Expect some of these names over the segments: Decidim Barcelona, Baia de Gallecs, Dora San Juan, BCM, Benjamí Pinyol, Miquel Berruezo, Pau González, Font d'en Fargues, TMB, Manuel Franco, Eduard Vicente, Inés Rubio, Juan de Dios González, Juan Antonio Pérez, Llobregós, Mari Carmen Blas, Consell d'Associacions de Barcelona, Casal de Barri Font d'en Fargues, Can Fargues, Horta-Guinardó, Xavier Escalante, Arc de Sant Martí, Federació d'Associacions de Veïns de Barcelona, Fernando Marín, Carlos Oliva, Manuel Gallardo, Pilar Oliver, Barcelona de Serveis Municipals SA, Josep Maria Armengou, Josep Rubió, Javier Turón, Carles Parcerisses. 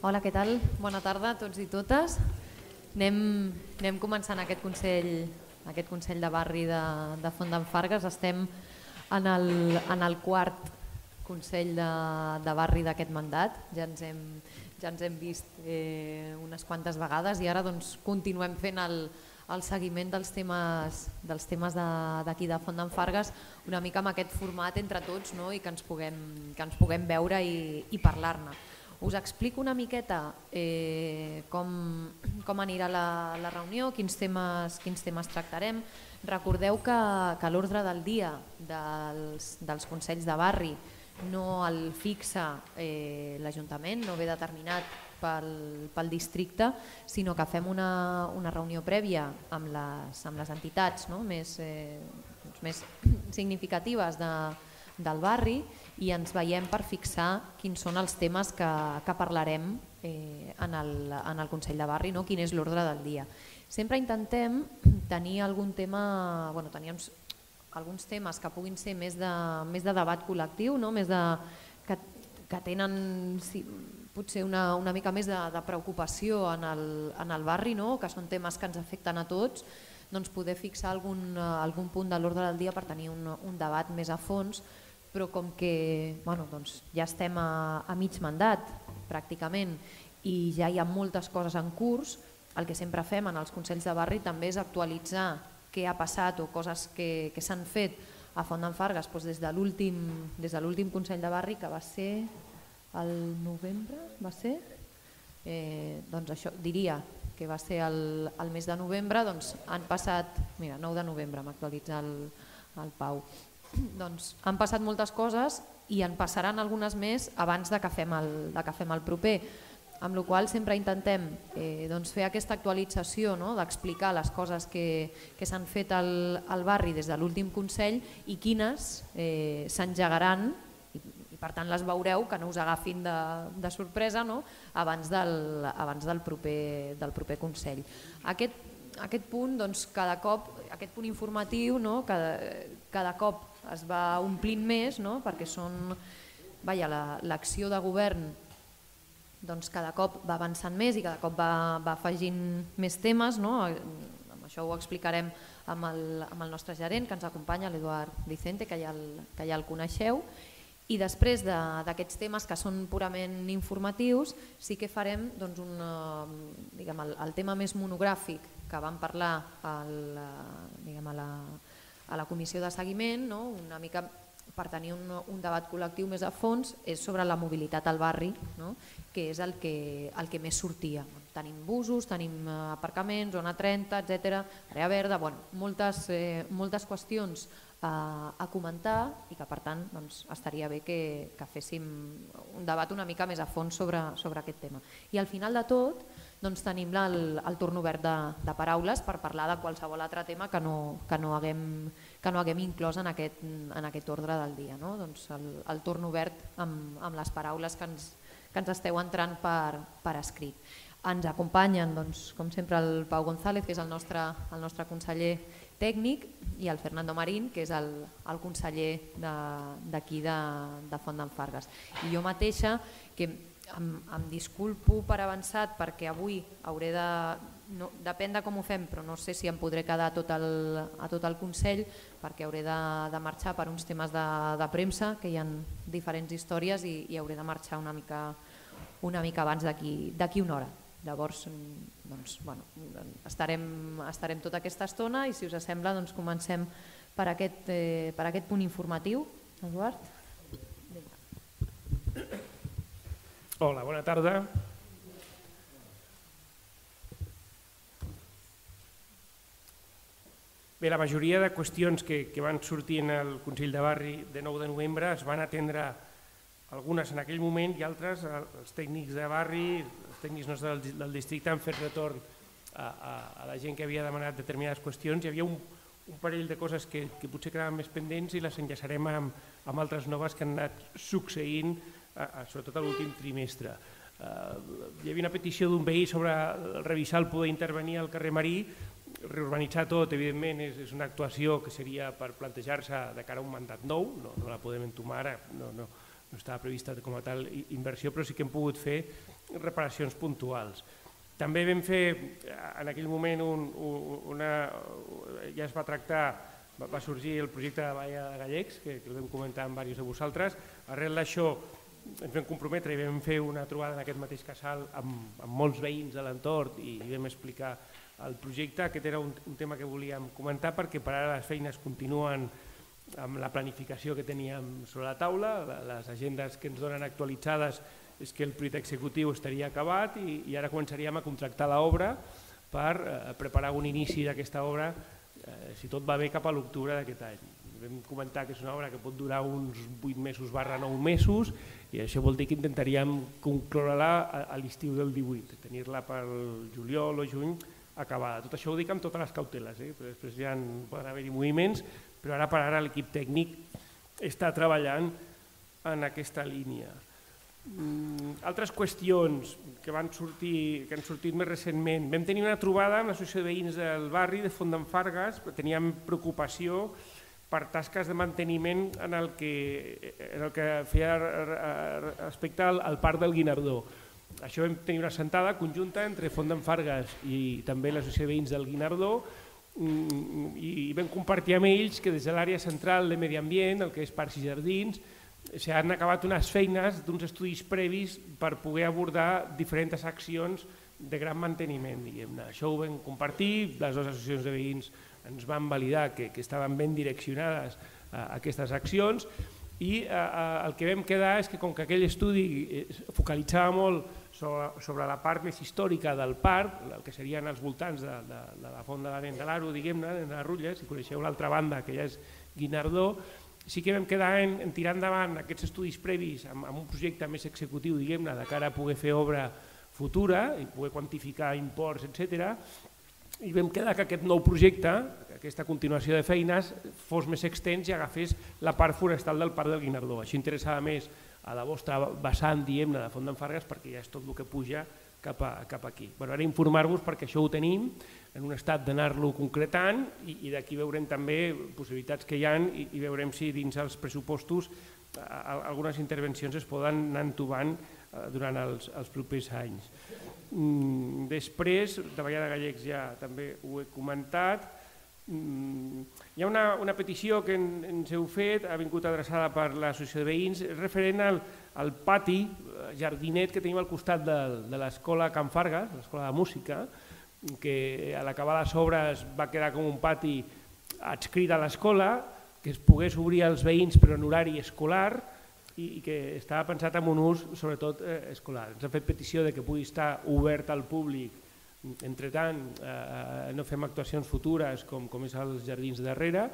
Hola, què tal? Bona tarda a tots i totes. Anem començant aquest Consell de Barri de Font d'en Fargues. Estem en el quart Consell de Barri d'aquest mandat. Ja ens hem vist unes quantes vegades i ara continuem fent el seguiment dels temes d'aquí de Font d'en Fargues, una mica amb aquest format entre tots i que ens puguem veure i parlar-ne. Us explico una miqueta com anirà la reunió, quins temes tractarem. Recordeu que l'ordre del dia dels Consells de Barri no el fixa l'Ajuntament, no ve determinat pel districte, sinó que fem una reunió prèvia amb les entitats més significatives del barri i ens veiem per fixar quins són els temes que parlarem en el Consell de Barri, quin és l'ordre del dia. Sempre intentem tenir alguns temes que puguin ser més de debat col·lectiu, que tenen potser una mica més de preocupació en el barri, que són temes que ens afecten a tots, poder fixar algun punt de l'ordre del dia per tenir un debat més a fons, però com que ja estem a mig mandat pràcticament i ja hi ha moltes coses en curs, el que sempre fem en els Consells de Barri també és actualitzar què ha passat o coses que s'han fet a Font d'en Fargues des de l'últim Consell de Barri, que va ser el novembre, això diria que va ser el mes de novembre, han passat, mira, 9 de novembre m'actualitza el Pau. Han passat moltes coses i en passaran algunes més abans que fem el proper, amb la qual cosa sempre intentem fer aquesta actualització, d'explicar les coses que s'han fet al barri des de l'últim Consell i quines s'engegaran, i per tant les veureu, que no us agafin de sorpresa abans del proper Consell. Aquest punt informatiu cada cop es va omplint més, perquè l'acció de govern cada cop va avançant més i cada cop va afegint més temes. Això ho explicarem amb el nostre gerent que ens acompanya, l'Eduard Vicente, que ja el coneixeu. I després d'aquests temes que són purament informatius, sí que farem el tema més monogràfic que vam parlar a la comissió de seguiment, una mica per tenir un debat col·lectiu més a fons, és sobre la mobilitat al barri, que és el que més sortia. Tenim busos, tenim aparcaments, zona 30, etc., àrea verda, moltes qüestions a comentar i que per tant estaria bé que féssim un debat una mica més a fons sobre aquest tema. I al final de tot tenim el torn obert de paraules per parlar de qualsevol altre tema que no haguem inclòs en aquest ordre del dia. El torn obert amb les paraules que ens esteu entrant per escrit. Ens acompanyen, com sempre, el Pau González, que és el nostre conseller tècnic, i el Fernando Marín, que és el conseller d'aquí de Font d'en Fargues. I jo mateixa, que em disculpo per avançat perquè avui hauré de... Depèn de com ho fem, però no sé si em podré quedar a tot el Consell perquè hauré de marxar per uns temes de premsa, que hi ha diferents històries i hauré de marxar una mica abans d'aquí una hora. Llavors estarem tota aquesta estona i si us sembla comencem per aquest punt informatiu. Eduard. Hola, bona tarda. Bé, la majoria de qüestions que van sortir en el Consell de Barri de 9 de novembre es van atendre algunes en aquell moment i altres els tècnics de barri, els tècnics del districte han fet retorn a la gent que havia demanat determinades qüestions. Hi havia un parell de coses que potser quedaven més pendents i les enllaçarem amb altres noves que han anat succeint, sobretot a l'últim trimestre. Hi havia una petició d'un veí sobre revisar el poder intervenir al carrer Marí. Reurbanitzar tot, evidentment, és una actuació que seria per plantejar-se de cara a un mandat nou, no la podem entomar ara, no estava prevista com a tal inversió, però sí que hem pogut fer reparacions puntuals. També vam fer en aquell moment, ja es va tractar, va sorgir el projecte de Baia de Gallecs, que el vam comentar amb diversos de vosaltres. Arrel d'això ens vam comprometre i vam fer una trobada en aquest mateix casal amb molts veïns de l'entorn i vam explicar el projecte. Aquest era un tema que volíem comentar perquè per ara les feines continuen amb la planificació que teníem sobre la taula. Les agendes que ens donen actualitzades és que el projecte executiu estaria acabat i ara començaríem a contractar l'obra per preparar un inici d'aquesta obra, si tot va bé, cap a l'octubre d'aquest any. Vam comentar que és una obra que pot durar uns 8 mesos barra 9 mesos i això vol dir que intentaríem concloure-la a l'estiu del 18, tenir-la pel juliol o juny acabada. Tot això ho dic amb totes les cauteles, però després ja poden haver-hi moviments, però ara per ara l'equip tècnic està treballant en aquesta línia. Altres qüestions que han sortit més recentment. Vam tenir una trobada amb l'Associació de Veïns del Barri de Font d'en Fargues, teníem preocupació per tasques de manteniment en el que feia respecte al Parc del Guinardó. Això vam tenir una sentada conjunta entre Font d'en Fargues i també l'Associació de Veïns del Guinardó i vam compartir amb ells que des de l'àrea central de Medi Ambient, el que és Parcs i Jardins, s'han acabat unes feines d'uns estudis previs per poder abordar diferents accions de gran manteniment. Això ho vam compartir, les dues associacions de veïns ens van validar que estaven ben direccionades aquestes accions i el que vam quedar és que com que aquell estudi focalitzava molt sobre la part més històrica del parc, el que serien els voltants de la Font de l'Aro, diguem-ne, de les Rulles, si coneixeu l'altra banda que ja és Guinardó, sí que vam quedar en tirar endavant aquests estudis previs amb un projecte més executiu, diguem-ne, de cara a poder fer obra futura i poder quantificar imports, etc. I vam quedar que aquest nou projecte, aquesta continuació de feines, fos més extens i agafés la part forestal del Parc del Guinardó. Això interessava més a la vostra vessant, diguem-ne, de Font d'en Fargues, perquè ja és tot el que puja cap aquí. Ara informar-vos perquè això ho tenim en un estat d'anar-lo concretant i d'aquí veurem també possibilitats que hi ha i veurem si dins els pressupostos algunes intervencions es poden anar entubant durant els propers anys. Després, de Baia de Gallecs ja també ho he comentat, hi ha una petició que ens heu fet, ha vingut adreçada per l'Associació de Veïns, referent al pati jardinet que tenim al costat de l'escola Can Fargues, l'escola de música, que a l'acabar les obres va quedar com un pati adscrit a l'escola, que es pogués obrir als veïns però en horari escolar i que estava pensat en un ús sobretot escolar. Ens han fet petició que pugui estar obert al públic, entretant no fem actuacions futures com és als jardins darrere,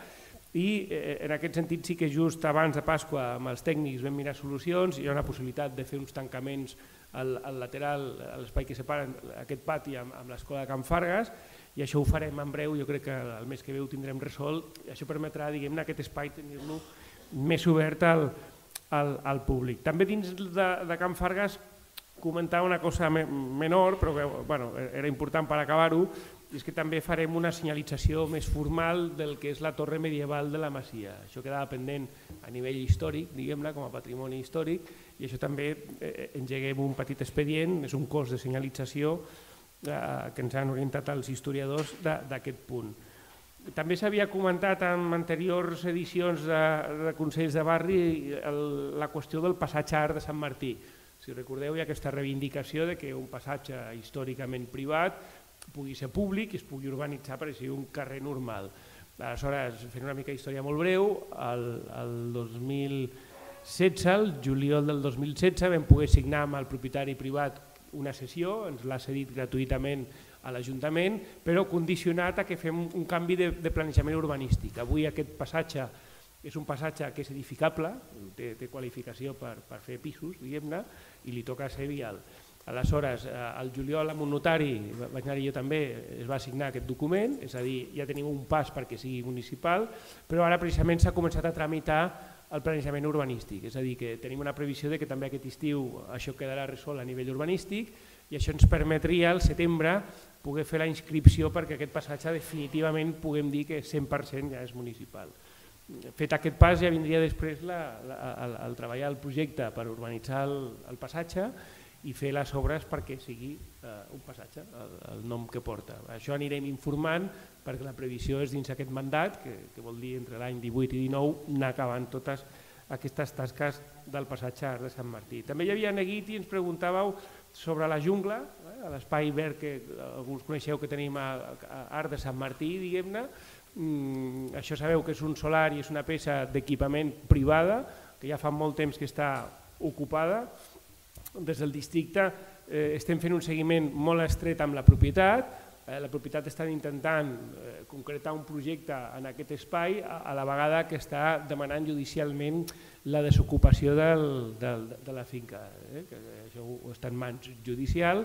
i en aquest sentit sí que just abans de Pasqua amb els tècnics vam mirar solucions, hi ha una possibilitat de fer uns tancaments al lateral, a l'espai que separa aquest pati amb l'escola de Can Fargues, i això ho farem en breu, jo crec que el mes que ve ho tindrem resolt, i això permetrà, diguem-ne, aquest espai tenir-lo més obert al públic. També dins de Can Fargues comentava una cosa menor, però era important per acabar-ho, i és que també farem una senyalització més formal del que és la torre medieval de la Masia. Això quedava pendent a nivell històric, diguem-ne, com a patrimoni històric, i això també engeguem un petit expedient, és un cost de senyalització que ens han orientat els historiadors d'aquest punt. També s'havia comentat en anteriors edicions de Consells de Barri la qüestió del passatge Arc de Sant Martí. Si recordeu, hi ha aquesta reivindicació que un passatge històricament privat pugui ser públic i es pugui urbanitzar per ser un carrer normal. Aleshores, fent una mica d'història molt breu, el 2016, el juliol del 2016, vam poder signar amb el propietari privat una sessió, ens l'ha cedit gratuïtament a l'Ajuntament, però condicionat a que fem un canvi de planejament urbanístic. Avui aquest passatge és un passatge que és edificable, té qualificació per fer pisos, diguem-ne, i li toca ser vial. Aleshores, al juliol amb un notari, vaig anar-hi jo també, es va signar aquest document, és a dir, ja tenim un pas perquè sigui municipal, però ara precisament s'ha començat a tramitar el planejament urbanístic, és a dir, que tenim una previsió que també aquest estiu això quedarà resolt a nivell urbanístic i això ens permetria al setembre poder fer la inscripció perquè aquest passatge definitivament puguem dir que 100% ja és municipal. Fet aquest pas ja vindria després el treballar el projecte per urbanitzar el passatge i fer les obres perquè sigui un passatge, el nom que porta. Això anirem informant perquè la previsió és dins aquest mandat, que vol dir entre l'any 18 i 19 anar acabant totes aquestes tasques del passatge Arc de Sant Martí. També hi havia neguit i ens preguntàveu sobre la jungla, l'espai verd que alguns coneixeu que tenim a Arc de Sant Martí, diguem-ne. Això sabeu que és un solar i és una peça d'equipament privada que ja fa molt temps que està ocupada. Des del districte estem fent un seguiment molt estret amb la propietat. La propietat està intentant concretar un projecte en aquest espai a la vegada que està demanant judicialment la desocupació de la finca. Això està en mans judicial.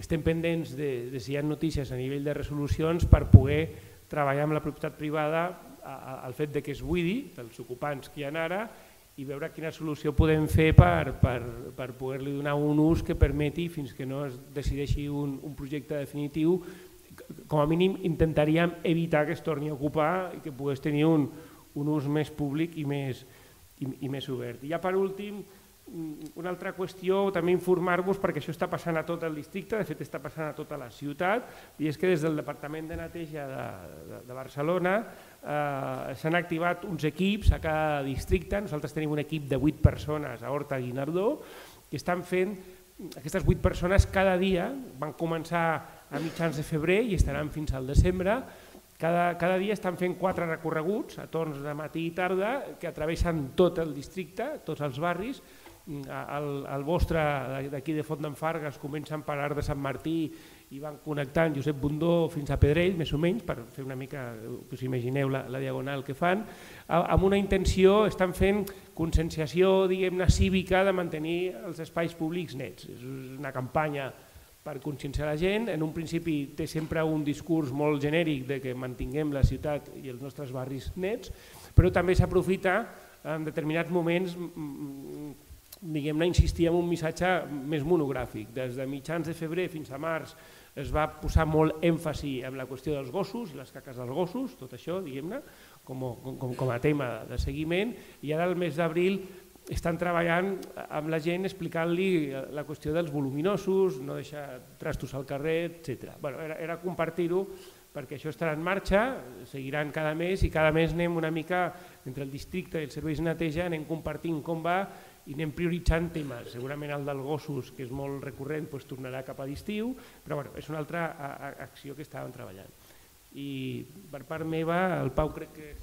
Estem pendents de si hi ha notícies a nivell de resolucions per poder treballar amb la propietat privada al fet que es buidi dels ocupants que hi ha ara i veure quina solució podem fer per poder-li donar un ús que permeti, fins que no es decideixi un projecte definitiu, com a mínim intentaríem evitar que es torni a ocupar i que pogués tenir un ús més públic i més obert. I ja per últim, una altra qüestió, també informar-vos, perquè això està passant a tot el districte, de fet està passant a tota la ciutat, i és que des del Departament de Neteja de Barcelona s'han activat uns equips a cada districte. Nosaltres tenim un equip de 8 persones a Horta-Guinardó que estan fent, aquestes 8 persones cada dia, van començar a mitjans de febrer i estaran fins al desembre. Cada dia estan fent 4 recorreguts a torns de matí i tarda que atravessen tot el districte, tots els barris. El vostre d'aquí de Font d'en Fargues comencen per Arc de Sant Martí i van connectant Josep Bundó fins a Pedrell, més o menys, per fer una mica que us imagineu la diagonal que fan, amb una intenció, estan fent conscienciació, diguem-ne, cívica de mantenir els espais públics nets. És una campanya per conscienciar la gent. En un principi té sempre un discurs molt genèric de que mantinguem la ciutat i els nostres barris nets, però també s'aprofita en determinats moments, diguem-ne, insistir en un missatge més monogràfic. Des de mitjans de febrer fins a març es va posar molt èmfasi en la qüestió dels gossos, les caques dels gossos, tot això, diguem-ne, com a tema de seguiment, i ara el mes d'abril estan treballant amb la gent explicant-li la qüestió dels voluminosos, no deixar trastos al carrer, etc. Era compartir-ho perquè això estarà en marxa, seguiran cada mes i cada mes anem una mica, entre el districte i els serveis de neteja, anem compartint com va i anem prioritzant temes. Segurament el dels gossos, que és molt recurrent, tornarà cap a l'estiu, però és una altra acció que estàvem treballant. I per part meva, el Pau crec que...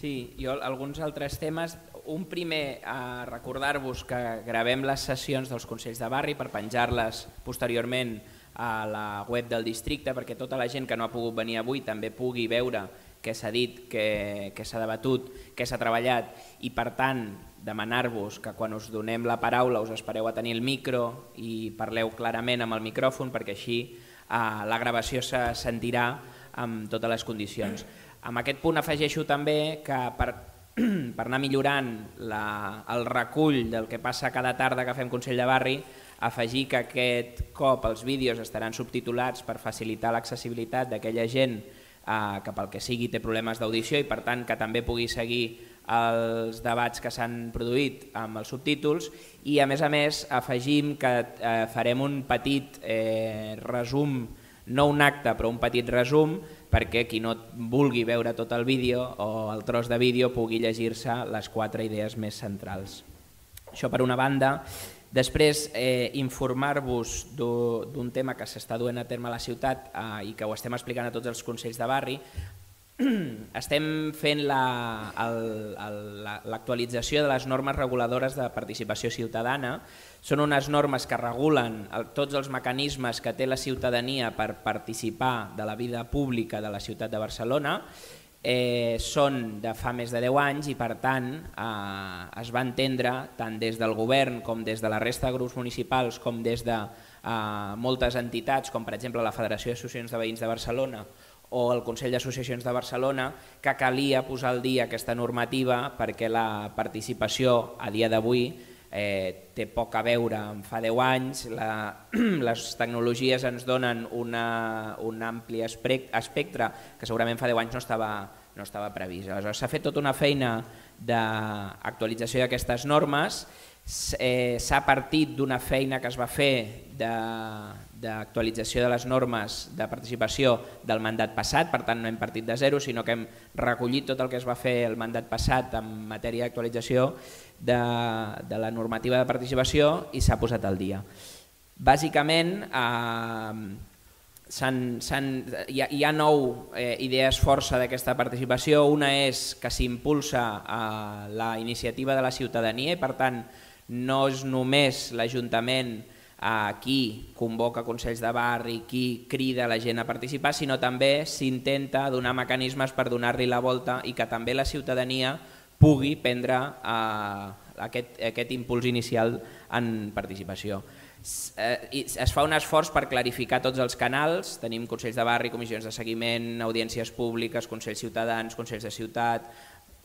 Sí, jo alguns altres temes. Un primer, recordar-vos que gravem les sessions dels Consells de Barri per penjar-les posteriorment a la web del districte perquè tota la gent que no ha pogut venir avui també pugui veure què s'ha dit, què s'ha debatut, què s'ha treballat, i per tant demanar-vos que quan us donem la paraula us espereu a tenir el micro i parleu clarament amb el micròfon perquè així la gravació se sentirà amb totes les condicions. Amb aquest punt afegeixo també que per anar millorant el recull del que passa cada tarda que fem Consell de Barri, afegir que aquest cop els vídeos estaran subtitulats per facilitar l'accessibilitat d'aquella gent que pel que sigui té problemes d'audició i per tant que també pugui seguir els debats que s'han produït amb els subtítols, i a més afegim que farem un petit resum, no un acte però un petit resum, perquè qui no vulgui veure tot el vídeo o el tros de vídeo pugui llegir-se les 4 idees més centrals. Això per una banda. Després, informar-vos d'un tema que s'està duent a terme a la ciutat i que ho estem explicant a tots els Consells de Barri. Estem fent l'actualització de les normes reguladores de participació ciutadana. Són unes normes que regulen tots els mecanismes que té la ciutadania per participar de la vida pública de la ciutat de Barcelona. Són de fa més de 10 anys i per tant es va entendre tant des del govern com des de la resta de grups municipals com des de moltes entitats com per exemple la Federació d'Associacions de Veïns de Barcelona o el Consell d'Associacions de Barcelona que calia posar al dia aquesta normativa perquè la participació a dia d'avui té poc a veure amb fa 10 anys. Les tecnologies ens donen un ampli espectre que segurament fa 10 anys no estava previst. Aleshores s'ha fet tota una feina d'actualització d'aquestes normes, s'ha partit d'una feina que es va fer d'actualització de les normes de participació del mandat passat, per tant no hem partit de zero, sinó que hem recollit tot el que es va fer el mandat passat en matèria d'actualització de la normativa de participació i s'ha posat al dia. Bàsicament hi ha 9 idees força d'aquesta participació. Una és que s'impulsa la iniciativa de la ciutadania i per tant no és només l'Ajuntament qui convoca consells de barri, qui crida la gent a participar, sinó també s'intenta donar mecanismes per donar-li la volta i que també la ciutadania pugui prendre aquest impuls inicial en participació. Es fa un esforç per clarificar tots els canals. Tenim consells de barri, comissions de seguiment, audiències públiques, consells ciutadans, consells de ciutat,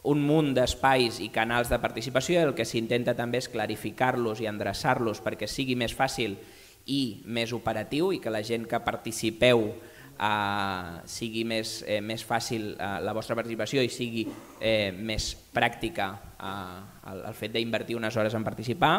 un munt d'espais i canals de participació. El que s'intenta també és clarificar-los i endreçar-los perquè sigui més fàcil i més operatiu i que la gent que participeu sigui més fàcil la vostra participació i sigui més pràctica el fet d'invertir unes hores en participar.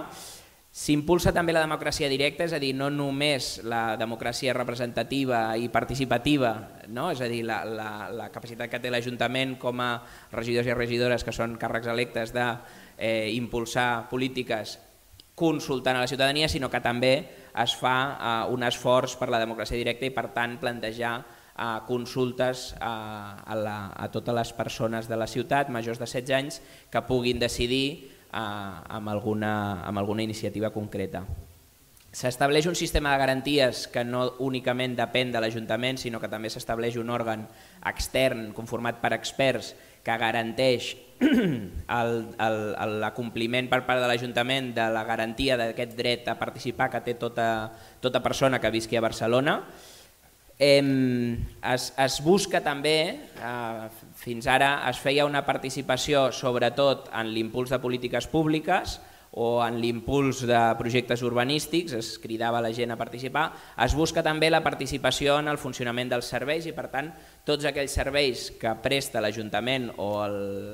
S'impulsa també la democràcia directa, és a dir, no només la democràcia representativa i participativa, és a dir, la capacitat que té l'Ajuntament com a regidors i regidores que són càrrecs electes d'impulsar polítiques consultant a la ciutadania, sinó que també es fa un esforç per la democràcia directa i per tant plantejar consultes a totes les persones de la ciutat majors de 16 anys que puguin decidir amb alguna iniciativa concreta. S'estableix un sistema de garanties que no únicament depèn de l'Ajuntament, sinó que també s'estableix un òrgan extern conformat per experts que garanteix l'acompliment per part de l'Ajuntament de la garantia d'aquest dret a participar que té tota persona que visqui a Barcelona. Es busca també, fins ara es feia una participació sobretot en l'impuls de polítiques públiques o en l'impuls de projectes urbanístics, es cridava la gent a participar. Es busca també la participació en el funcionament dels serveis i per tant tots aquells serveis que presta l'Ajuntament o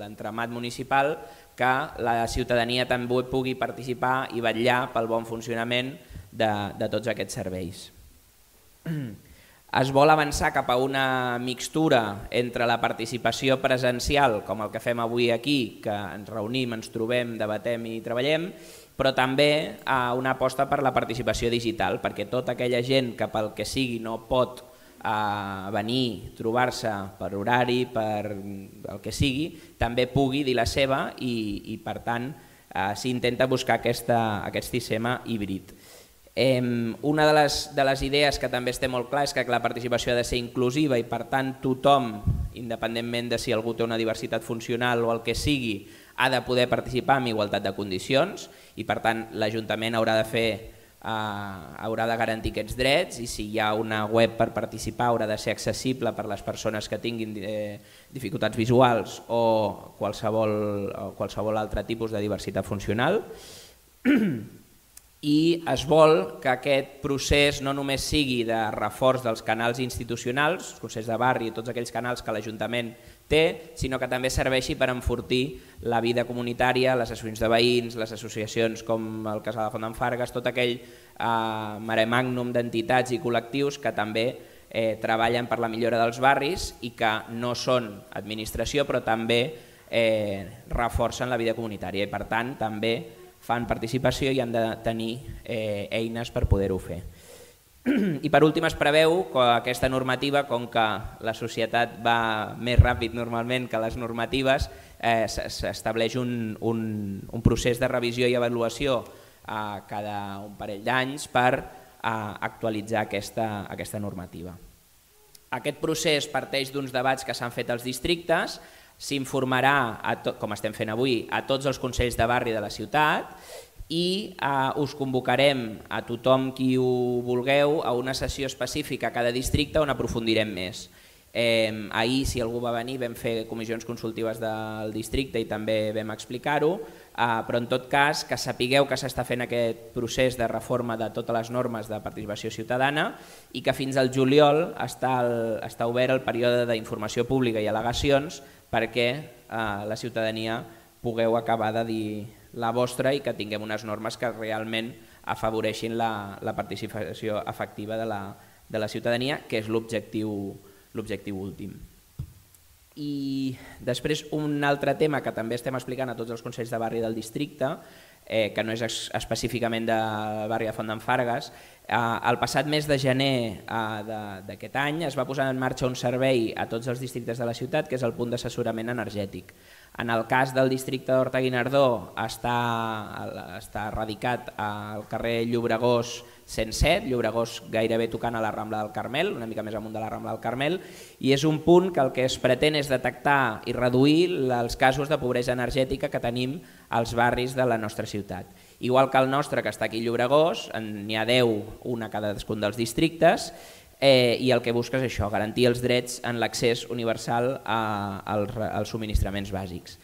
l'entramat municipal que la ciutadania també pugui participar i vetllar pel bon funcionament de tots aquests serveis. Es vol avançar cap a una mixtura entre la participació presencial, com el que fem avui aquí, que ens reunim, ens trobem, debatem i treballem, però també a una aposta per la participació digital, perquè tota aquella gent que pel que sigui no pot venir, trobar-se per horari, per el que sigui, també pugui dir la seva i per tant s'intenta buscar aquest sistema híbrid. Una de les idees que també té molt clar és que la participació ha de ser inclusiva i per tant tothom, independentment de si algú té una diversitat funcional o el que sigui, ha de poder participar amb igualtat de condicions i per tant l'Ajuntament haurà de garantir aquests drets i si hi ha una web per participar haurà de ser accessible per les persones que tinguin dificultats visuals o qualsevol altre tipus de diversitat funcional. I es vol que aquest procés no només sigui de reforç dels canals institucionals, consells de barri i tots aquells canals que l'Ajuntament té, sinó que també serveixi per enfortir la vida comunitària, les associacions de veïns, les associacions com el Casal de Font d'en Fargues, tot aquell mare magnum d'entitats i col·lectius que també treballen per la millora dels barris i que no són administració però també reforcen la vida comunitària i per tant també fan participació i han de tenir eines per poder-ho fer. I per últim es preveu que aquesta normativa, com que la societat va més ràpid normalment que les normatives, s'estableix un procés de revisió i avaluació cada un parell d'anys per actualitzar aquesta normativa. Aquest procés parteix d'uns debats que s'han fet als districtes. S'informarà, com estem fent avui, a tots els consells de barri de la ciutat i us convocarem a tothom qui ho vulgueu a una sessió específica a cada districte on aprofundirem més. Ahir, si algú va venir, vam fer comissions consultives del districte i també vam explicar-ho, però en tot cas que sapigueu que s'està fent aquest procés de reforma de totes les normes de participació ciutadana i que fins al juliol està obert el període d'informació pública i al·legacions perquè la ciutadania pugueu acabar de dir la vostra i que tinguem unes normes que realment afavoreixin la participació efectiva de la ciutadania, que és l'objectiu últim. I després un altre tema que també estem explicant a tots els consells de barri del districte, que no és específicament del barri de Font d'en Fargues. El passat mes de gener d'aquest any es va posar en marxa un servei a tots els districtes de la ciutat, que és el punt d'assessorament energètic. En el cas del districte d'Horta-Guinardó està radicat al carrer Llobregós 107, Llobregós gairebé tocant a la Rambla del Carmel, una mica més amunt de la Rambla del Carmel, i és un punt que el que es pretén és detectar i reduir els casos de pobresa energètica que tenim als barris de la nostra ciutat. Igual que el nostre, que està aquí a Llobregós, n'hi ha 10, una a cadascun dels districtes, i el que busca és això, garantir els drets en l'accés universal als subministraments bàsics.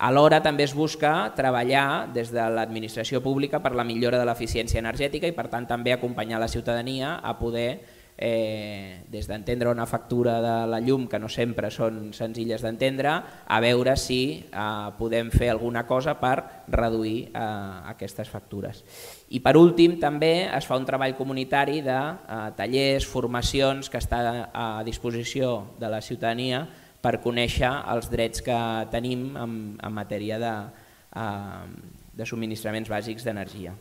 Alhora també es busca treballar des de l'administració pública per la millora de l'eficiència energètica i per tant també acompanyar la ciutadania a poder, des d'entendre una factura de la llum, que no sempre són senzilles d'entendre, a veure si podem fer alguna cosa per reduir aquestes factures. I per últim també es fa un treball comunitari de tallers, formacions que estan a disposició de la ciutadania per conèixer els drets que tenim en matèria de subministraments bàsics d'energia.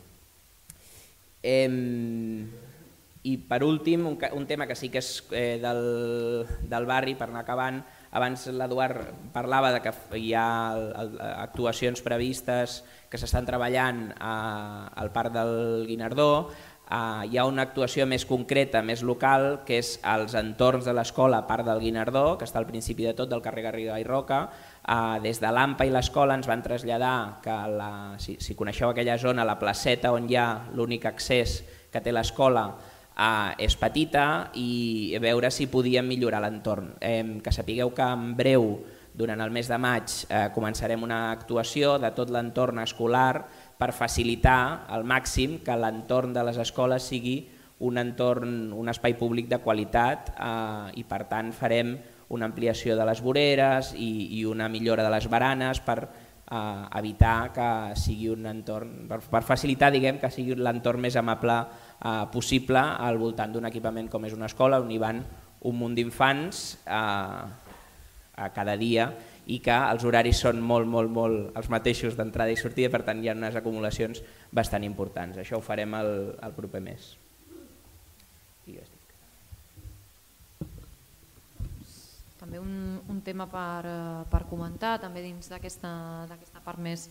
I per últim, un tema que sí que és del barri, per anar acabant, abans l'Eduard parlava que hi ha actuacions previstes que s'estan treballant al Parc del Guinardó. Hi ha una actuació més concreta, més local, que és als entorns de l'escola Parc del Guinardó, que està al principi de tot del carrer Garriga i Roca. Des de l'AMPA i l'escola ens van traslladar que, si coneixeu aquella zona, la placeta on hi ha l'únic accés que té l'escola és petita, i veure si podíem millorar l'entorn. Que sapigueu que en breu, durant el mes de maig, començarem una actuació de tot l'entorn escolar per facilitar al màxim que l'entorn de les escoles sigui un espai públic de qualitat, i per tant farem una ampliació de les voreres i una millora de les baranes per evitar que sigui un entorn, per facilitar, diguem, que sigui l'entorn més amable possible al voltant d'un equipament com és una escola, on hi van un munt d'infants cada dia i que els horaris són molt els mateixos d'entrada i sortida, per tant hi ha unes acumulacions bastant importants. Això ho farem el proper mes. També un tema per comentar, també dins d'aquesta part més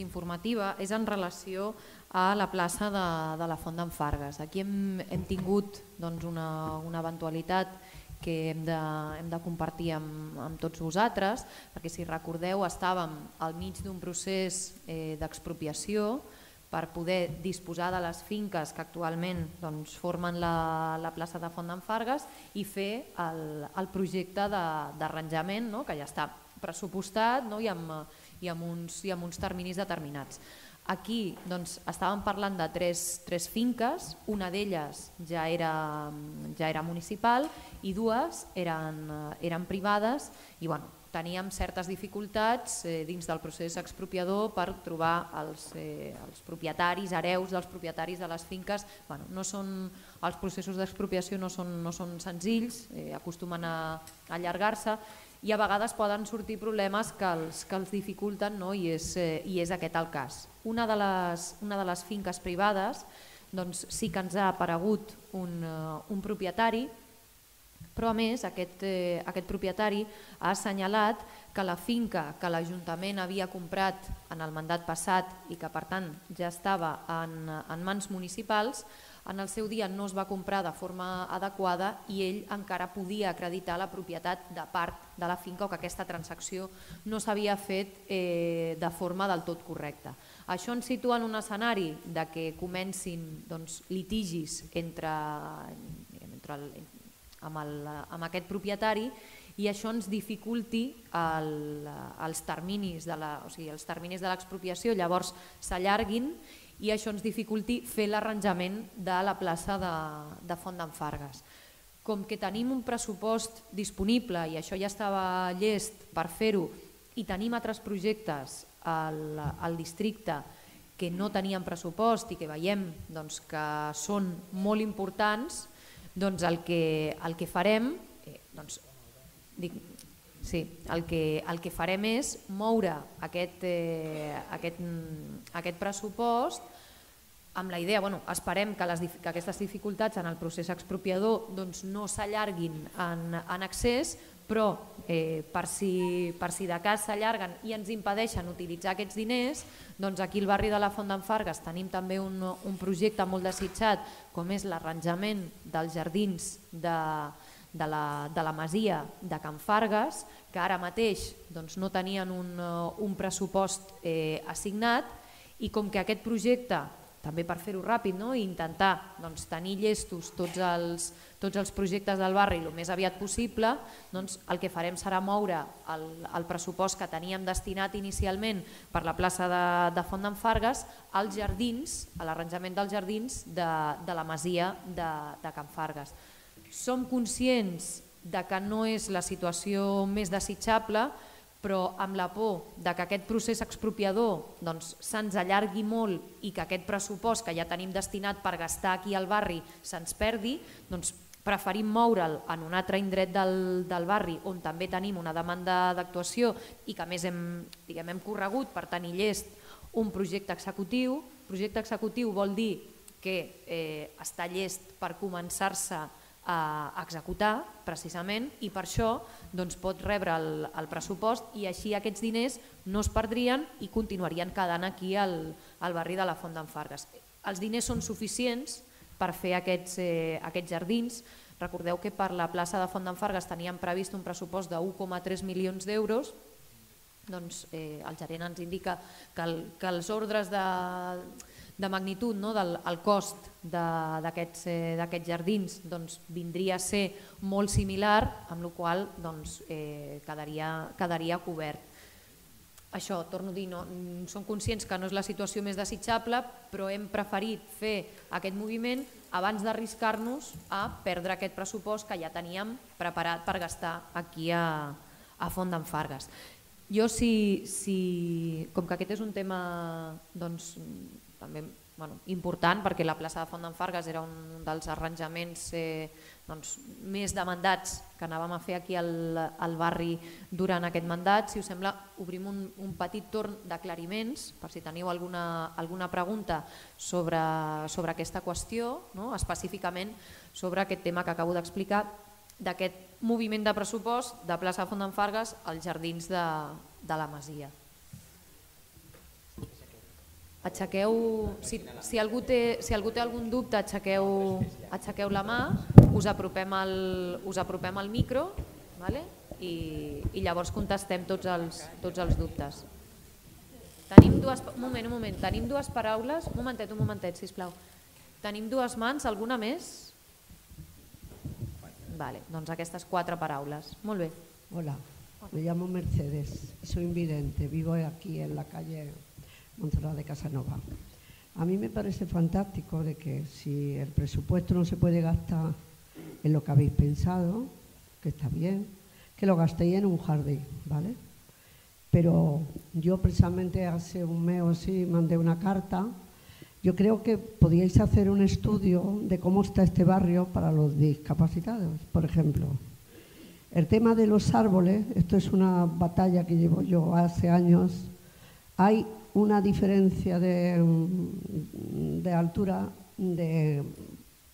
informativa, és en relació a la plaça de la Font d'en Fargues. Aquí hem tingut una eventualitat que hem de compartir amb tots vosaltres, perquè si recordeu estàvem al mig d'un procés d'expropiació per poder disposar de les finques que actualment formen la plaça de Font d'en Fargues i fer el projecte d'arranjament, que ja està pressupostat i amb uns terminis determinats. Aquí estàvem parlant de tres finques, una d'elles ja era municipal i dues eren privades, i teníem certes dificultats dins del procés expropiador per trobar els propietaris, hereus dels propietaris de les finques. Els processos d'expropiació no són senzills, acostumen a allargar-se i a vegades poden sortir problemes que els dificulten, i és aquest el cas. Una de les finques privades sí que ens ha aparegut un propietari, però a més aquest propietari ha assenyalat que la finca que l'Ajuntament havia comprat en el mandat passat i que per tant ja estava en mans municipals, en el seu dia no es va comprar de forma adequada i ell encara podia acreditar la propietat de part de la finca o que aquesta transacció no s'havia fet de forma del tot correcta. Això ens situa en un escenari que comencin litigis entre amb aquest propietari, i això ens dificulti els terminis de l'expropiació, llavors s'allarguin i això ens dificulti fer l'arranjament de la plaça de Font d'en Fargues. Com que tenim un pressupost disponible i això ja estava llest per fer-ho i tenim altres projectes al districte que no tenien pressupost i que veiem que són molt importants, doncs el que farem és moure aquest pressupost amb la idea, esperem que aquestes dificultats en el procés expropiador no s'allarguin en excés, però per si de cas s'allarguen i ens impedeixen utilitzar aquests diners, aquí al barri de la Font d'en Fargues tenim també un projecte molt desitjat com és l'arranjament dels jardins de la masia de Can Fargues, que ara mateix no tenien un pressupost assignat, i com que aquest projecte, també per fer-ho ràpid i intentar tenir llestos tots els projectes del barri el més aviat possible, el que farem serà moure el pressupost que teníem destinat inicialment per la plaça de Font d'en Fargues als jardins, a l'arranjament dels jardins de la masia de Can Fargues. Som conscients que no és la situació més desitjable, però amb la por que aquest procés expropiador se'ns allargui molt i que aquest pressupost que ja tenim destinat per gastar aquí al barri se'ns perdi, preferim moure'l en un altre indret del barri on també tenim una demanda d'actuació i que a més hem corregut per tenir llest un projecte executiu. Projecte executiu vol dir que està llest per començar-se a executar, precisament, i per això pot rebre el pressupost i així aquests diners no es perdrien i continuarien quedant aquí al barri de la Font d'en Fargues. Els diners són suficients per fer aquests jardins. Recordeu que per la plaça de Font d'en Fargues teníem previst un pressupost de 1,3 milions d'euros. El gerent ens indica que els ordres de magnitud del cost d'aquests jardins vindria a ser molt similar, amb la qual quedaria cobert. Això, torno a dir, som conscients que no és la situació més desitjable, però hem preferit fer aquest moviment abans d'arriscar-nos a perdre aquest pressupost que ja teníem preparat per gastar aquí a Font d'en Fargues. Jo, com que aquest és un tema també important, perquè la plaça de Font d'en Fargues era un dels arranjaments més demandats que anàvem a fer aquí al barri durant aquest mandat. Si us sembla, obrim un petit torn d'aclariments per si teniu alguna pregunta sobre aquesta qüestió, específicament sobre aquest tema que acabo d'explicar, d'aquest moviment de pressupost de plaça de Font d'en Fargues als jardins de la masia. Aixequeu, si algú té algun dubte, aixequeu la mà, us apropem al micro i llavors contestem tots els dubtes. Tenim dues paraules, un momentet, sisplau. Tenim dues mans, alguna més? Vale, doncs aquestes quatre paraules. Molt bé. Hola, me llamo Mercedes, soy invidente, vivo aquí en la calle Montserrat de Casanova. A mí me parece fantástico de que si el presupuesto no se puede gastar en lo que habéis pensado, que está bien, que lo gastéis en un jardín, ¿vale? Pero yo precisamente hace un mes o así mandé una carta. Yo creo que podíais hacer un estudio de cómo está este barrio para los discapacitados, por ejemplo. El tema de los árboles, esto es una batalla que llevo yo hace años. Hay una diferencia de altura de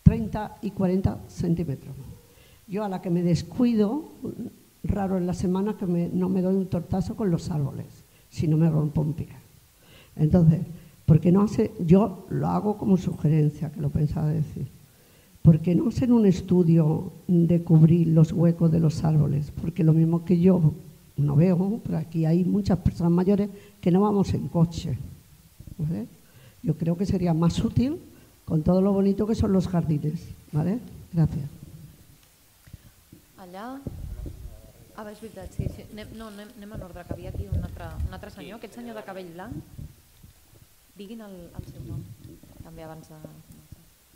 30 y 40 centímetros. Yo a la que me descuido, raro en la semana que no me doy un tortazo con los árboles, si no me rompo un pie. Entonces, porque no hace, yo lo hago como sugerencia, que lo pensaba decir, porque no hacer un estudio de cubrir los huecos de los árboles, porque lo mismo que yo no veo, pero aquí hay muchas personas mayores que no vamos en coche, ¿vale? Yo creo que sería más útil con todo lo bonito que son los jardines, ¿vale? Gracias. allà... Ah, és veritat, sí. No, anem en ordre, que havia aquí un altre senyor, aquest senyor de cabell blanc. Diguin el seu nom, també abans de...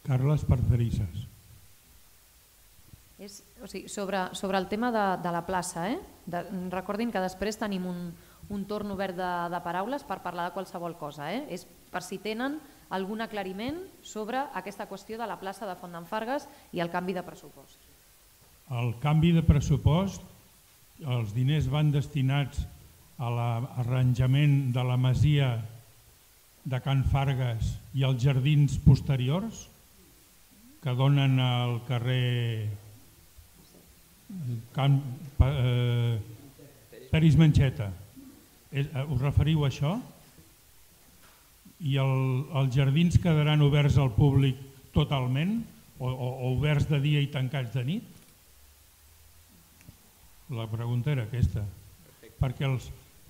Carles Parcerisses. Sobre el tema de la plaça, recordin que després tenim un torn obert de paraules per parlar de qualsevol cosa. És per si tenen algun aclariment sobre aquesta qüestió de la plaça de Font d'en Fargues i el canvi de pressupost. El canvi de pressupost, els diners van destinats a l'arranjament de la masia de Can Fargues i els jardins posteriors que donen al carrer Peris Mencheta. Us referiu a això? I els jardins quedaran oberts al públic totalment o oberts de dia i tancats de nit? La pregunta era aquesta, perquè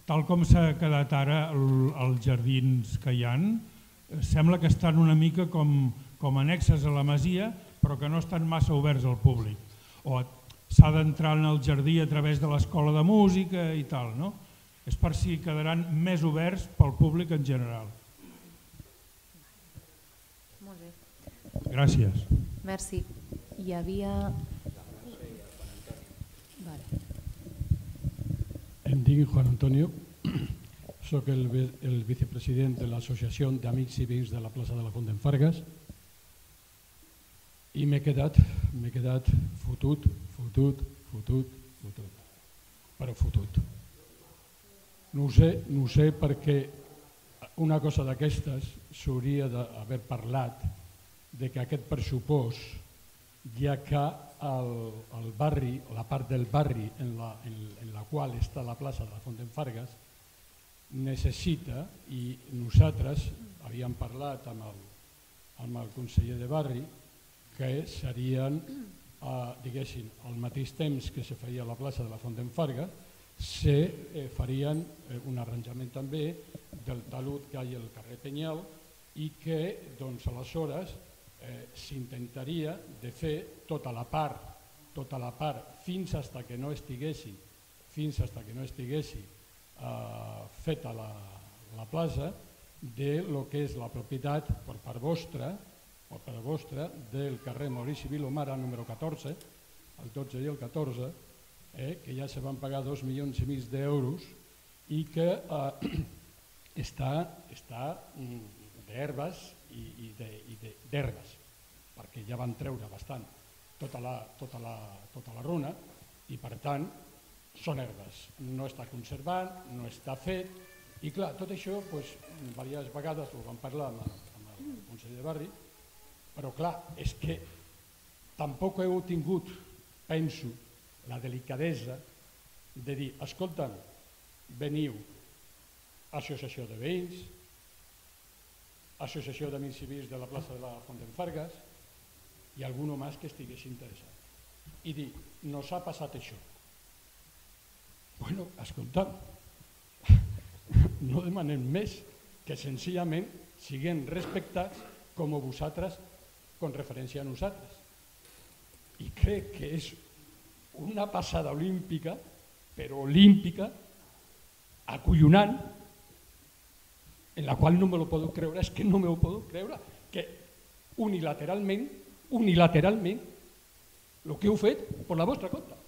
tal com s'ha quedat ara els jardins que hi ha, sembla que estan una mica com annexes a la masia, però que no estan massa oberts al públic. O s'ha d'entrar en el jardí a través de l'escola de música i tal, no? És per si quedaran més oberts pel públic en general. Molt bé. Gràcies. Merci. Hi havia... Em dic Juan Antonio, soc el vicepresident de l'Associació d'Amics i Veïns de la plaça de la Font d'en Fargues i m'he quedat fotut, però fotut. No ho sé perquè una cosa d'aquestes s'hauria d'haver parlat de que aquest pressupost, ja que al barri, la part del barri en la qual està la plaça de la Font d'en Fargues, necessita, i nosaltres havíem parlat amb el conseller de barri, que serien, diguéssim, al mateix temps que se faria la plaça de la Font d'en Fargues, se farien un arranjament també del talud que hi ha al carrer Penyal i que, doncs, aleshores s'intentaria de fer tota la part fins que no estiguessi feta la plaça de lo que és la propietat per part vostra del carrer Maurici Vilomara número 14, el 12 i el 14, que ja se van pagar 2,5 milions d'euros i que està d'herbes i d'herbes, perquè ja van treure bastant tota la runa i per tant són herbes, no està conservat, no està fet i clar, tot això diverses vegades ho vam parlar amb el Consell de Barri, però clar, és que tampoc heu tingut, penso, la delicadesa de dir, escolta'm, veniu associació de veïns, Associació d'Amics i Veïns de la plaça de la Font d'en Fargues i algú més que estigués interessat i dir, nos ha passat això. Bueno, escolta'm, no demanem més que senzillament siguem respectats com vosaltres, con referència a nosaltres. I crec que és una passada olímpica, però olímpica, acollonant, en la qual no me lo puedo creure, és que no me lo puedo creure, que unilateralment, el que heu fet per la vostra compte.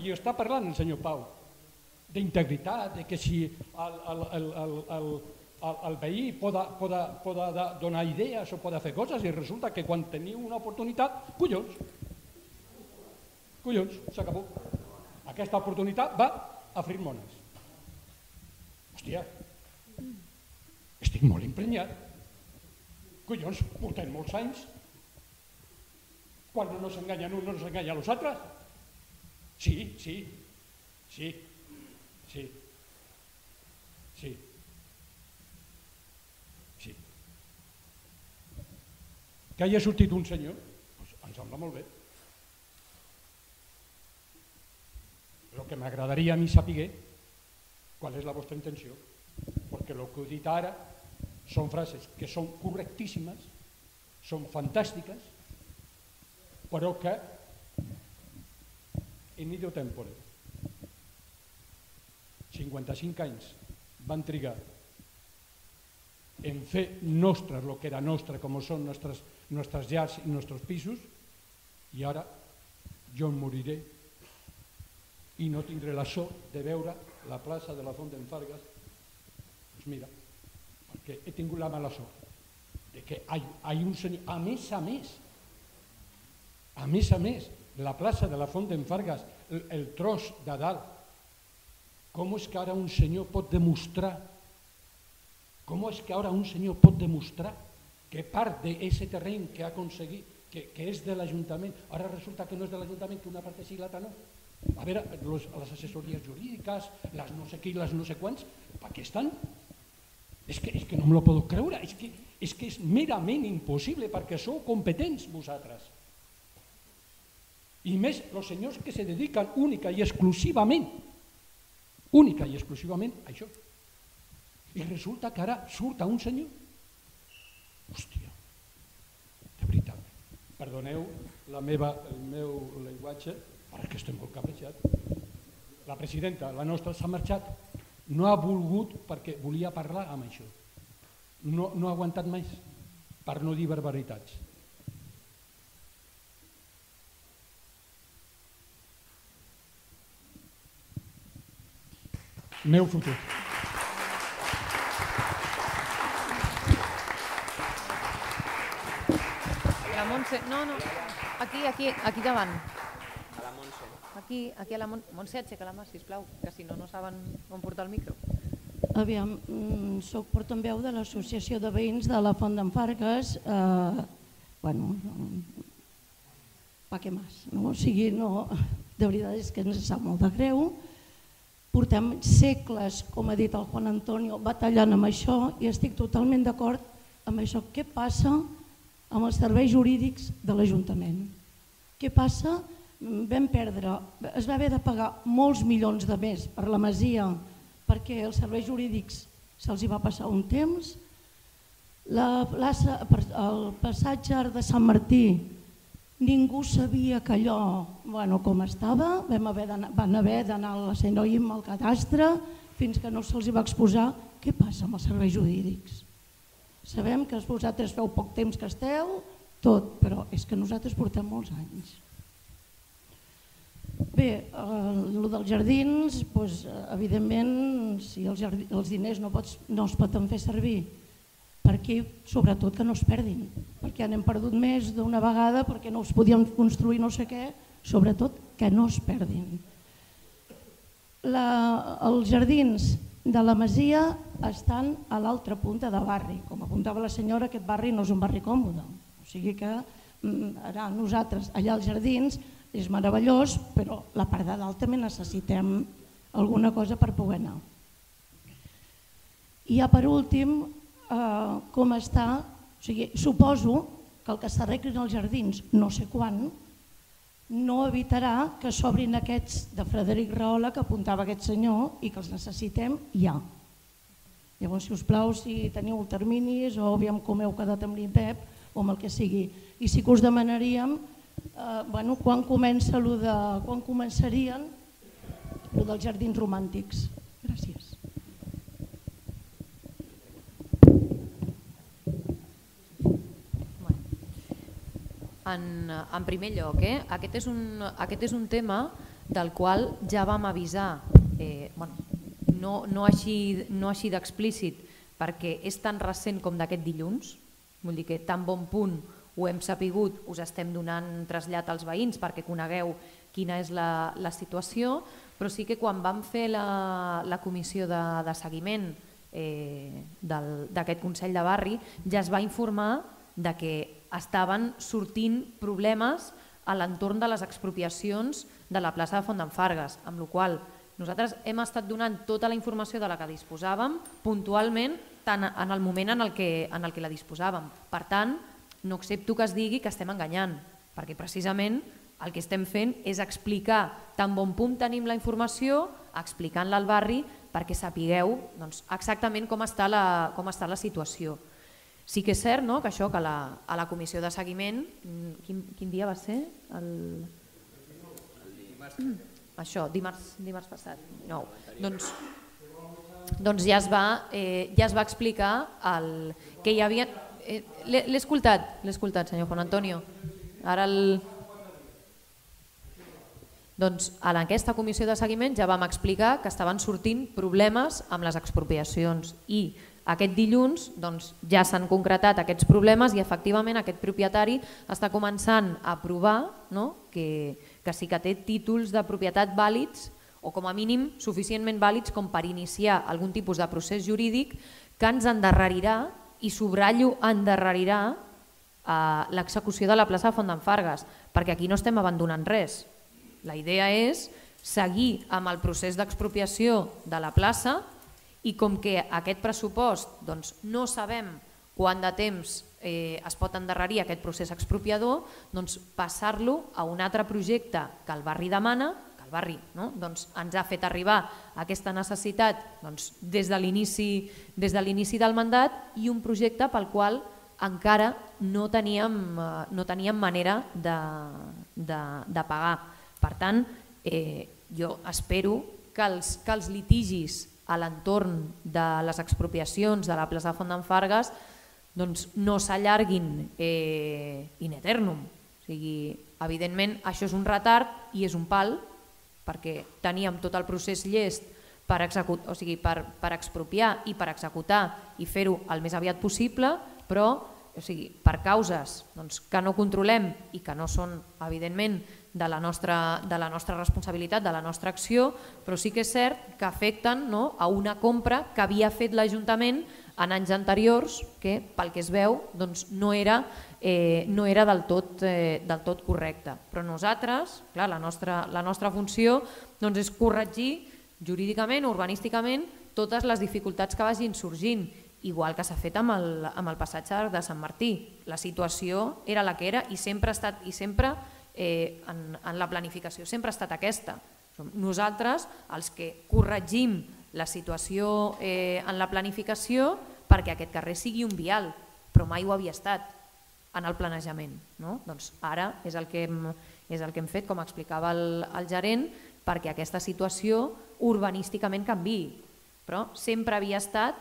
I està parlant el senyor Pau d'integritat, de que si el veí pot donar idees o pot fer coses i resulta que quan teniu una oportunitat, collons, s'acabó. Aquesta oportunitat va a Firmones. Hòstia, estic molt emprenyat. Collons, portem molts anys. Quan no ens enganyen uns, no ens enganyen els altres. Sí. Que hi ha sortit un senyor, em sembla molt bé. El que m'agradaria a mi saber qual és la vostra intenció, perquè el que he dit ara són frases que són correctíssimes, són fantàstiques, però que en medio tempore. 55 anys van trigar en fer nostres el que era nostre, com són nostres llars i nostres pisos, i ara jo em moriré i no tindré la sort de veure la plaça de la Font d'en Fargues. Doncs mira, perquè he tingut la mala sort de que hi ha un senyor, a més a més, la plaça de la Font d'en Fargues, el tros de dalt, com és que ara un senyor pot demostrar que part d'aquest terreny que ha aconseguit, que és de l'Ajuntament, ara resulta que no és de l'Ajuntament, que una part és i l'altra no. A veure, les assessories jurídiques, les no sé qui, les no sé quants, per què estan? És que no me lo puc creure, és que és merament impossible perquè sou competents vosaltres. I més, els senyors que se dediquen única i exclusivament a això. I resulta que ara surt un senyor. Hòstia, de veritat. Perdoneu el meu llenguatge, perquè estic molt caprejat. La presidenta, la nostra, s'ha marxat. No ha volgut perquè volia parlar amb això. No ha aguantat més, per no dir barbaritats. Meu futur. La Montse, no, aquí davant. A la Montse. Aquí a la Montse. Montse, aixeca la mà, sisplau, que si no, no saben on portar el micro. Aviam, soc portaveu de l'Associació de Veïns de la Font d'en Fargues. Bueno, pa què més, no? O sigui, no, de veritat és que ens sap molt de greu. Portem segles, com ha dit el Juan Antonio, batallant amb això i estic totalment d'acord amb això. Què passa amb els serveis jurídics de l'Ajuntament? Què passa? Vam perdre, es va haver de pagar molts milions de més per la masia perquè els serveis jurídics se'ls va passar un temps. El passatge Arc de Sant Martí, ningú sabia que allò com estava, van haver d'anar a la CNOIM al cadastre fins que no se'ls va exposar què passa amb els serveis jurídics. Sabem que vosaltres feu poc temps que esteu, tot, però és que nosaltres portem molts anys. Bé, el dels jardins, evidentment, si els diners no es poden fer servir, perquè sobretot que no es perdin, perquè n'hem perdut més d'una vegada, perquè no els podíem construir no sé què, sobretot que no es perdin. Els jardins de la masia estan a l'altra punta de barri, com apuntava la senyora, aquest barri no és un barri còmode, o sigui que ara nosaltres allà als jardins és meravellós, però la part de dalt també necessitem alguna cosa per poder anar. I ja per últim, com està, suposo que el que s'arreglin els jardins no sé quan no evitarà que s'obrin aquests de Frederic Rahola que apuntava aquest senyor i que els necessitem ja. Llavors, sisplau, si teniu terminis o aviam com heu quedat amb l'IPEP o amb el que sigui. I sí que us demanaríem quan començarien el dels jardins romàntics. Gràcies. En primer lloc, aquest és un tema del qual ja vam avisar, no així d'explícit, perquè és tan recent com d'aquest dilluns, vull dir que tan bon punt ho hem sapigut, us estem donant trasllat als veïns perquè conegueu quina és la situació, però sí que quan vam fer la comissió de seguiment d'aquest Consell de Barri ja es va informar que estaven sortint problemes a l'entorn de les expropiacions de la plaça de Font d'en Fargues, amb la qual cosa nosaltres hem estat donant tota la informació de la que disposàvem puntualment tant en el moment en el que la disposàvem. Per tant, no accepto que es digui que estem enganyant, perquè precisament el que estem fent és explicar tan bon punt tenim la informació, explicant-la al barri perquè sapigueu exactament com està la situació. Sí que és cert que això que a la comissió de seguiment, quin dia va ser? Això, dimarts passat, 9. Doncs ja es va explicar que hi havia... L'he escoltat, senyor Juan Antonio. Ara el... Doncs en aquesta comissió de seguiment ja vam explicar que estaven sortint problemes amb les expropiacions i aquest dilluns ja s'han concretat aquests problemes i efectivament aquest propietari està començant a provar que sí que té títols de propietat vàlids o com a mínim suficientment vàlids com per iniciar algun tipus de procés jurídic que ens endarrerirà i subratllo endarrerirà l'execució de la plaça Font d'en Fargues perquè aquí no estem abandonant res. La idea és seguir amb el procés d'expropiació de la plaça i com que aquest pressupost no sabem quant de temps es pot endarrerir aquest procés expropiador, passar-lo a un altre projecte que el barri demana, que el barri ens ha fet arribar aquesta necessitat des de l'inici del mandat i un projecte pel qual encara no teníem manera de pagar. Per tant, jo espero que els litigis a l'entorn de les expropiacions de la plaça Font d'en Fargues no s'allarguin in eternum. Evidentment, això és un retard i és un pal perquè teníem tot el procés llest per expropiar i per executar i fer-ho el més aviat possible, però per causes que no controlem i que no són, evidentment, de la nostra responsabilitat, de la nostra acció, però sí que és cert que afecten a una compra que havia fet l'Ajuntament en anys anteriors que, pel que es veu, no era del tot correcta. Però nosaltres, la nostra funció és corregir jurídicament, urbanísticament, totes les dificultats que vagin sorgint, igual que s'ha fet amb el passatge d'Arc de Sant Martí. La situació era la que era i sempre ha estat... en la planificació sempre ha estat aquesta. Som nosaltres els que corregim la situació en la planificació perquè aquest carrer sigui un vial, però mai ho havia estat en el planejament. Ara és el que hem fet, com explicava el gerent, perquè aquesta situació urbanísticament canviï, però sempre havia estat,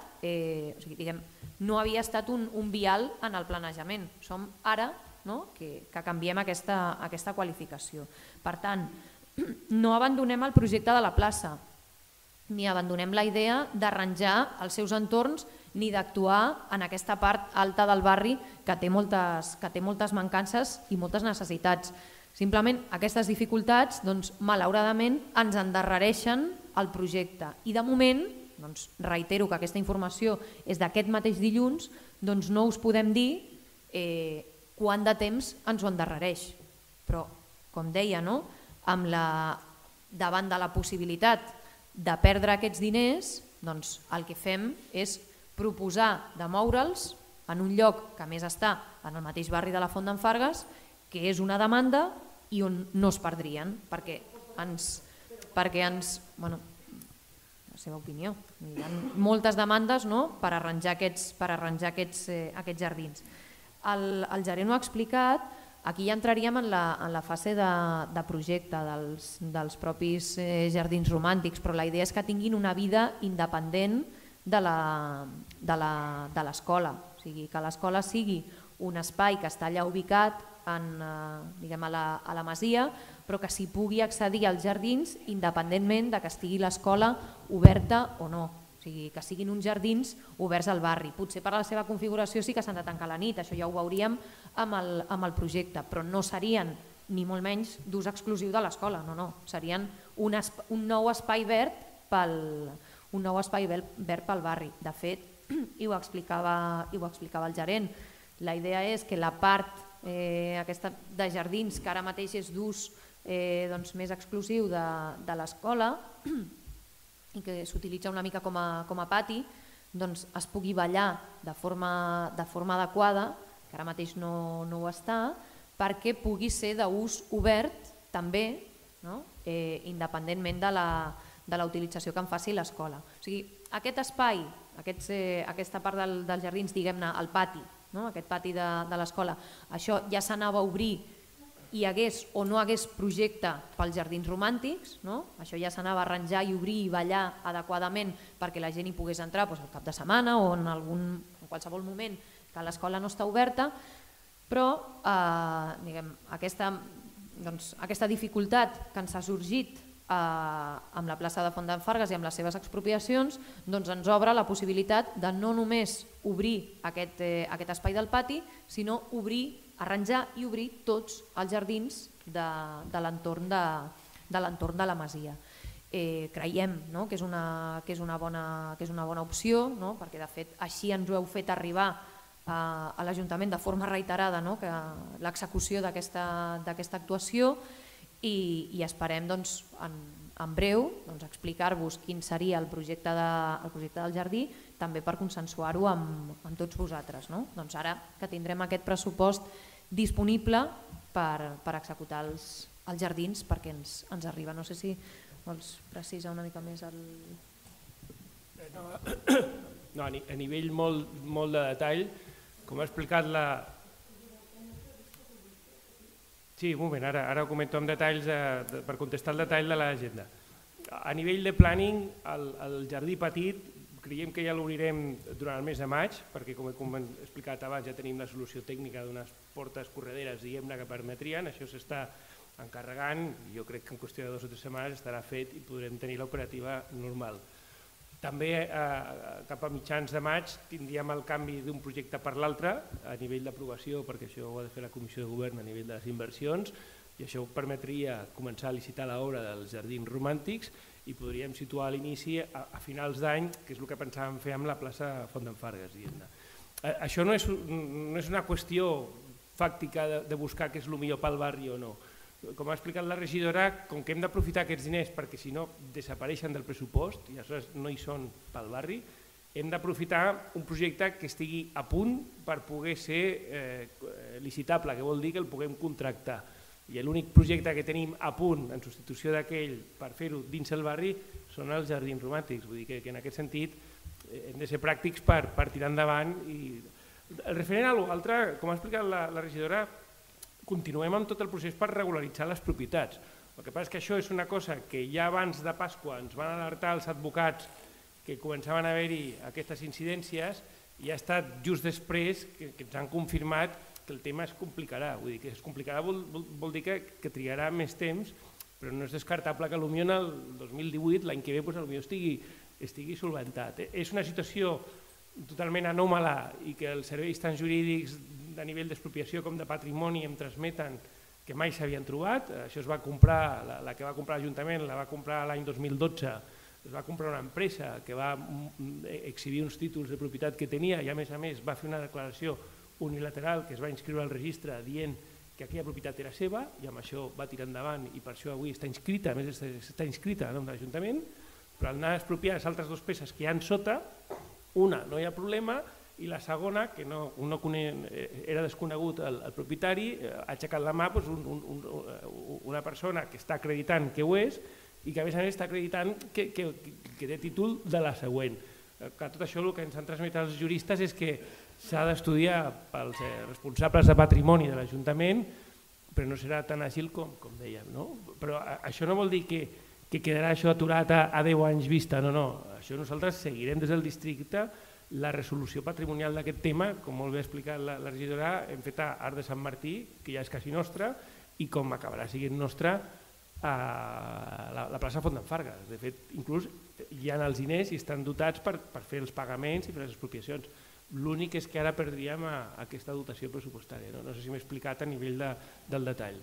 no havia estat un vial en el planejament. Som ara que canviem aquesta qualificació. Per tant, no abandonem el projecte de la plaça, ni abandonem la idea d'arranjar els seus entorns ni d'actuar en aquesta part alta del barri que té moltes mancances i moltes necessitats. Simplement aquestes dificultats, malauradament, ens endarrereixen el projecte i de moment, reitero que aquesta informació és d'aquest mateix dilluns, no us podem dir quant de temps ens ho endarrereix. Però, com deia, davant de la possibilitat de perdre aquests diners, el que fem és proposar de moure'ls en un lloc que més està en el mateix barri de la Font d'en Fargues, que és una demanda i on no es perdrien, perquè ens... La seva opinió. Hi ha moltes demandes per arranjar aquests jardins. El gerent ho ha explicat, aquí ja entraríem en la fase de projecte dels propis jardins romàntics, però la idea és que tinguin una vida independent de l'escola, o sigui que l'escola sigui un espai que està allà ubicat a la masia, però que s'hi pugui accedir als jardins independentment que estigui l'escola oberta o no. O sigui, que siguin uns jardins oberts al barri. Potser per la seva configuració sí que s'han de tancar a la nit, això ja ho veuríem amb el projecte, però no serien ni molt menys d'ús exclusiu de l'escola, no, no, serien un nou espai verd pel barri. De fet, i ho explicava el gerent, la idea és que la part de jardins que ara mateix és d'ús més exclusiu de l'escola i que s'utilitza una mica com a pati, es pugui ballar de forma adequada, que ara mateix no ho està, perquè pugui ser d'ús obert també, independentment de la utilització que en faci l'escola. O sigui, aquest espai, aquesta part dels jardins, diguem-ne, el pati, aquest pati de l'escola, això ja s'anava a obrir hi hagués o no hagués projecte pels jardins romàntics, això ja s'anava a arranjar i obrir i ballar adequadament perquè la gent hi pogués entrar al cap de setmana o en qualsevol moment que l'escola no està oberta, però aquesta dificultat que ens ha sorgit amb la plaça de Font d'en Fargues i amb les seves expropiacions ens obre la possibilitat de no només obrir aquest espai del pati, sinó arranjar i obrir tots els jardins de l'entorn de la masia. Creiem que és una bona opció, perquè de fet així ens ho heu fet arribar a l'Ajuntament de forma reiterada l'execució d'aquesta actuació, i esperem en breu explicar-vos quin seria el projecte del jardí, també per consensuar-ho amb tots vosaltres. Ara que tindrem aquest pressupost disponible per executar els jardins perquè ens arriba. No sé si vols precisar una mica més el... No, a nivell molt de detall, com ha explicat la... Sí, un moment, ara ho comento amb detalls per contestar el detall de l'agenda. A nivell de planning, el jardí petit creiem que ja l'obrirem durant el mes de maig, perquè com he explicat abans ja tenim la solució tècnica d'unes portes correderes que permetrien, això s'està encarregant, jo crec que en qüestió de 2 o 3 setmanes estarà fet i podrem tenir l'operativa normal. També cap a mitjans de maig tindríem el canvi d'un projecte per l'altre a nivell d'aprovació, perquè això ho ha de fer la Comissió de Govern a nivell de les inversions, i això permetria començar a licitar l'obra dels jardins romàntics i podríem situar a l'inici a finals d'any, que és el que pensàvem fer amb la plaça Font d'en Fargues. Això no és una qüestió fàctica de buscar què és el millor pel barri o no. Com ha explicat la regidora, com que hem d'aprofitar aquests diners perquè si no desapareixen del pressupost i aleshores no hi són pel barri, hem d'aprofitar un projecte que estigui a punt per poder ser licitable, que vol dir que el puguem contractar. I l'únic projecte que tenim a punt en substitució d'aquell per fer-ho dins el barri són els jardins romàntics. Vull dir que en aquest sentit hem de ser pràctics per tirar endavant. Referent a l'altre, com ha explicat la regidora, continuem amb tot el procés per regularitzar les propietats. El que passa és que això és una cosa que ja abans de Pasqua ens van alertar els advocats que començaven a haver-hi aquestes incidències i ha estat just després que ens han confirmat que el tema es complicarà. Vull dir que es complicarà vol dir que trigarà més temps, però no és descartable que potser en el 2018, l'any que ve, potser estigui solventat. És una situació totalment anòmala i que els serveis tan jurídics de nivell d'expropiació com de patrimoni em transmeten que mai s'havien trobat. Això es va comprar, la que va comprar l'Ajuntament la va comprar l'any 2012, es va comprar una empresa que va exhibir uns títols de propietat que tenia i a més va fer una declaració unilateral que es va inscriure al registre dient que aquella propietat era seva i amb això va tirar endavant i per això avui està inscrita, a més està inscrita en nom de l'Ajuntament, però al anar a expropiar les altres 2 peces que hi ha sota, una no hi ha problema i la segona, que era desconegut el propietari, ha aixecat la mà una persona que està acreditant que ho és i que a més està acreditant que té títol de la següent. Tot això el que ens han transmès els juristes és que s'ha d'estudiar pels responsables de patrimoni de l'Ajuntament, però no serà tan àgil com dèiem. Però això no vol dir que quedarà això aturat a 10 anys vista, no, no. Això nosaltres seguirem des del districte la resolució patrimonial d'aquest tema, com molt bé ha explicat la regidora, hem fet a Arc de Sant Martí, que ja és quasi nostra, i com acabarà sent nostra la plaça Font d'en Fargues. De fet, inclús hi ha els diners i estan dotats per fer els pagaments i fer les expropiacions. L'únic és que ara perdríem aquesta dotació pressupostària. No sé si m'he explicat a nivell del detall.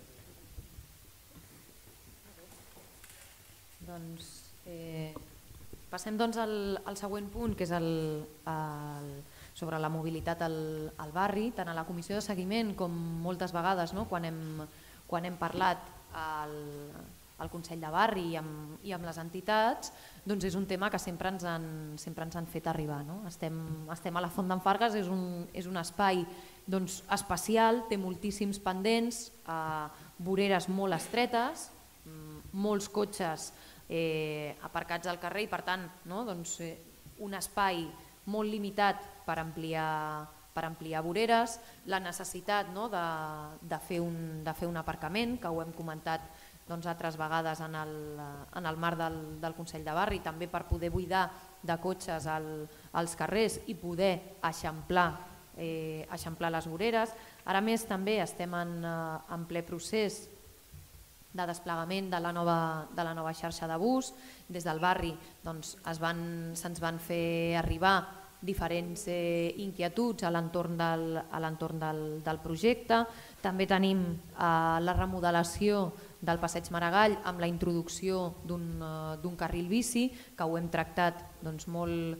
Doncs... Passem al següent punt, que és sobre la mobilitat al barri. Tant a la comissió de seguiment com moltes vegades quan hem parlat al Consell de Barri i amb les entitats, és un tema que sempre ens han fet arribar. Estem a la Font d'en Fargues, és un espai especial, té moltíssims pendents, voreres molt estretes, molts cotxes aparcats al carrer i per tant un espai molt limitat per ampliar per ampliar voreres, la necessitat de fer un aparcament, que ho hem comentat altres vegades en el marc del Consell de Barri, també per poder buidar de cotxes als carrers i poder eixamplar les voreres. Ara més també estem en ple procés de desplegament de la nova xarxa de bus. Des del barri se'ns van fer arribar diferents inquietuds a l'entorn del projecte. També tenim la remodelació del passeig Maragall amb la introducció d'un carril bici, que ho hem tractat molt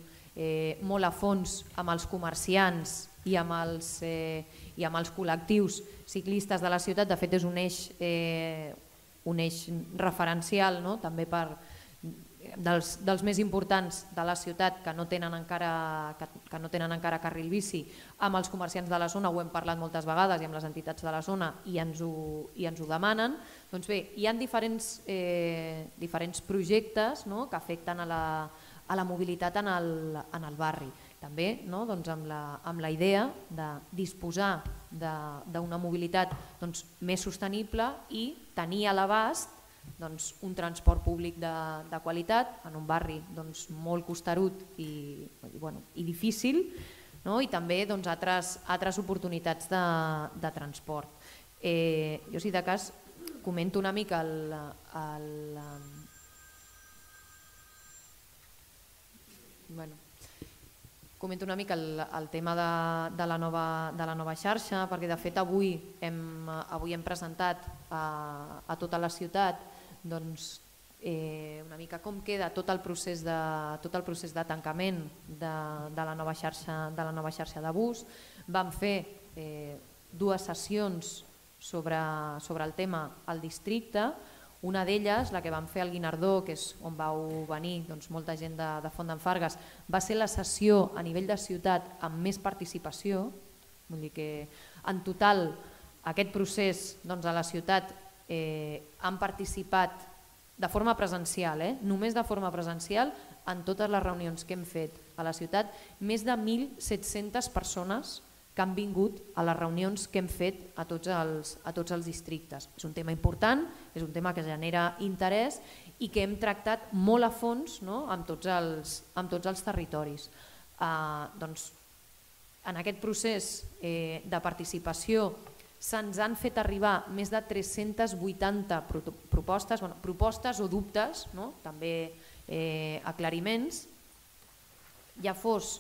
a fons amb els comerciants i amb els col·lectius ciclistes de la ciutat. De fet, és un eix referencial també dels més importants de la ciutat que no tenen encara carril bici. Amb els comerciants de la zona ho hem parlat moltes vegades i amb les entitats de la zona i ens ho demanen. Doncs bé, hi ha diferents projectes que afecten a la mobilitat en el barri. També amb la idea de disposar d'una mobilitat més sostenible i tenir a l'abast un transport públic de qualitat en un barri molt costerut i difícil, i també altres oportunitats de transport. Jo, si de cas, comento una mica el tema de la nova xarxa, perquè de fet avui hem presentat a tota la ciutat una mica com queda tot el procés de tancament de la nova xarxa de bus. Vam fer dues sessions sobre el tema al districte. Una d'elles, la que vam fer al Guinardó, que és on vau venir molta gent de Font d'en Fargues, va ser la sessió a nivell de ciutat amb més participació. Vull dir que en total aquest procés a la ciutat han participat de forma presencial, només de forma presencial, en totes les reunions que hem fet a la ciutat, més de 1.700 persones que han vingut a les reunions que hem fet a tots els districtes. És un tema important, és un tema que genera interès i que hem tractat molt a fons amb tots els territoris. En aquest procés de participació se'ns han fet arribar més de 380 propostes o dubtes, també aclariments, ja fos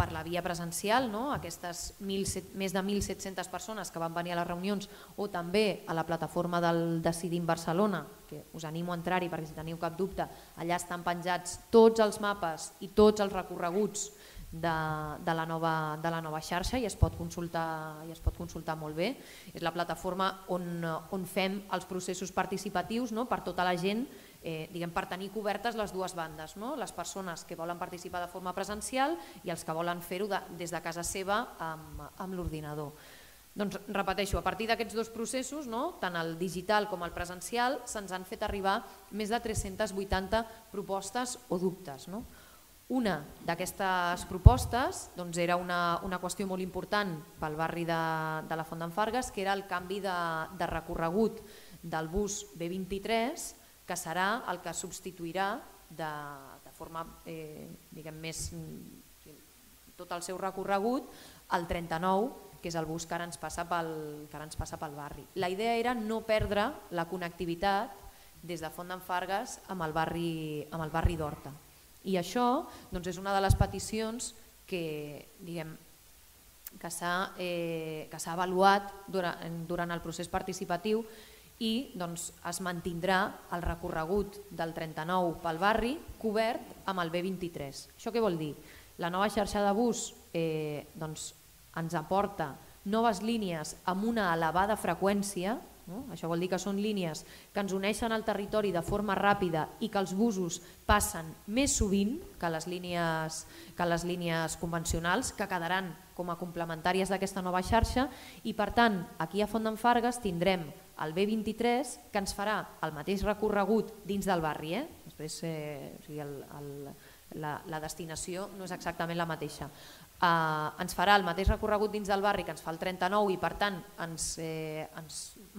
per la via presencial, aquestes més de 1.700 persones que van venir a les reunions, o també a la plataforma del Decidim Barcelona, que us animo a entrar-hi perquè si teniu cap dubte, allà estan penjats tots els mapes i tots els recorreguts de la nova xarxa i es pot consultar molt bé. És la plataforma on fem els processos participatius per tota la gent, per tenir cobertes les dues bandes, les persones que volen participar de forma presencial i els que volen fer-ho des de casa seva amb l'ordinador. Doncs repeteixo, a partir d'aquests dos processos, tant el digital com el presencial, se'ns han fet arribar més de 380 propostes o dubtes. Una d'aquestes propostes era una qüestió molt important pel barri de la Font d'en Fargues, que era el canvi de recorregut del bus B23, que serà el que substituirà de forma més tot el seu recorregut el 39, que és el bus que ara ens passa pel barri. La idea era no perdre la connectivitat des de Font d'en Fargues amb el barri d'Horta. I això és una de les peticions que s'ha avaluat durant el procés participatiu i es mantindrà el recorregut del 39 pel barri cobert amb el B23. Això què vol dir? La nova xarxa de bus ens aporta noves línies amb una elevada freqüència. Això vol dir que són línies que ens uneixen al territori de forma ràpida i que els busos passen més sovint que les línies convencionals, que quedaran com a complementàries d'aquesta nova xarxa, i per tant aquí a Font d'en Fargues tindrem el B23 que ens farà el mateix recorregut dins del barri. Després la destinació no és exactament la mateixa. Ens farà el mateix recorregut dins del barri que ens fa el 39 i per tant ens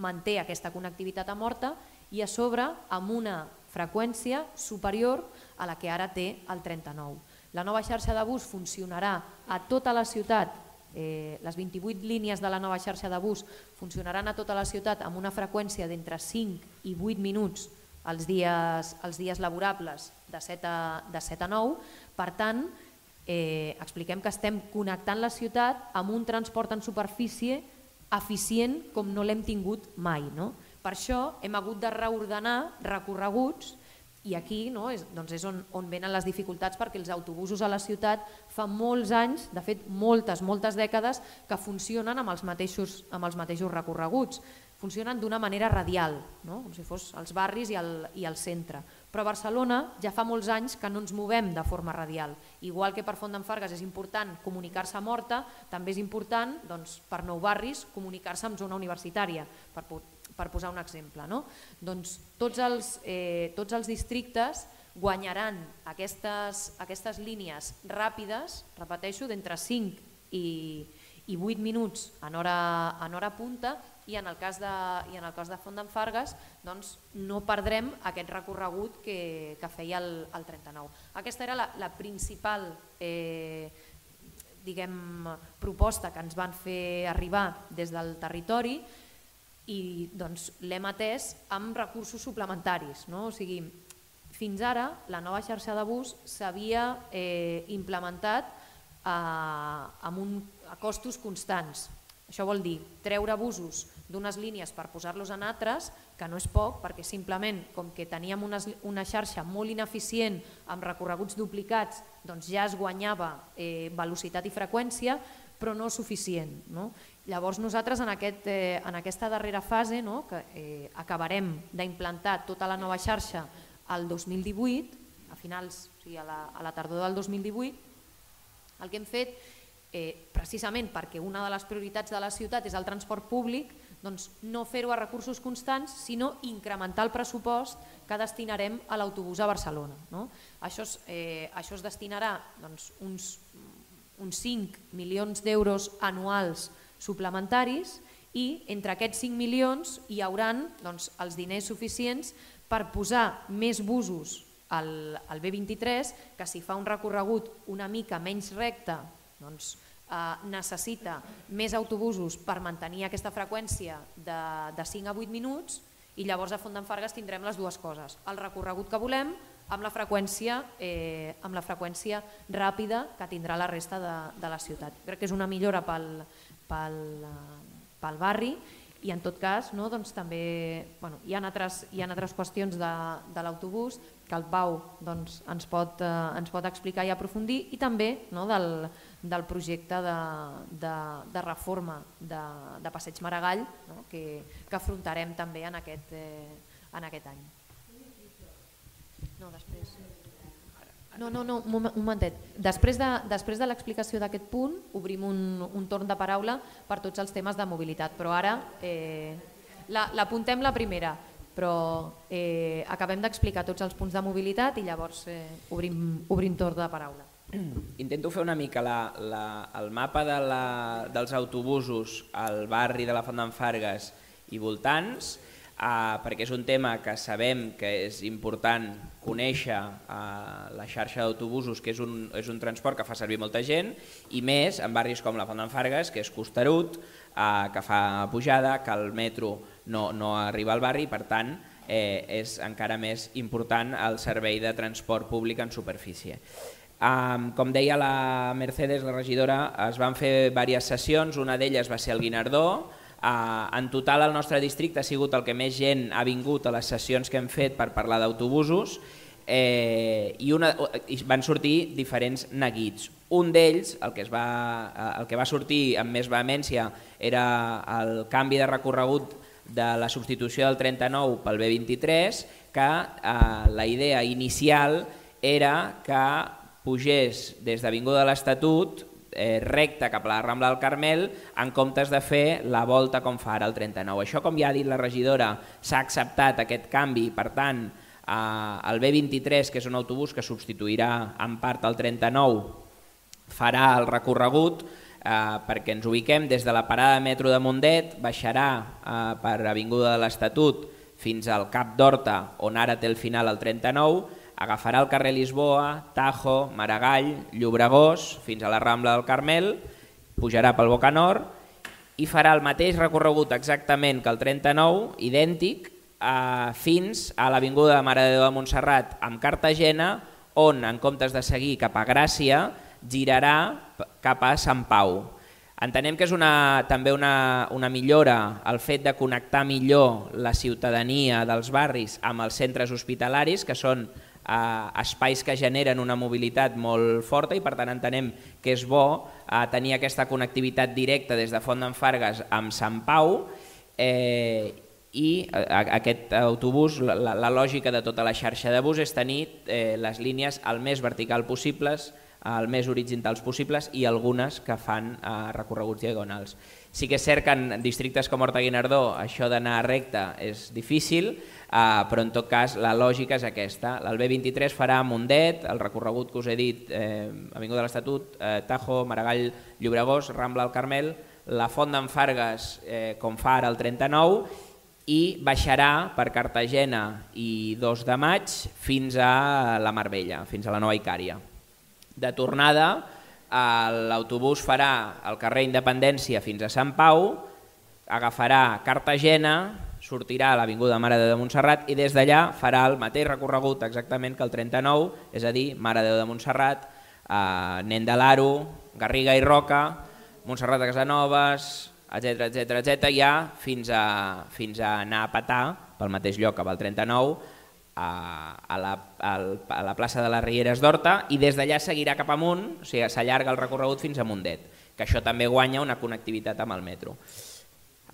manté aquesta connectivitat amb Horta i a sobre amb una freqüència superior a la que ara té el 39. La nova xarxa de bus funcionarà a tota la ciutat, les 28 línies de la nova xarxa de bus funcionaran a tota la ciutat amb una freqüència d'entre 5 i 8 minuts els dies laborables de 7 a 9, per tant expliquem que estem connectant la ciutat amb un transport en superfície eficient com no l'hem tingut mai. Per això hem hagut de reordenar recorreguts i aquí és on venen les dificultats perquè els autobusos a la ciutat fa molts anys, de fet moltes dècades, que funcionen amb els mateixos recorreguts. Funcionen d'una manera radial, com si fos els barris i el centre. Però a Barcelona ja fa molts anys que no ens movem de forma radial. Igual que per Font d'en Fargues és important comunicar-se amb Horta, també és important per Nou Barris comunicar-se amb zona universitària, per posar un exemple. Tots els districtes guanyaran aquestes línies ràpides, repeteixo, d'entre 5 i 8 minuts en hora punta, i en el cas de Font d'en Fargues no perdrem aquest recorregut que feia el 39. Aquesta era la principal proposta que ens van fer arribar des del territori i l'hem atès amb recursos suplementaris. Fins ara la nova xarxa de bus s'havia implementat a costos constants. Això vol dir treure busos d'unes línies per posar-los en altres, que no és poc, perquè simplement com que teníem una xarxa molt ineficient amb recorreguts duplicats, ja es guanyava velocitat i freqüència, però no suficient. Llavors nosaltres en aquesta darrera fase, que acabarem d'implantar tota la nova xarxa el 2018, a la tardor del 2018, el que hem fet, precisament perquè una de les prioritats de la ciutat és el transport públic, no fer-ho a recursos constants, sinó incrementar el pressupost que destinarem a l'autobús a Barcelona. Això es destinarà uns 5 milions d'euros anuals suplementaris i entre aquests 5 milions hi haurà els diners suficients per posar més busos al B23, que si fa un recorregut una mica menys recte necessita més autobusos per mantenir aquesta freqüència de 5 a 8 minuts i llavors a Font d'en Fargues tindrem les dues coses, el recorregut que volem amb la freqüència ràpida que tindrà la resta de la ciutat. Crec que és una millora pel barri i en tot cas també hi ha altres qüestions de l'autobús que el Pau ens pot explicar i aprofundir, i també del projecte de reforma de Passeig Maragall que afrontarem també en aquest any. No, un momentet. Després de l'explicació d'aquest punt obrim un torn de paraula per tots els temes de mobilitat, però ara l'apuntem la primera, però acabem d'explicar tots els punts de mobilitat i llavors obrim torn de paraula. Intento fer una mica el mapa dels autobusos al barri de la Font d'en Fargues i voltants, perquè és un tema que sabem que és important conèixer la xarxa d'autobusos, que és un transport que fa servir molta gent, i més en barris com la Font d'en Fargues, que és costerut, que fa pujada, que el metro no arriba al barri, per tant és encara més important el servei de transport públic en superfície. Com deia la Mercedes, la regidora, es van fer diverses sessions, una d'elles va ser el Guinardó. En total el nostre districte ha sigut el que més gent ha vingut a les sessions que hem fet per parlar d'autobusos i van sortir diferents neguits. Un d'ells, el que va sortir amb més vehemència, era el canvi de recorregut de la substitució del 39 pel B23, que la idea inicial era que pugés des d'Avinguda de l'Estatut recta cap a la Rambla del Carmel en comptes de fer la volta com fa ara el 39. Això, com ja ha dit la regidora, s'ha acceptat aquest canvi, per tant El B23, que és un autobús que substituirà en part el 39, farà el recorregut perquè ens ubiquem des de la parada de metro de Mundet, baixarà per Avinguda de l'Estatut fins al Cap d'Horta, on ara té el final el 39, agafarà el carrer Lisboa, Tajo, Maragall, Llobregós, fins a la Rambla del Carmel, pujarà pel Boca Nord i farà el mateix recorregut exactament que el 39, idèntic, fins a l'Avinguda de Mare de Déu de Montserrat amb Cartagena, on en comptes de seguir cap a Gràcia, girarà cap a Sant Pau. Entenem que és també una millora el fet de connectar millor la ciutadania dels barris amb els centres hospitalaris, que són espais que generen una mobilitat molt forta, i per tant entenem que és bo tenir aquesta connectivitat directa des de Font d'en Fargues amb Sant Pau, i aquest autobús, la lògica de tota la xarxa de bus és tenir les línies el més vertical possibles, el més horitzontals possibles i algunes que fan recorreguts diagonals. Sí que és cert que en districtes com Horta-Guinardó això d'anar recte és difícil, però en tot cas la lògica és aquesta. El B23 farà a Mundet, el recorregut que us he dit, Avinguda de l'Estatut, Tajo, Maragall, Llobregós, Rambla del Carmel, la Font d'en Fargues, com fa ara el 39, i baixarà per Cartagena i 2 de maig fins a la Mar Vella, fins a la Nova Icària. De tornada, l'autobús farà el carrer Independència fins a Sant Pau, agafarà Cartagena, sortirà a l'Avinguda Mare de Déu de Montserrat i des d'allà farà el mateix recorregut exactament que el 39, és a dir, Mare de Déu de Montserrat, Nen de l'Aro, Garriga i Roca, Montserrat de Casanovas, etc, ja fins a anar a petar pel mateix lloc que va el 39, a la plaça de les Rieres d'Horta, i des d'allà seguirà cap amunt, o sigui, s'allarga el recorregut fins a Mundet, que això també guanya una connectivitat amb el metro.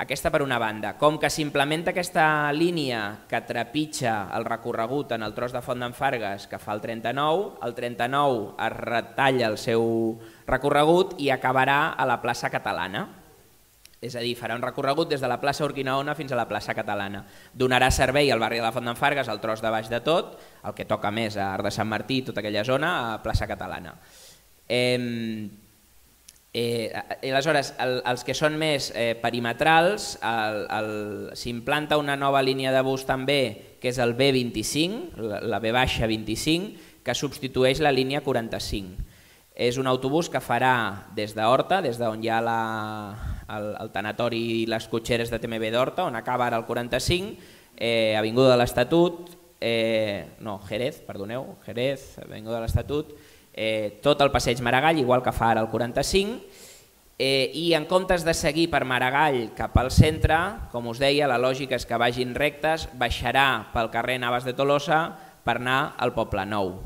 Aquesta per una banda. Com que s'implementa aquesta línia que trepitja el recorregut en el tros de Font d'en Fargues que fa el 39, el 39 es retalla el seu recorregut i acabarà a la plaça Catalana. És a dir, farà un recorregut des de la plaça Urquinaona fins a la plaça Catalana. Donarà servei al barri de la Font d'en Fargues, al tros de baix de tot, el que toca més a Arc de Sant Martí, tota aquella zona, a plaça Catalana. Aleshores, els que són més perimetrals, s'implanta una nova línia de bus també, que és el B25, la B-25, que substitueix la línia 45. És un autobús que farà des d'Horta, des d'on hi ha el tanatori i les cotxeres de TMB d'Horta, on acaba ara el 45, Avinguda de l'Estatut, no, Jerez, perdoneu, Jerez, Avinguda de l'Estatut, tot el passeig Maragall, igual que fa ara el 45, i en comptes de seguir per Maragall cap al centre, com us deia, la lògica és que vagin rectes, baixarà pel carrer Navas de Tolosa per anar al Poble Nou.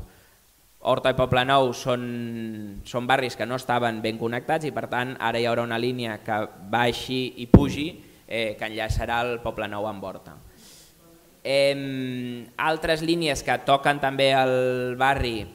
Horta i Poble Nou són barris que no estaven ben connectats i per tant ara hi haurà una línia que baixi i pugi que enllaçarà el Poble Nou amb Horta. Altres línies que toquen també el barri,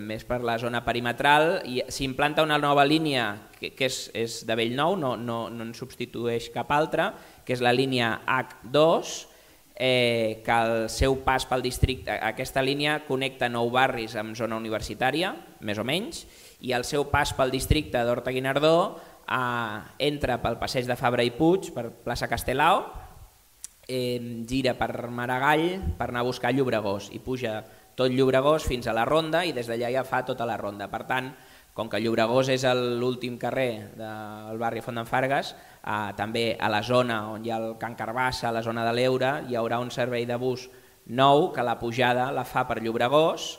més per la zona perimetral, s'implanta una nova línia que és de Bellnou, no en substitueix cap altra, que és la línia H2, que el seu pas pel districte, aquesta línia connecta 9 barris amb zona universitària, més o menys, i el seu pas pel districte d'Horta-Guinardó entra pel passeig de Fabra i Puig, per plaça Castelao, gira per Maragall per anar a buscar Llobregós i puja tot Llobregós fins a la Ronda i des d'allà ja fa tota la Ronda. Per tant, com que Llobregós és l'últim carrer del barri Font d'en Fargues, també a la zona on hi ha el Can Carbassa, a la zona de l'Eure, hi haurà un servei de bus nou que la pujada la fa per Llobregós,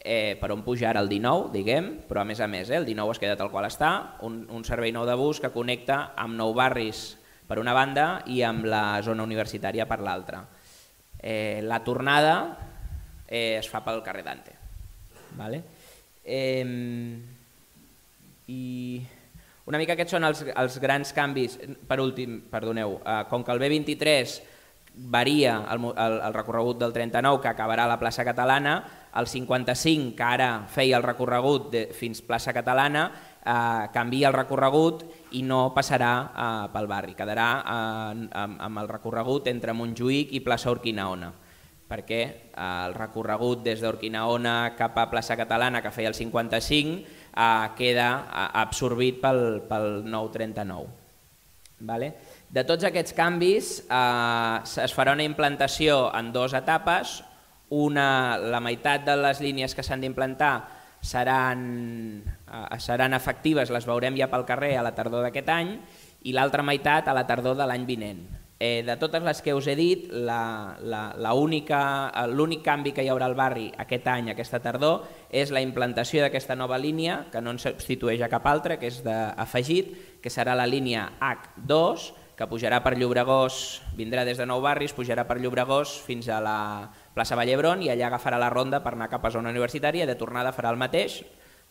per on puja ara el 19, diguem, però a més el 19 es queda tal qual està, un servei nou de bus que connecta amb 9 barris per una banda i amb la zona universitària per l'altra. La tornada es fa pel carrer Dante. I una mica aquests són els grans canvis. Per últim, perdoneu, com que el B23 varia el recorregut del 39 que acabarà a la plaça Catalana, el 55 que ara feia el recorregut fins a plaça Catalana canvia el recorregut i no passarà pel barri, quedarà amb el recorregut entre Montjuïc i plaça Urquinaona. perquè el recorregut des d'Urquinaona cap a plaça Catalana, que feia el 55, queda absorbit pel 939. De tots aquests canvis es farà una implantació en dues etapes. La meitat de les línies que s'han d'implantar seran efectives, les veurem ja pel carrer a la tardor d'aquest any, i l'altra meitat a la tardor de l'any vinent. De totes les que us he dit, l'únic canvi que hi haurà al barri aquest any, aquesta tardor, és la implantació d'aquesta nova línia, que no en substitueix a cap altra, que és d'afegit, que serà la línia H2, que pujarà per Llobregós, vindrà des de Nou Barris, pujarà per Llobregós fins a la plaça Vall d'Hebron i allà agafarà la ronda per anar cap a zona universitària, de tornada farà el mateix,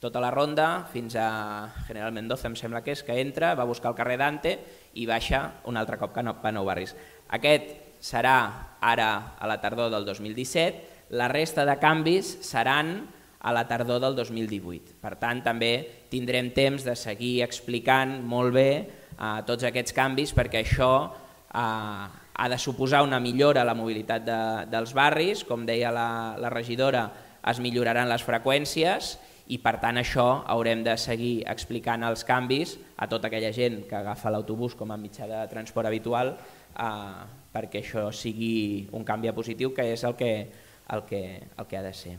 tota la ronda fins a General Mendoza, em sembla que és, que entra, va buscar el carrer Dante i baixa un altre cop cap a Nou Barris. Aquest serà ara a la tardor del 2017, la resta de canvis seran a la tardor del 2018. Per tant, també tindrem temps de seguir explicant molt bé tots aquests canvis, perquè això ha de suposar una millora a la mobilitat dels barris, com deia la regidora, es milloraran les freqüències i per tant això haurem de seguir explicant els canvis a tota aquella gent que agafa l'autobús com a mitjà de transport habitual, perquè això sigui un canvi positiu, que és el que ha de ser.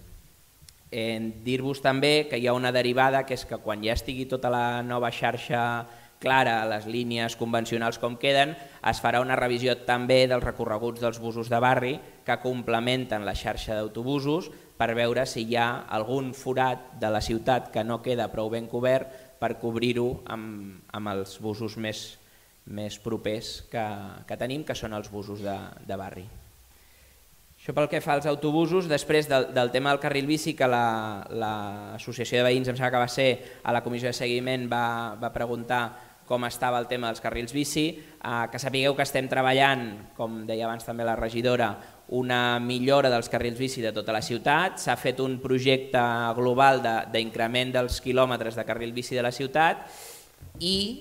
Dir-vos també que hi ha una derivada, que és que quan ja estigui tota la nova xarxa clara, les línies convencionals com queden, es farà una revisió també dels recorreguts dels busos de barri que complementen la xarxa d'autobusos per veure si hi ha algun forat de la ciutat que no queda prou ben cobert per cobrir-ho amb els busos més propers que tenim, que són els busos de barri. Això pel que fa als autobusos. Després del tema del carril bici, que l'Associació de Veïns, em sembla que va ser a la comissió de seguiment, va preguntar com estava el tema dels carrils bici, que sapigueu que estem treballant, com deia abans també la regidora, una millora dels carrils bici de tota la ciutat. S'ha fet un projecte global d'increment dels quilòmetres de carril bici de la ciutat i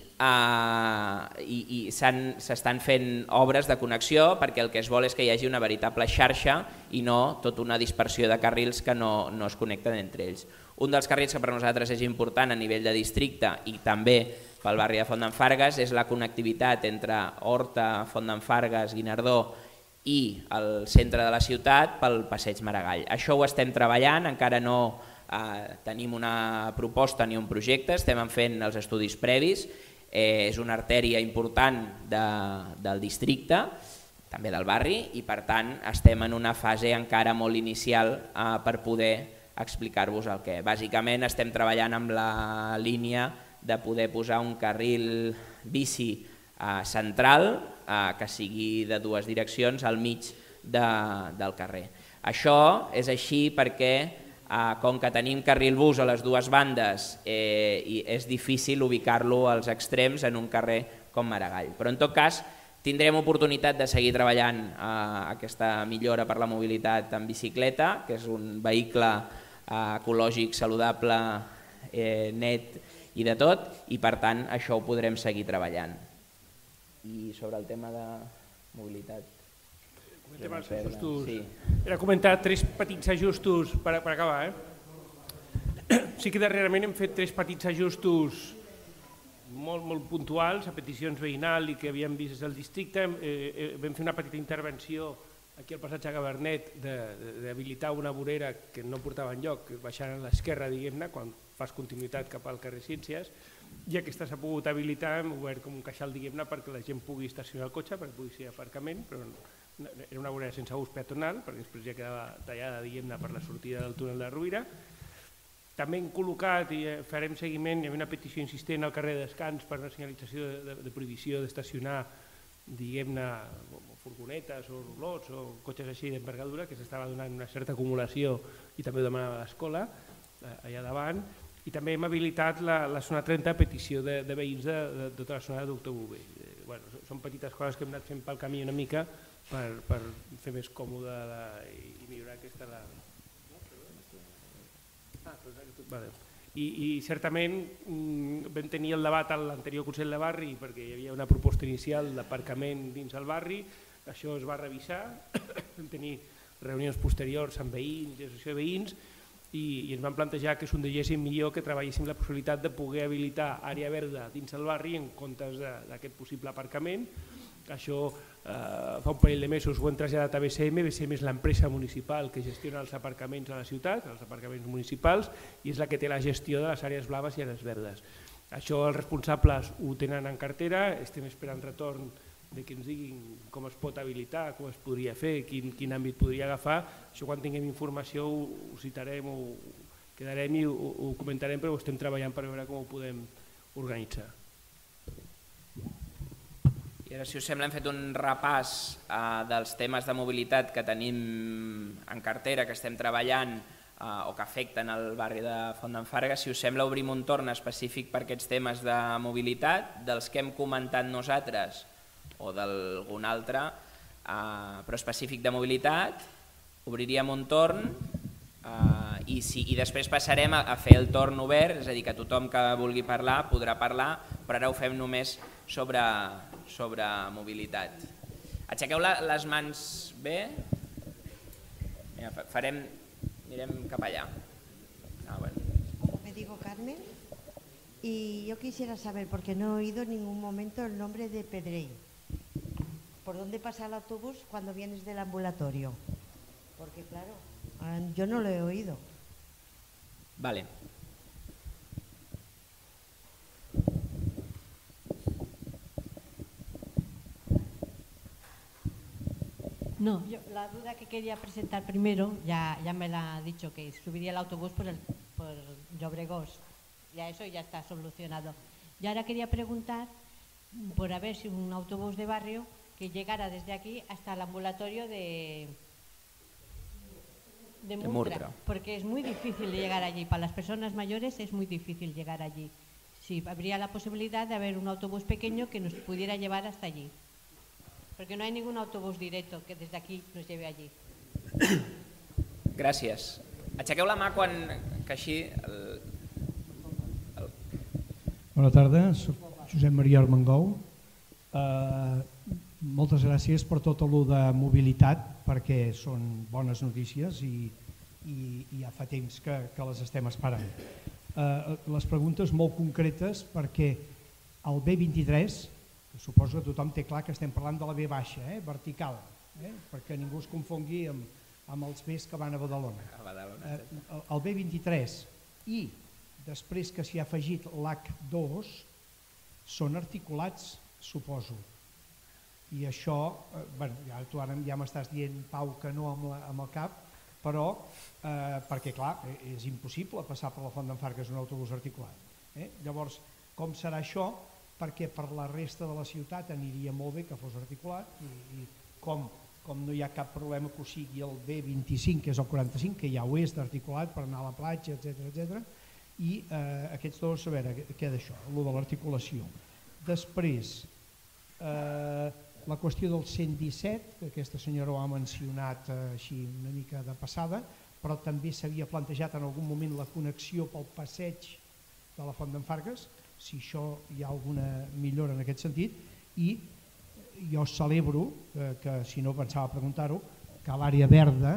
s'estan fent obres de connexió, perquè el que es vol és que hi hagi una veritable xarxa i no tota una dispersió de carrils que no es connecten entre ells. Un dels carrils que per nosaltres és important a nivell de districte i també pel barri de Font d'en Fargues és la connectivitat entre Horta, Font d'en Fargues, Guinardó i el centre de la ciutat pel passeig Maragall. Això ho estem treballant, encara no tenim una proposta ni un projecte, estem fent els estudis previs, és una artèria important del districte, també del barri, i per tant estem en una fase encara molt inicial per poder explicar-vos el que. Bàsicament estem treballant amb la línia de poder posar un carril bici central que sigui de dues direccions al mig del carrer. Això és així perquè com que tenim carril bus a les dues bandes és difícil ubicar-lo als extrems en un carrer com Maragall. Però en tot cas tindrem oportunitat de seguir treballant aquesta millora per la mobilitat en bicicleta, que és un vehicle ecològic, saludable, net i de tot, i per tant això ho podrem seguir treballant. I sobre el tema de mobilitat... Era comentar tres petits ajustos per acabar. Sí que darrerament hem fet tres petits ajustos molt puntuals a peticions veïnals i que havíem vist al districte. Vam fer una petita intervenció aquí al passatge Gabernet d'habilitar una vorera que no portava enlloc, baixant a l'esquerra, diguem-ne, quan fas continuïtat cap al carrer Ciències, i aquesta s'ha pogut habilitar, hem obert com un caixal, diguem-ne, perquè la gent pugui estacionar el cotxe, perquè pugui ser aparcament, però era una vorera sense ús peatonal, perquè després ja quedava tallada, diguem-ne, per la sortida del túnel de la Rovira. També hem col·locat, i farem seguiment, hi havia una petició insistent al carrer Descans per una senyalització de prohibició d'estacionar, diguem-ne, furgonetes o rolots o cotxes així d'envergadura, que s'estava donant una certa acumulació i també ho demanava l'escola, allà davant, i també hem habilitat la zona 30 a petició de veïns de tota la zona de Doctor Bové. Són petites coses que hem anat fent pel camí una mica per fer més còmode i millorar aquesta... I certament vam tenir el debat a l'anterior Consell de Barri perquè hi havia una proposta inicial d'aparcament dins el barri, això es va revisar, vam tenir reunions posteriors amb veïns i associació de veïns, i ens van plantejar que sondegéssim millor, que treballéssim la possibilitat de poder habilitar àrea verda dins el barri en comptes d'aquest possible aparcament. Això fa un parell de mesos ho hem traslladat a BCM. BCM és l'empresa municipal que gestiona els aparcaments a la ciutat, els aparcaments municipals, i és la que té la gestió de les àrees blaves i àrees verdes. Això els responsables ho tenen en cartera, estem esperant retorn que ens diguin com es pot habilitar, com es podria fer, quin àmbit podria agafar. Això quan tinguem informació ho citarem, ho quedarem i ho comentarem, però ho estem treballant per veure com ho podem organitzar. I ara, si us sembla, hem fet un repàs dels temes de mobilitat que tenim en cartera, que estem treballant o que afecten el barri de Font d'en Fargues. Si us sembla, obrim un torn específic per aquests temes de mobilitat, dels que hem comentat nosaltres o d'algun altre, però específic de mobilitat. Obriríem un torn i després passarem a fer el torn obert, és a dir, que tothom que vulgui parlar podrà parlar, però ara ho fem només sobre mobilitat. Aixequeu les mans bé. Farem... Mirem cap allá. Me digo Carmen y yo quisiera saber, porque no he oído en ningún momento el nombre de Pedrell. ¿Por dónde pasa el autobús cuando vienes del ambulatorio? Porque claro, yo no lo he oído. Vale. No, yo, la duda que quería presentar primero, ya me la ha dicho, que subiría el autobús por Llobregós. Ya eso ya está solucionado. Y ahora quería preguntar por a ver si un autobús de barrio que llegara desde aquí hasta el ambulatorio de Murtra, porque es muy difícil llegar allí. Para las personas mayores es muy difícil llegar allí. Sí, habría la posibilidad de haber un autobús pequeño que nos pudiera llevar hasta allí. Porque no hay ningún autobús directo que desde aquí nos lleve allí. Gràcies. Aixequeu la mà quan... que així... Bona tarda, soc Josep Maria Armengou. Moltes gràcies per tot el de mobilitat, perquè són bones notícies i ja fa temps que les estem esperant. Les preguntes molt concretes, perquè el B23, suposo que tothom té clar que estem parlant de la B baixa, vertical, perquè ningú es confongui amb els Bs que van a Badalona. El B23 i després que s'hi ha afegit l'H2 són articulats, suposo. I això, tu ara ja m'estàs dient, Pau, que no amb el cap, però perquè clar, és impossible passar per la Font d'en Fargues un autobús articulat. Llavors, com serà això? Perquè per la resta de la ciutat aniria molt bé que fos articulat i com no hi ha cap problema que ho sigui el B25, que és el 45, que ja ho és d'articulat per anar a la platja, etc. I aquests dos, a veure, què d'això, el de l'articulació. Després, la qüestió del 117, que aquesta senyora ho ha mencionat així una mica de passada, però també s'havia plantejat en algun moment la connexió pel passeig de la Font d'en Fargues, si això hi ha alguna millora en aquest sentit, i jo celebro, que si no pensava preguntar-ho, que l'àrea verda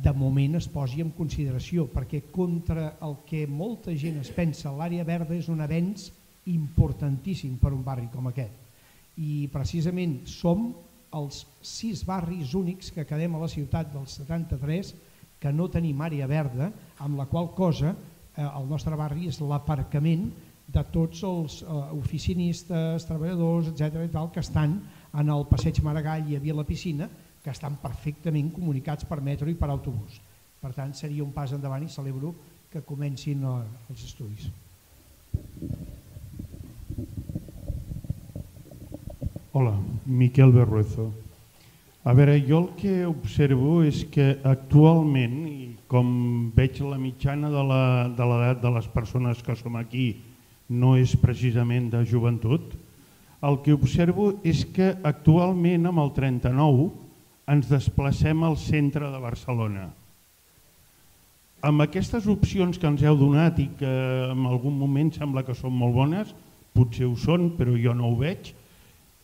de moment es posi en consideració, perquè contra el que molta gent es pensa, l'àrea verda és un avenç importantíssim per un barri com aquest, i precisament som els 6 barris únics que quedem a la ciutat dels 73 que no tenim àrea verda, amb la qual cosa el nostre barri és l'aparcament de tots els oficinistes, treballadors, etc., que estan en el passeig Maragall i a Via la Piscina, que estan perfectament comunicats per metro i per autobús. Per tant, seria un pas endavant i celebro que comencin els estudis. Hola, Miquel Berruezo. A veure, jo el que observo és que actualment, i com veig la mitjana de l'edat de les persones que som aquí, no és precisament de joventut, el que observo és que actualment amb el 39 ens desplacem al centre de Barcelona. Amb aquestes opcions que ens heu donat i que en algun moment sembla que són molt bones, potser ho són, però jo no ho veig,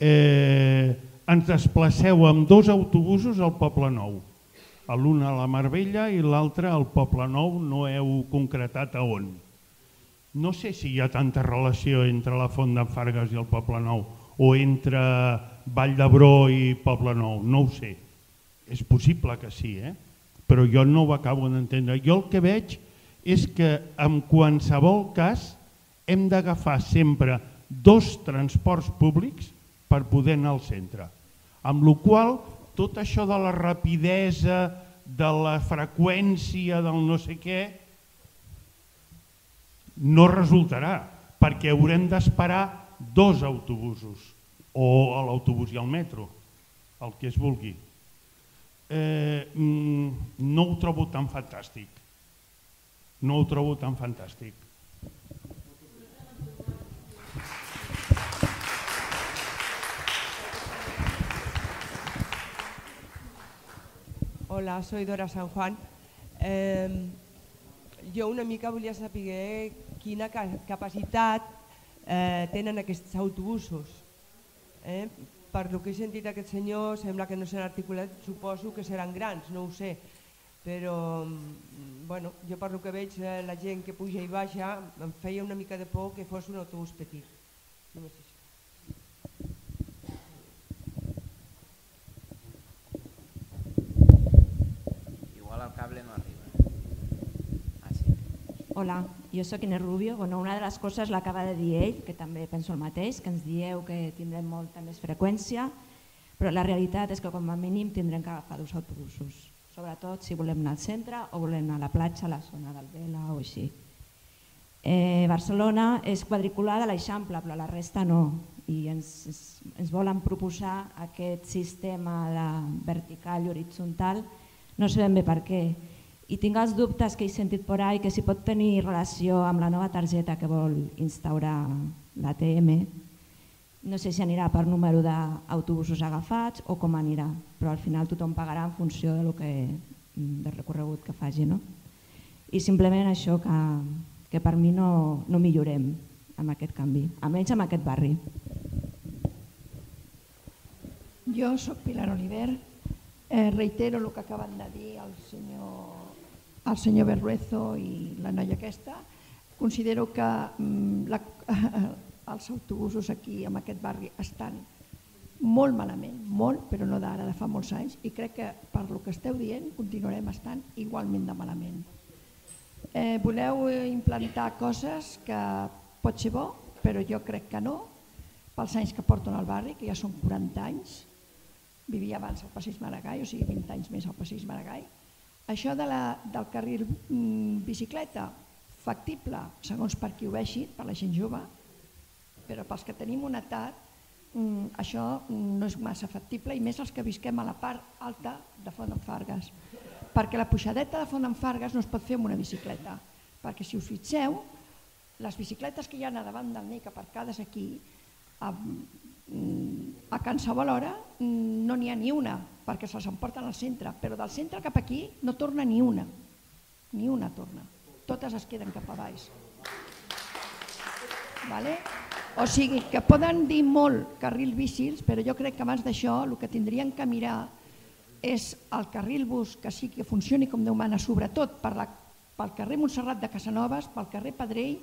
ens desplaceu amb 2 autobusos al Poble Nou. l'una a la Mar Vella i l'altra al Poble Nou, no heu concretat a on. No sé si hi ha tanta relació entre la Font d'en Fargues i el Poble Nou o entre Vall d'Abró i Poble Nou, no ho sé. És possible que sí, però jo no ho acabo d'entendre. Jo el que veig és que en qualsevol cas hem d'agafar sempre dos transports públics per poder anar al centre. Amb la qual cosa tot això de la rapidesa, de la freqüència, del no sé què, no resultarà, perquè haurem d'esperar dos autobusos, o l'autobús i el metro, el que es vulgui. No ho trobo tan fantàstic. No ho trobo tan fantàstic. Hola, soy Dora San Juan. Jo una mica volia saber quina capacitat tenen aquests autobusos. Per el que he sentit d'aquest senyor sembla que no s'han articulat, suposo que seran grans, no ho sé. Però jo per el que veig la gent que puja i baixa em feia una mica de por que fos un autobús petit. Només això. Hola, jo soc Inés Rubio. Una de les coses l'acaba de dir ell, que també penso el mateix, que ens dieu que tindrem molta més freqüència, però la realitat és que com a mínim tindrem que agafar dos autobusos, sobretot si volem anar al centre o volem anar a la platja, a la zona del Vela o així. Barcelona és quadriculada a l'Eixample, però la resta no, i ens volen proposar aquest sistema vertical i horitzontal. No sabem bé per què. I tinc els dubtes que he sentit per ahí que si pot tenir relació amb la nova targeta que vol instaurar l'ATM. No sé si anirà per número d'autobusos agafats o com anirà, però al final tothom pagarà en funció del recorregut que faci. I simplement això que per mi no millorem amb aquest canvi, almenys amb aquest barri. Jo soc Pilar Oliver. Reitero el que acaben de dir el senyor Berruezo i la noia aquesta. Considero que els autobusos aquí, en aquest barri, estan molt malament, molt, però no d'ara, de fa molts anys, i crec que per el que esteu dient continuarem estant igualment de malament. Voleu implantar coses que pot ser bo, però jo crec que no, pels anys que porten al barri, que ja són 40 anys, vivia abans al passeig Maragall, o sigui 20 anys més al passeig Maragall. Això del carril bicicleta, factible, segons per qui ho vegi, per la gent jove, però pels que tenim una edat, això no és massa factible, i més els que visquem a la part alta de Font d'en Fargues, perquè la pujadeta de Font d'en Fargues no es pot fer amb una bicicleta, perquè si us fixeu, les bicicletes que hi ha davant del NIC aparcades aquí, a qualsevol hora no n'hi ha ni una, perquè se'ls emporten al centre, però del centre cap aquí no torna ni una, ni una torna, totes es queden cap a baix. O sigui que poden dir molt carril bicis, però jo crec que abans d'això el que tindrien que mirar és el carril bus, que sí que funcioni com Déu mana, sobretot pel carrer Montserrat de Casanovas, pel carrer Pedrell,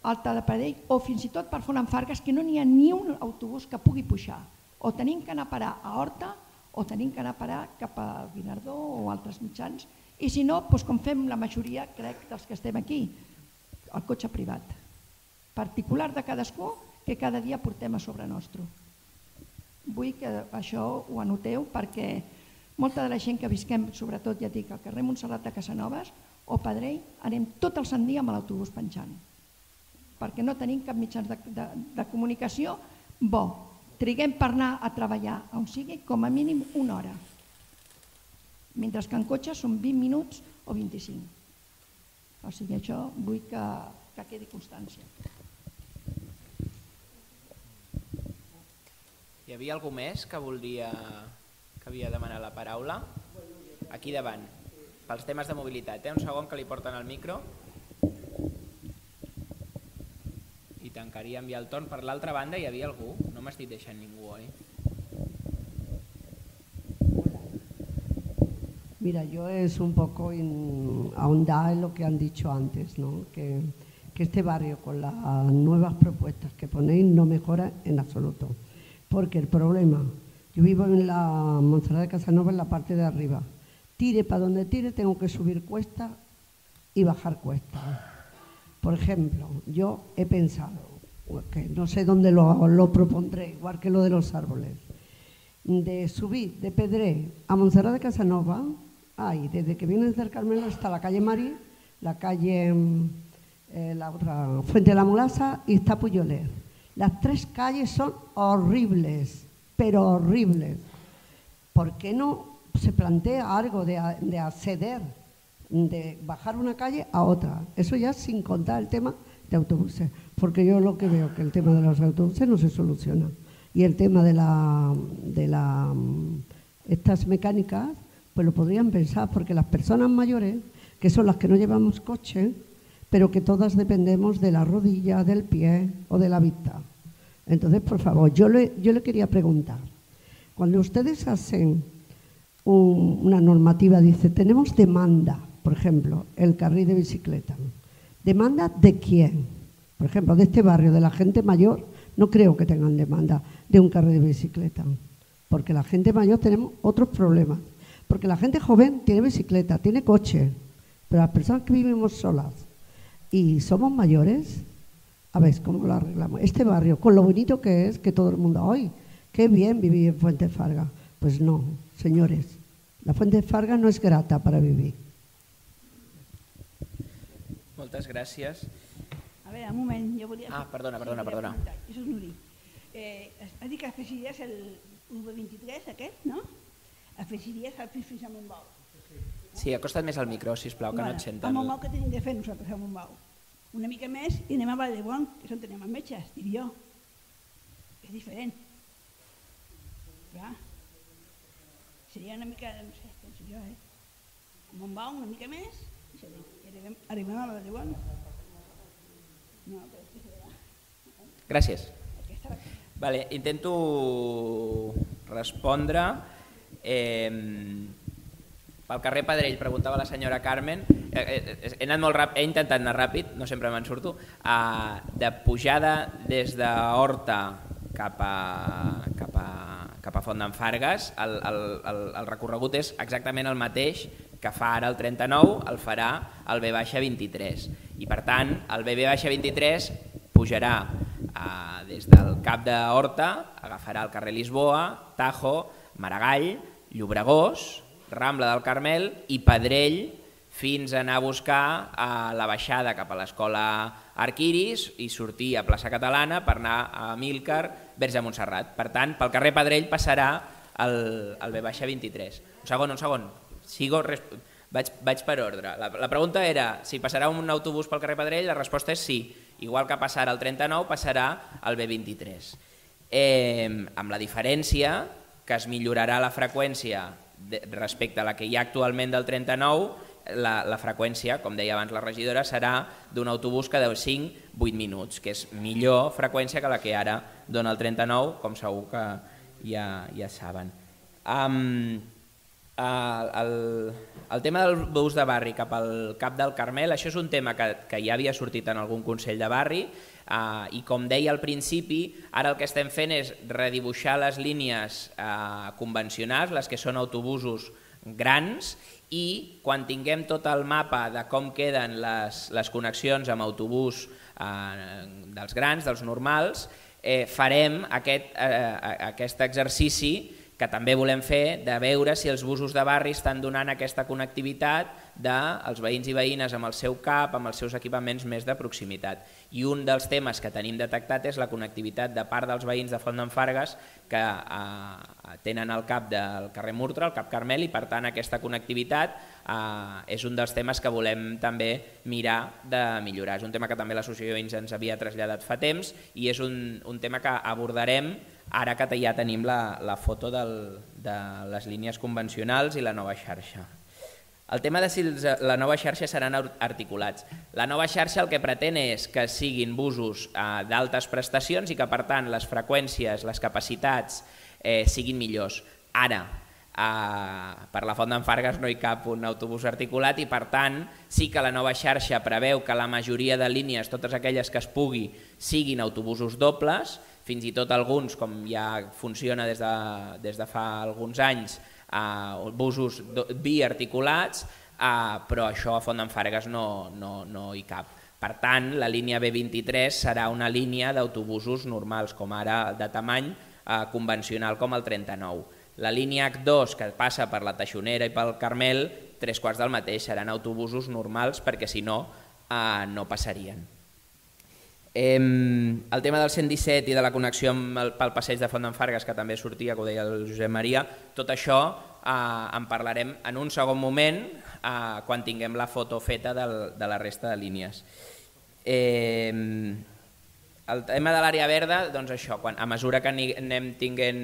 Alta de Pedrell, o fins i tot per Font d'en Fargues, que no n'hi ha ni un autobús que pugui pujar. O tenim que anar a parar a Horta o tenim que anar a parar cap a Guinardó o altres mitjans, i si no, com fem la majoria, crec, dels que estem aquí, el cotxe privat, particular de cadascú, que cada dia portem a sobre nostre. Vull que això ho anoteu perquè molta de la gent que visquem, sobretot ja dic, al carrer Montserrat de Casanovas o Pedrell, anem tot el sant dia amb l'autobús penjant, perquè no tenim cap mitjans de comunicació bo. Triguem per anar a treballar, on sigui, com a mínim una hora, mentre que en cotxe són 20 minuts o 25. O sigui, això vull que quedi constància. Hi havia algú més que havia demanat la paraula? Aquí davant, pels temes de mobilitat. Un segon que li porten el micro. I tancaríem ja el torn. Per l'altra banda hi havia algú? No m'estic deixant ningú, oi? Mira, yo es un poco ahondar en lo que han dicho antes, ¿no? Que este barrio con las nuevas propuestas que ponéis no mejora en absoluto. Porque el problema, yo vivo en la Montserrat de Casanova, en la parte de arriba. Tire para donde tire, tengo que subir cuesta y bajar cuesta. Por ejemplo, yo he pensado, que no sé dónde lo propondré, igual que lo de los árboles, de subir de Pedré a Montserrat de Casanova. Ay, desde que vienen del Carmelo hasta la calle Marí, la calle, la otra, Fuente de la Mulasa y está Puyoler. Las tres calles son horribles, pero horribles. ¿Por qué no se plantea algo de acceder, de bajar una calle a otra? Eso ya sin contar el tema de autobuses, porque yo lo que veo que el tema de los autobuses no se soluciona. Y el tema de estas mecánicas, pues lo podrían pensar, porque las personas mayores, que son las que no llevamos coche, pero que todas dependemos de la rodilla, del pie o de la vista. Entonces, por favor, yo le quería preguntar, cuando ustedes hacen una normativa, dice, tenemos demanda, por ejemplo, el carril de bicicleta. ¿Demanda de quién? Por ejemplo, de este barrio, de la gente mayor, no creo que tengan demanda de un carril de bicicleta, porque la gente mayor tenemos otros problemas. Porque la gente joven tiene bicicleta, tiene coche, pero las personas que vivimos solas y somos mayores, a ver cómo lo arreglamos. Este barrio, con lo bonito que es, que todo el mundo, ¡ay, qué bien vivir en Font d'en Fargues! Pues no, señores, la Font d'en Fargues no es grata para vivir. Moltes gràcies. A veure, un moment, jo volia... Ah, perdona. Això és Nuri. Has dit que afegiries el V23 aquest, no? Afegiries el fins a Montbau. Sí, acosta't més al micro, sisplau, que no et senten. A Montbau que tenim de fer nosaltres, a Montbau. Una mica més i anem a Vall de Bon, que és on tenim els metges, dic jo. És diferent. Clar. Seria una mica, no sé, penso jo, a Montbau una mica més i arribem a Vall de Bon. Gràcies. Intento respondre. Pel carrer Pedrell preguntava la senyora Carmen, he intentat anar ràpid, no sempre me'n surto, de pujada des d'Horta cap a Font d'en Fargues, el recorregut és exactament el mateix que fa ara el 39, el farà el B-23. I per tant, el B-23 pujarà des del cap d'Horta, agafarà el carrer Lisboa, Tajo, Maragall, Llobregós, Rambla del Carmel i Pedrell fins a anar a buscar la baixada cap a l'escola Arquiris i sortir a plaça Catalana per anar a Amílcar vers a Montserrat. Per tant, pel carrer Pedrell passarà el B-23. Un segon. Vaig per ordre. La pregunta era si passarà un autobús pel carrer Pedrell, la resposta és sí. Igual que passarà el 39, passarà el B23. Amb la diferència que es millorarà la freqüència respecte a la que hi ha actualment del 39, la freqüència, com deia abans la regidora, serà d'un autobús cada 5-8 minuts, que és millor freqüència que la que ara dona el 39, com segur que ja saben. El tema del bus de barri cap al cap del Carmel, això és un tema que ja havia sortit en algun Consell de Barri i com deia al principi, ara el que estem fent és redibuixar les línies convencionals, les que són autobusos grans, i quan tinguem tot el mapa de com queden les connexions amb autobús dels grans, dels normals, farem aquest exercici que també volem fer de veure si els busos de barri estan donant aquesta connectivitat dels veïns i veïnes amb el seu CAP, amb els seus equipaments més de proximitat. I un dels temes que tenim detectat és la connectivitat de part dels veïns de Font d'en Fargues que tenen el CAP del carrer Murtra, el CAP Carmel, i per tant aquesta connectivitat és un dels temes que volem també mirar de millorar. És un tema que també l'associació de veïns ens havia traslladat fa temps i és un tema que abordarem ara que ja tenim la foto de les línies convencionals i la nova xarxa. El tema de si la nova xarxa seran articulats. La nova xarxa el que pretén és que siguin busos d'altes prestacions i que per tant les freqüències, les capacitats siguin millors. Ara, per la Font d'en Fargues no hi cap un autobús articulat i per tant sí que la nova xarxa preveu que la majoria de línies, totes aquelles que es pugui, siguin autobusos dobles, fins i tot alguns, com ja funciona des de fa alguns anys, busos biarticulats, però això a Font d'en Fargues no hi cap. Per tant, la línia B23 serà una línia d'autobusos normals, com ara de tamany convencional com el 39. La línia H2, que passa per la Teixonera i pel Carmel, 3 quarts del mateix, seran autobusos normals perquè si no, no passarien. El tema del 117 i de la connexió pel passeig de Font d'en Fargues, que també sortia, que ho deia el Josep Maria, tot això en parlarem en un segon moment quan tinguem la foto feta de la resta de línies. El tema de l'àrea verda, doncs això, a mesura que anem tinguent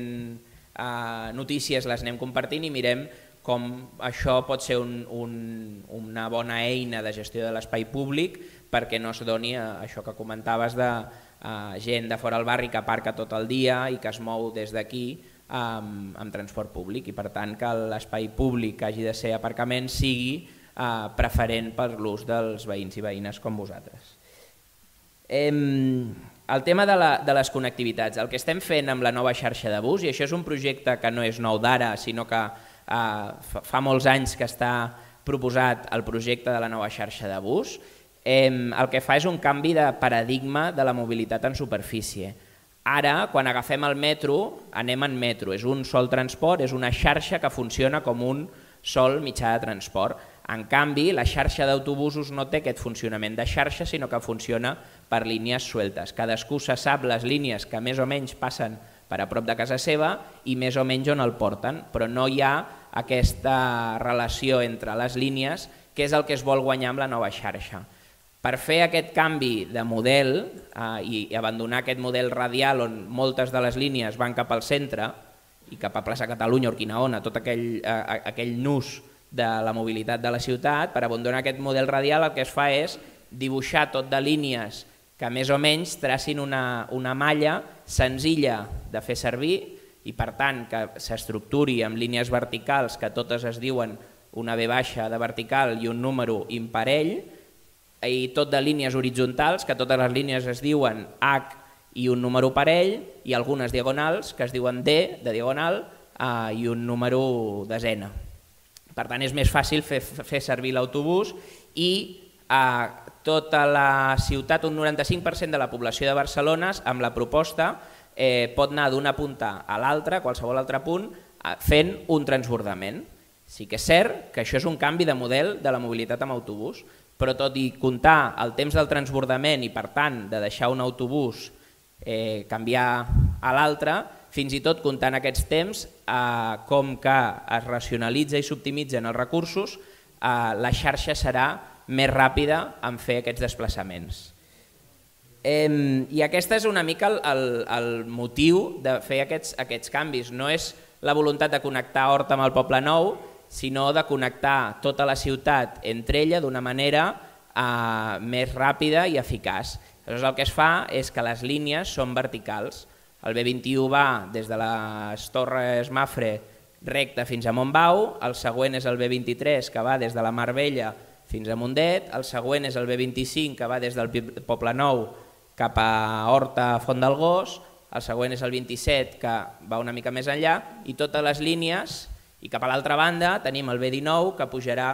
notícies les anem compartint i mirem com això pot ser una bona eina de gestió de l'espai públic perquè no es doni això que comentaves de gent de fora del barri que aparca tot el dia i que es mou des d'aquí amb transport públic i per tant que l'espai públic que hagi de ser aparcament sigui preferent per l'ús dels veïns i veïnes com vosaltres. El tema de les connectivitats, el que estem fent amb la nova xarxa de bus, i això és un projecte que no és nou d'ara, sinó que fa molts anys que està proposat el projecte de la nova xarxa de bus, el que fa és un canvi de paradigma de la mobilitat en superfície. Ara, quan agafem el metro, anem en metro, és un sol transport, és una xarxa que funciona com un sol mitjà de transport. En canvi, la xarxa d'autobusos no té aquest funcionament de xarxa, sinó que funciona per línies sueltes. Cadascú se sap les línies que més o menys passen per a prop de casa seva i més o menys on el porten, però no hi ha aquesta relació entre les línies, que és el que es vol guanyar amb la nova xarxa. Per fer aquest canvi de model i abandonar aquest model radial on moltes de les línies van cap al centre i cap a plaça Catalunya, Urquinaona, tot aquell nus de la mobilitat de la ciutat, per abandonar aquest model radial el que es fa és dibuixar tot de línies que més o menys tracin una malla senzilla de fer servir i per tant que s'estructuri amb línies verticals que totes es diuen una B baixa de vertical i un número imparell i tot de línies horitzontals que totes les línies es diuen H i un número parell i algunes diagonals que es diuen D de diagonal i un número desena. Per tant, és més fàcil fer servir l'autobús i tota la ciutat, un 95% de la població de Barcelona, amb la proposta, pot anar d'una punta a l'altra, qualsevol altre punt, fent un transbordament. Sí que és cert que això és un canvi de model de la mobilitat amb autobús, però tot i comptar el temps del transbordament i, per tant, de deixar un autobús canviar a l'altre, fins i tot comptant aquests temps, com que es racionalitza i s'optimitzen els recursos, la xarxa serà més ràpida en fer aquests desplaçaments. I aquest és una mica el motiu de fer aquests canvis. No és la voluntat de connectar Horta amb el Poble Nou, sinó de connectar tota la ciutat entre ella d'una manera més ràpida i eficaç. Llavors el que es fa és que les línies són verticals. El B21 va des de les Torres Mafre recte fins a Montbau, el següent és el B23 que va des de la Mar Vella fins a Mundet, el següent és el B25 que va des del Poble Nou cap a Horta Font del Gos, el següent és el 27 que va una mica més enllà i totes les línies i cap a l'altra banda tenim el B19 que pujarà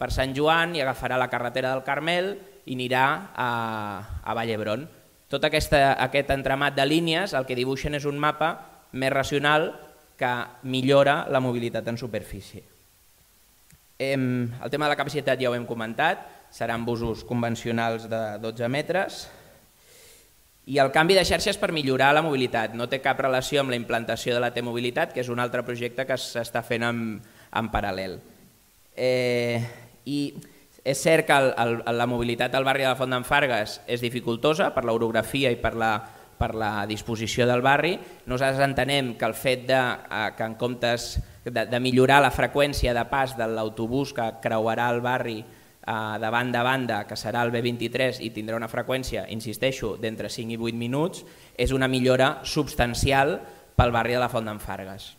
per Sant Joan i agafarà la carretera del Carmel i anirà a Vall d'Hebron. Tot aquest entramat de línies el que dibuixen és un mapa més racional que millora la mobilitat en superfície. El tema de la capacitat ja ho hem comentat, seran busos convencionals de 12 metres i el canvi de xarxes per millorar la mobilitat. No té cap relació amb la implantació de la T-mobilitat, que és un altre projecte que s'està fent en paral·lel. És cert que la mobilitat al barri de la Font d'en Fargues és dificultosa per l'orografia i per la disposició del barri. Nosaltres entenem que el fet que en comptes de millorar la freqüència de pas de l'autobús que creuarà el barri de banda, que serà el B23 i tindrà una freqüència, insisteixo, d'entre 5 i 8 minuts, és una millora substancial pel barri de la Font d'en Fargues.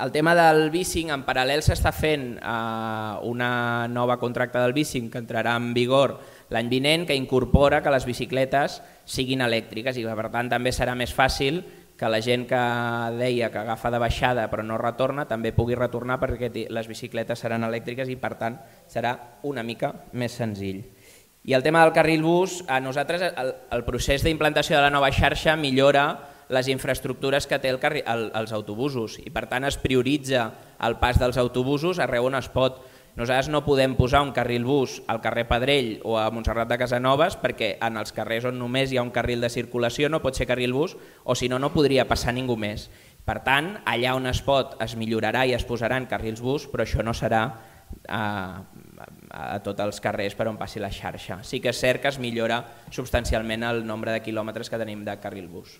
El tema del leasing, en paral·lel s'està fent una nova contracta del leasing que entrarà en vigor l'any vinent, que incorpora que les bicicletes siguin elèctriques i per tant també serà més fàcil que la gent que deia que agafa de baixada però no retorna també pugui retornar perquè les bicicletes seran elèctriques i per tant serà una mica més senzill. I el tema del carril bus, a nosaltres el procés d'implantació de la nova xarxa millora les infraestructures que té els autobusos i per tant es prioritza el pas dels autobusos arreu on es pot. Nosaltres no podem posar un carril bus al carrer Pedrell o a Montserrat de Casanovas perquè en els carrers on només hi ha un carril de circulació no pot ser carril bus o si no, no podria passar ningú més. Per tant, allà on es pot es millorarà i es posaran carrils bus, però això no serà a tots els carrers per on passi la xarxa. Sí que és cert que es millora substancialment el nombre de quilòmetres que tenim de carril bus.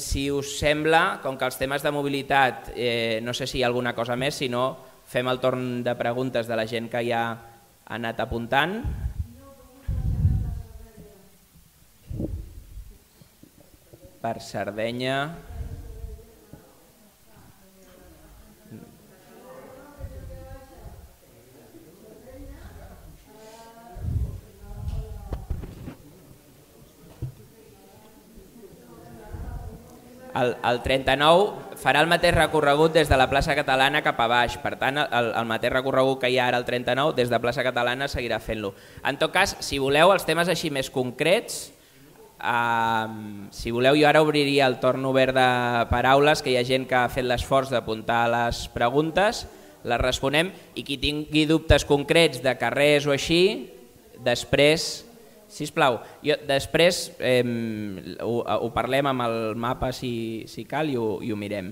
Si us sembla, com que els temes de mobilitat, no sé si hi ha alguna cosa més, si no fem el torn de preguntes de la gent que ja ha anat apuntant. Per Sardenya. El 39 farà el mateix recorregut des de la plaça Catalana cap a baix, per tant el mateix recorregut que hi ha ara el 39 des de plaça Catalana seguirà fent-lo. En tot cas, si voleu els temes així més concrets, si voleu jo ara obriria el torn obert de paraules, que hi ha gent que ha fet l'esforç d'apuntar les preguntes, les responem i qui tingui dubtes concrets de carrers o així, després... Sisplau, després ho parlem amb el mapa si cal i ho mirem.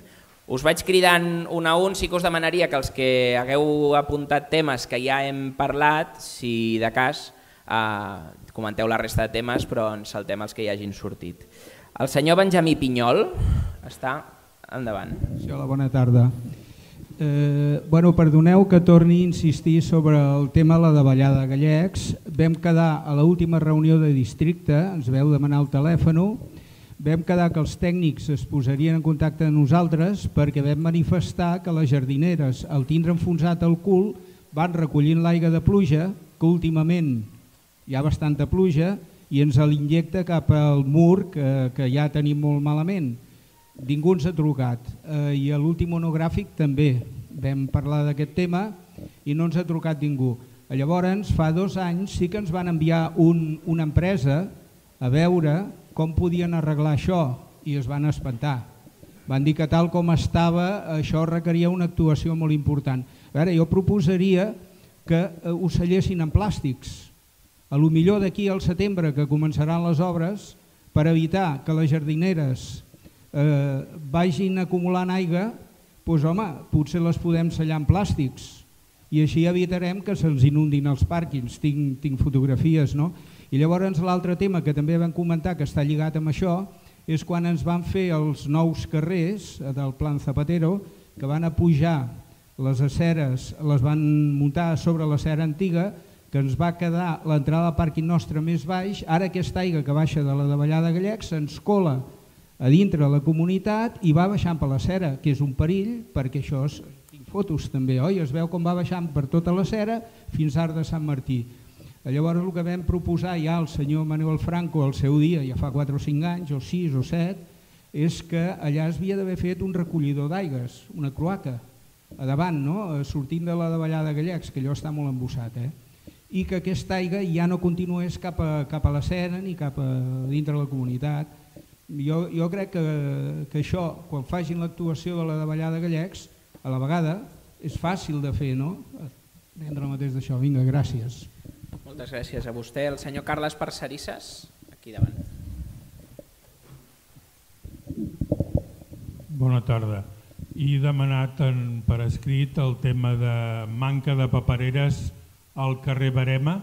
Us vaig cridant un a un, sí que us demanaria que els que hagueu apuntat temes que ja hem parlat, si de cas comenteu la resta de temes però ens saltem els que ja hagin sortit. El senyor Benjamí Pinyol està endavant. Hola, bona tarda. Perdoneu que torni a insistir sobre el tema de la davallada de Gallecs. Vam quedar a l'última reunió de districte, ens veu demanar el telèfon, vam quedar que els tècnics es posarien en contacte amb nosaltres perquè vam manifestar que les jardineres, al tindre enfonsat el cul, van recollint l'aigua de pluja, que últimament hi ha bastanta pluja, i ens l'injecta cap al mur que ja tenim molt malament. Ningú ens ha trucat i a l'últim monogràfic també vam parlar d'aquest tema i no ens ha trucat ningú. Llavors fa 2 anys sí que ens van enviar una empresa a veure com podien arreglar això i es van espantar. Van dir que tal com estava això requeria una actuació molt important. A veure, jo proposaria que ho sallessin en plàstics. A lo millor d'aquí al setembre que començaran les obres per evitar que les jardineres vagin acumulant aigua, doncs home, potser les podem sellar en plàstics i així evitarem que se'ls inundin els pàrquings. Tinc fotografies, no? I llavors l'altre tema que també vam comentar que està lligat amb això és quan ens van fer els nous carrers del Plan Zapatero, que van apujar les aceres, les van muntar sobre l'acera antiga, que ens va quedar l'entrada al pàrquing nostre més baix. Ara aquesta aigua que baixa de la davallada de Gallecs se'ns cola a dintre la comunitat i va baixant per la cera, que és un perill, perquè això tinc fotos també, oi? Es veu com va baixant per tota la cera fins a Arc de Sant Martí. Llavors el que vam proposar ja al senyor Manuel Franco al seu dia, ja fa 4 o 5 anys, o 6 o 7, és que allà es havia d'haver fet un recollidor d'aigues, una cloaca, a davant, no? Sortint de la davallada de Gallecs, que allò està molt embossat, i que aquesta aigua ja no continués cap a la cera ni cap a dintre la comunitat. Jo crec que això, quan facin l'actuació de la davallada de Gallecs, a la vegada és fàcil de fer, no? Prendre el mateix d'això. Vinga, gràcies. Moltes gràcies a vostè. El senyor Carles Parcerisses, aquí davant. Bona tarda. He demanat per escrit el tema de manca de papereres al carrer Verema,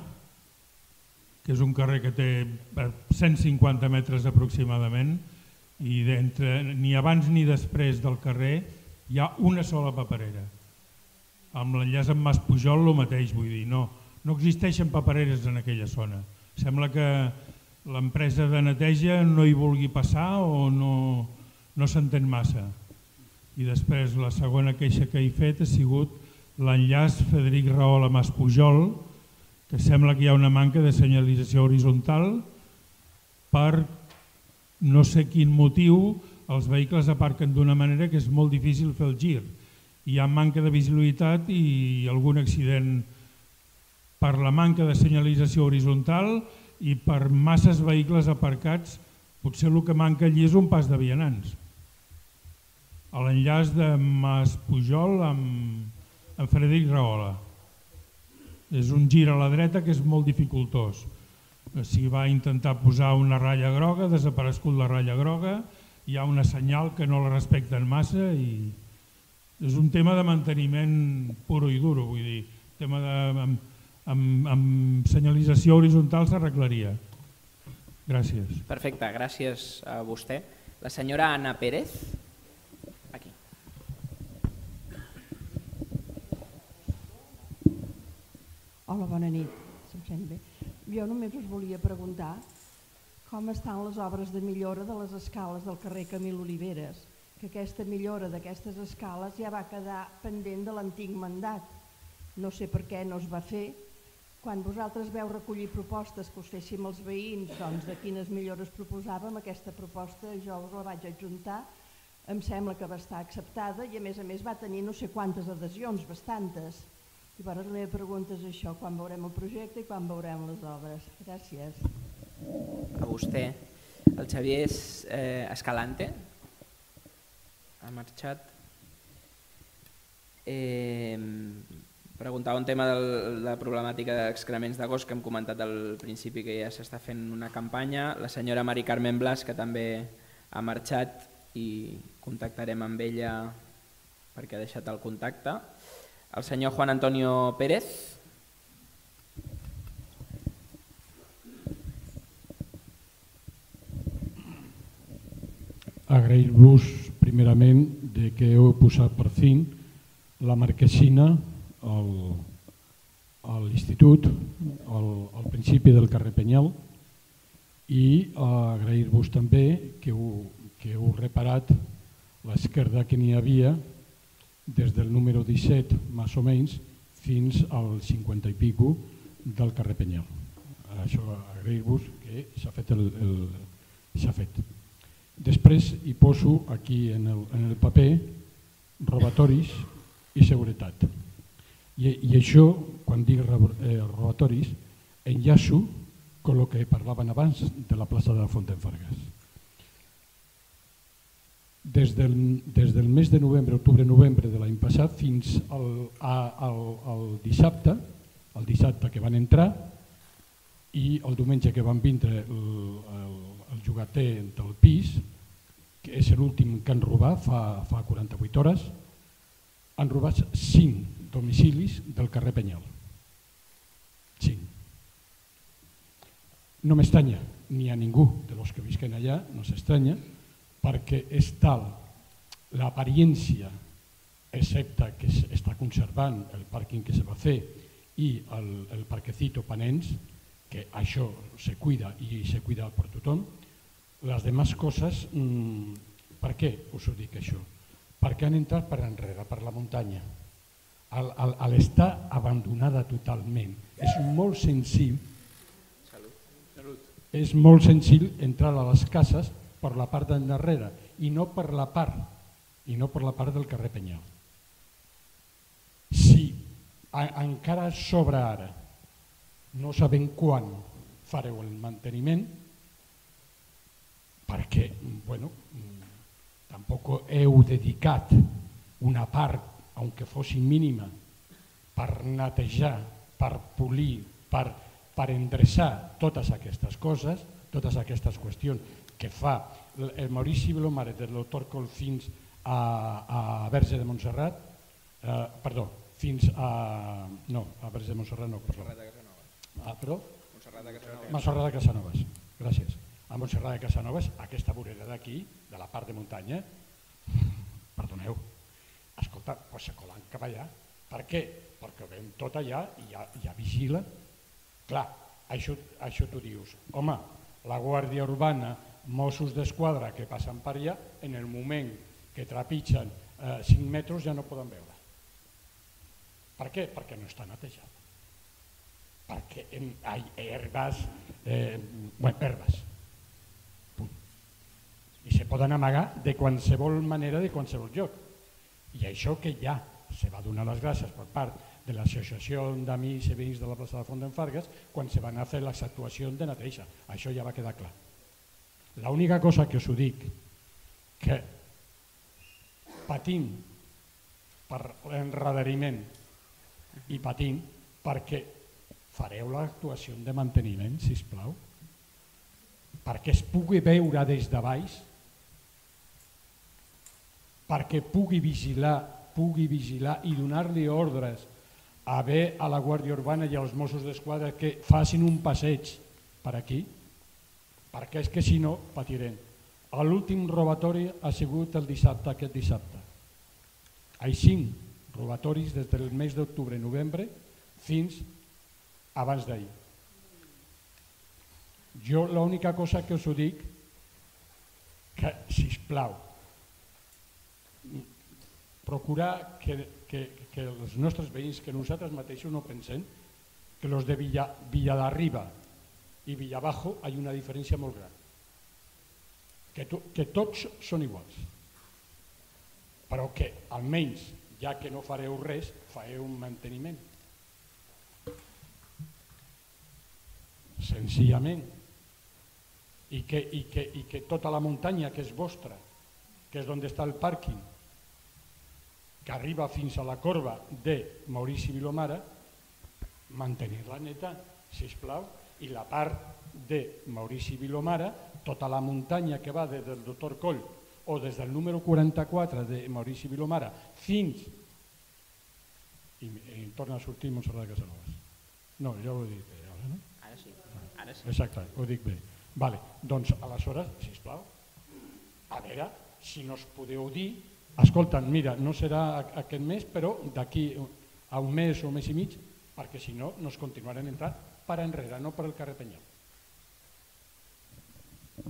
que és un carrer que té 150 metres aproximadament i ni abans ni després del carrer hi ha una sola paperera. Amb l'enllaç amb Mas Pujol el mateix, vull dir, no existeixen papereres en aquella zona. Sembla que l'empresa de neteja no hi vulgui passar o no s'entén massa. I després la segona queixa que he fet ha sigut l'enllaç Frederic Rahola Maspujol, que sembla que hi ha una manca de senyalització horitzontal per no sé quin motiu els vehicles aparquen d'una manera que és molt difícil fer el gir. Hi ha manca de visibilitat i algun accident per la manca de senyalització horitzontal i per masses vehicles aparcats. Potser el que manca allí és un pas de vianants. A l'enllaç de Maspujol amb Frederic Rahola. És un gir a la dreta que és molt dificultós. S'hi va intentar posar una ratlla groga, ha desaparegut la ratlla groga, hi ha una senyal que no la respecten massa i és un tema de manteniment puro i duro, vull dir, tema amb senyalització horitzontal s'arreglaria. Gràcies. Perfecte, gràcies a vostè. La senyora Ana Pérez. Aquí. Hola, bona nit. Se'm sent bé. Jo només us volia preguntar com estan les obres de millora de les escales del carrer Camil Oliveres, que aquesta millora d'aquestes escales ja va quedar pendent de l'antic mandat. No sé per què no es va fer. Quan vosaltres veu recollir propostes que us féssim els veïns doncs, de quines millores proposàvem, aquesta proposta jo us la vaig adjuntar, em sembla que va estar acceptada i a més va tenir no sé quantes adhesions, bastantes. I la meva pregunta és això, quan veurem el projecte i quan veurem les obres. Gràcies. A vostè. El Xavier Escalante ha marxat. Preguntava un tema de la problemàtica d'excrements de gos que hem comentat al principi, que ja s'està fent una campanya. La senyora Mari Carmen Blas, que també ha marxat i contactarem amb ella perquè ha deixat el contacte. El senyor Juan Antonio Pérez. Agrair-vos primerament que heu posat per fi la marquesina a l'institut, al principi del carrer Penyal, i agrair-vos també que heu reparat l'esquerda que n'hi havia des del número 17, més o menys, fins al 50 i pico del carrer Penyal. Això agrair-vos que s'ha fet. Després hi poso aquí en el paper robatoris i seguretat. I això, quan dic robatoris, enllaço amb el que parlaven abans de la plaça de la Font d'en Fargues. Des del mes de novembre, octubre-novembre de l'any passat fins al dissabte que van entrar i el diumenge que van vindre el llogater del pis, que és l'últim que han robat fa 48 hores, han robat 5 domicilis del carrer Penyal. 5. No m'estranya, ni a ningú dels que visquen allà no s'estranya, perquè és tal l'apariència, excepte que s'està conservant el pàrquing que se va fer i el parquecito per nens, que això se cuida i se cuida per tothom, les altres coses, per què us ho dic això? Perquè han entrat per enrere, per la muntanya. L'està abandonada totalment. És molt senzill entrar a les cases per la part d'endarrere i no per la part del carrer Penyal. Si encara sobre ara, no sabem quan fareu el manteniment, perquè tampoc heu dedicat una part, aunque fos mínima, per netejar, per polir, per endreçar totes aquestes coses, totes aquestes qüestions que fa el Maurici Vilomare de l'autor Col fins a Verge de Montserrat, perdó, fins a... no, a Verge de Montserrat no, perdó. Montserrat de Casanovas, gràcies. A Montserrat de Casanovas, aquesta vorera d'aquí, de la part de muntanya, perdoneu, escolta, se colen cap allà. Per què? Perquè ho veiem tot allà i ja vigila. Clar, això t'ho dius. Home, la Guàrdia Urbana, Mossos d'Esquadra que passen per allà, en el moment que trepitgen 5 metres ja no poden veure. Per què? Perquè no està netejat. Perquè hi ha herbes o herbes. I se poden amagar de qualsevol manera, de qualsevol lloc. I això que ja se va donar les gràcies per part de l'Associació d'Amics i Veïns de la plaça de Font d'en Fargues quan se van fer les actuacions de neteja. Això ja va quedar clar. L'única cosa que us ho dic, que patint per l'enraderiment i patint perquè fareu l'actuació de manteniment, sisplau, perquè es pugui veure des de baix, perquè pugui vigilar i donar-li ordres a bé a la Guàrdia Urbana i als Mossos d'Esquadra que facin un passeig per aquí, perquè és que si no patirem. L'últim robatori ha sigut el dissabte, aquest dissabte. Hi ha 5 robatoris des del mes d'octubre i novembre fins abans d'ahir. Jo l'única cosa que us ho dic, que sisplau, procurar que els nostres veïns, que nosaltres mateixos no pensem que els de Villa d'Arriba i Villa Abajo hi ha una diferència molt gran, que tots són iguals, però que almenys, ja que no fareu res, fareu un manteniment. Senzillament. I que tota la muntanya que és vostra, que és on està el pàrquing, que arriba fins a la corba de Maurici Vilomara, mantenir-la neta, sisplau, i la part de Maurici Vilomara, tota la muntanya que va des del doctor Coll o des del número 44 de Maurici Vilomara fins... I torna a sortir Montserrat de Casanovas. No, ja ho he dit bé, ara, no? Ara sí, ara sí. Exacte, ho dic bé. Vale, doncs aleshores, sisplau, a veure si no us podeu dir: escolta, mira, no serà aquest mes, però d'aquí a un mes o un mes i mig, perquè si no, no es continuarem entrant per enrere, no per el carrer Penyal.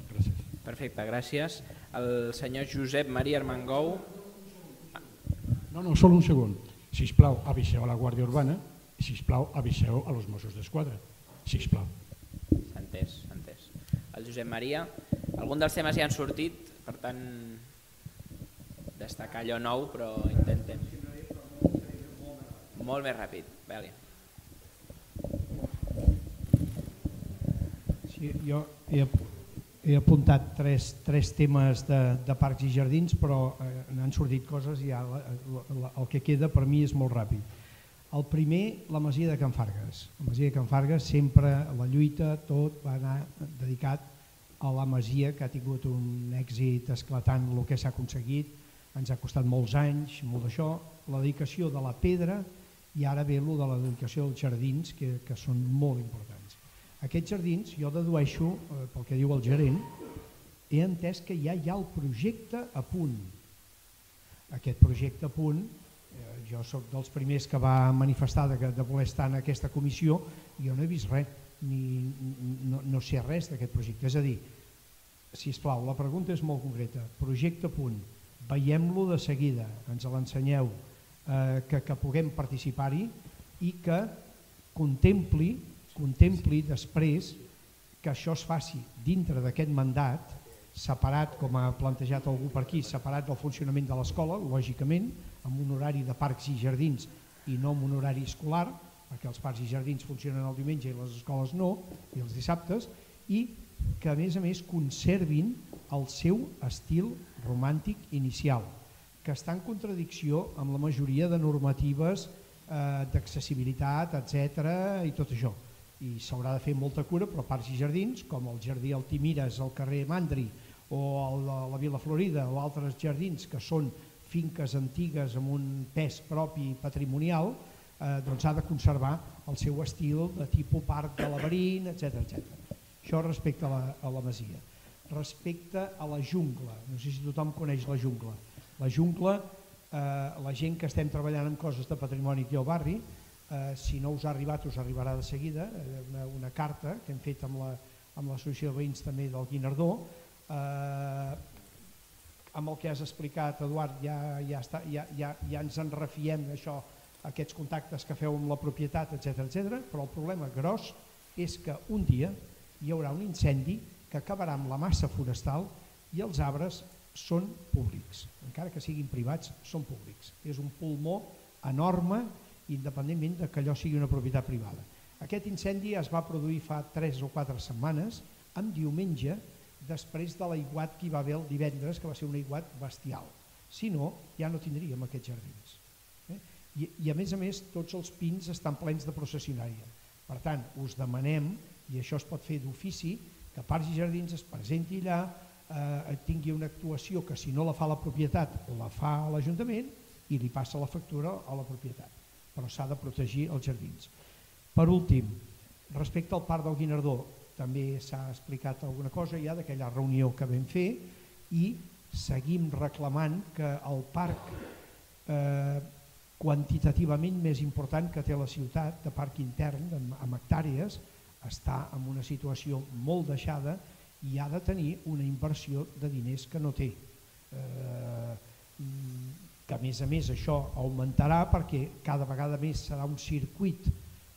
Gràcies. Perfecte, gràcies. El senyor Josep Maria Armengou. No, no, sol un segon. Sisplau, aviseu a la Guàrdia Urbana, sisplau, aviseu a los Mossos d'Esquadra, sisplau. Entès, entès. El Josep Maria, algun dels temes ja han sortit, per tant... destacar allò nou, però intentem. Molt més ràpid. Jo he apuntat 3 temes de parcs i jardins, però n'han sortit coses i el que queda per mi és molt ràpid. El primer, la masia de Can Fargues. La masia de Can Fargues, sempre la lluita, tot va anar dedicat a la masia, que ha tingut un èxit esclatant el que s'ha aconseguit. Ens ha costat molts anys, molt d'això, la dedicació de la pedra, i ara ve lo de la dedicació dels jardins, que són molt importants. Aquests jardins, jo dedueixo, pel que diu el gerent, he entès que ja hi ha el projecte a punt. Aquest projecte a punt, jo soc dels primers que va manifestar de voler estar en aquesta comissió, jo no he vist res, no sé res d'aquest projecte. És a dir, sisplau, la pregunta és molt concreta, projecte a punt, veiem-lo de seguida, ens l'ensenyeu, que puguem participar-hi i que contempli després que això es faci dintre d'aquest mandat, separat, com ha plantejat algú per aquí, separat del funcionament de l'escola, lògicament, amb un horari de parcs i jardins i no amb un horari escolar, perquè els parcs i jardins funcionen el diumenge i les escoles no, i els dissabtes, i que a més conservin el seu estil romàntic inicial, que està en contradicció amb la majoria de normatives d'accessibilitat, etc. i tot això. I s'haurà de fer molta cura, però parcs i jardins, com el Jardí Altimires, el carrer Mandri, o la Vila Florida, o altres jardins que són finques antigues amb un pes propi patrimonial, doncs ha de conservar el seu estil de tipus parc de laberint, etc. Això respecte a la masia. Respecte a la jungla, no sé si tothom coneix la jungla. La jungla, la gent que estem treballant en coses de patrimoni aquí al barri, si no us ha arribat us arribarà de seguida, una carta que hem fet amb l'Associació de Veïns també del Guinardó, amb el que has explicat, Eduard, ja ens en refiem d'això, aquests contactes que feu amb la propietat, etc. Però el problema gros és que un dia hi haurà un incendi que acabarà amb la massa forestal i els arbres són públics. Encara que siguin privats, són públics. És un pulmó enorme, independentment que allò sigui una propietat privada. Aquest incendi es va produir fa 3 o 4 setmanes, en diumenge, després de l'aiguat que hi va haver el divendres, que va ser un aiguat bestial. Si no, ja no tindríem aquests jardins. I a més, tots els pins estan plens de processionària. Per tant, us demanem, i això es pot fer d'ofici, que Parcs i Jardins es presenti allà, tingui una actuació que si no la fa la propietat, la fa a l'Ajuntament i li passa la factura a la propietat. Però s'ha de protegir els jardins. Per últim, respecte al Parc del Guinardó, també s'ha explicat alguna cosa ja d'aquella reunió que vam fer i seguim reclamant que el parc quantitativament més important que té la ciutat de parc intern amb hectàrees està en una situació molt deixada i ha de tenir una inversió de diners que no té. Que a més això augmentarà perquè cada vegada més serà un circuit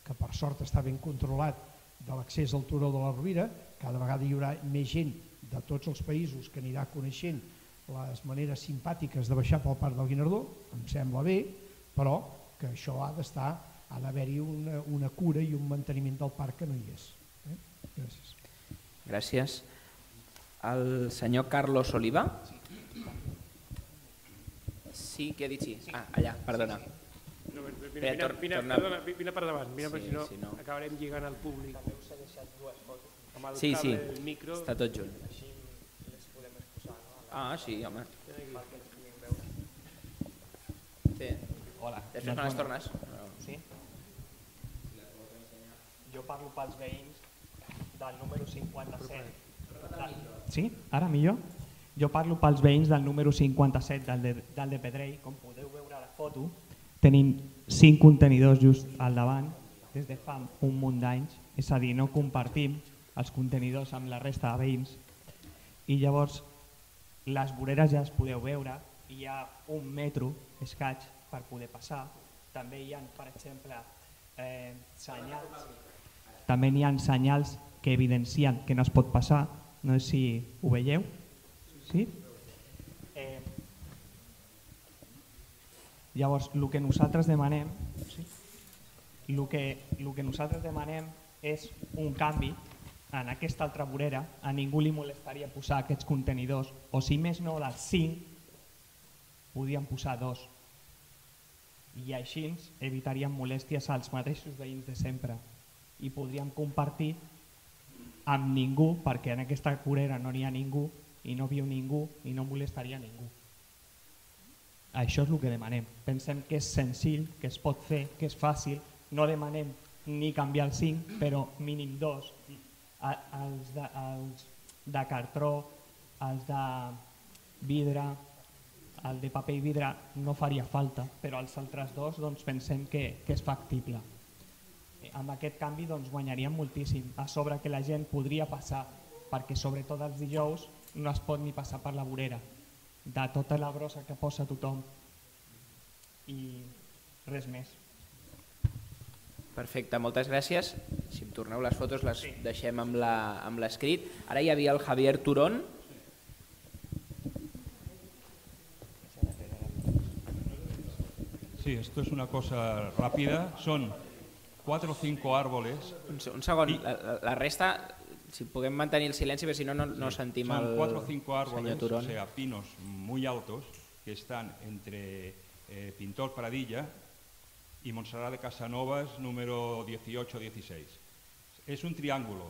que per sort està ben controlat de l'accés al Turó de la Rovira, cada vegada hi haurà més gent de tots els països que anirà coneixent les maneres simpàtiques de baixar pel Parc del Guinardó, em sembla bé, però que això ha d'haver-hi una cura i un manteniment del parc que no hi és. Gràcies. Gràcies. El senyor Carlos Oliva? Sí, què ha dit? Sí? Ah, allà, perdona. Vine per davant, perquè si no acabarem lligant al públic. També us he deixat dues fotos. Sí, sí, està tot junt. Així les podem exposar. Ah, sí, home. Hola. Després me les tornes. Sí. Jo parlo pels veïns del número 57. Sí? Ara millor? Jo parlo pels veïns del número 57 del de Pedrell. Com podeu veure a la foto, tenim 5 contenidors just al davant des de fa un munt d'anys, és a dir, no compartim els contenidors amb la resta de veïns i llavors les voreres ja es podeu veure, hi ha un metro escaig per poder passar, també hi ha, per exemple, senyals, també hi ha senyals que evidencien que no es pot passar, no sé si ho veieu, sí? Llavors, el que nosaltres demanem és un canvi en aquesta altra vorera. A ningú li molestaria posar aquests contenidors, o si més no dels 5, podien posar 2. I així evitaríem molèsties als mateixos veïns de sempre i podríem compartir amb ningú, perquè en aquesta vorera no n'hi ha ningú i no viu ningú i no molestaria ningú. Això és el que demanem. Pensem que és senzill, que es pot fer, que és fàcil. No demanem ni canviar el 5, però mínim 2. Els de cartró, els de vidre, el de paper i vidre no faria falta, però els altres dos pensem que és factible. Amb aquest canvi guanyaríem moltíssim. A sobre que la gent podria passar, perquè sobretot els dijous no es pot ni passar per la vorera, de tota la brossa que posa tothom i res més. Perfecte, moltes gràcies. Si em torneu les fotos les deixem amb l'escrit. Ara hi havia el Javier Turón. Sí, esto es una cosa rápida. Son 4 o 5 árboles. Un segon, la resta... Si podemos mantener el silencio, pero si no, no sentimos al señor Turón. Son 4 o 5 árboles, o sea, pinos muy altos, que están entre Pintor Pradilla y Montserrat de Casanovas, número 18-16. Es un triángulo.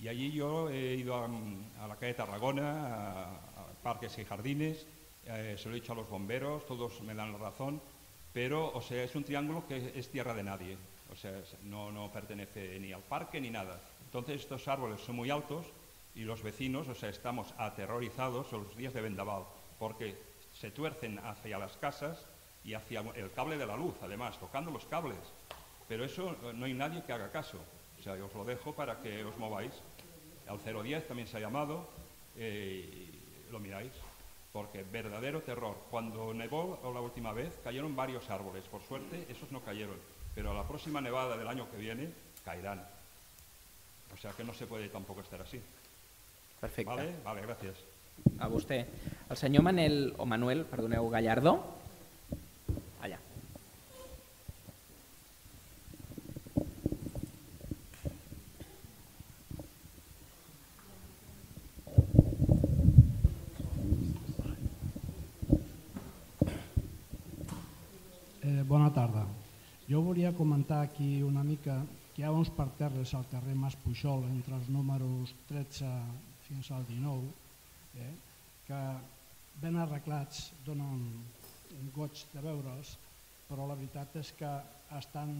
Y allí yo he ido a la calle Tarragona, a parques y jardines, se lo he dicho a los bomberos, todos me dan la razón, pero o sea, es un triángulo que es tierra de nadie. O sea, no pertenece ni al parque ni nada. Entonces estos árboles son muy altos y los vecinos, o sea, estamos aterrorizados en los días de vendaval porque se tuercen hacia las casas y hacia el cable de la luz, además, tocando los cables. Pero eso no hay nadie que haga caso. O sea, os lo dejo para que os mováis. Al 010 también se ha llamado, lo miráis. porque verdadero terror. Cuando nevó la última vez cayeron varios árboles, por suerte esos no cayeron, pero a la próxima nevada del año que viene caerán. O sea que no se puede tampoco estar así. Perfecte. Vale, gràcies. A vostè. El senyor Manel, o Manuel, perdoneu, Gallardo. Allà. Bona tarda. Jo volia comentar aquí una mica que hi ha uns parterres al carrer Mas Pujol entre els números 13 fins al 19, que ben arreglats, donen goig de veure'ls, però la veritat és que estan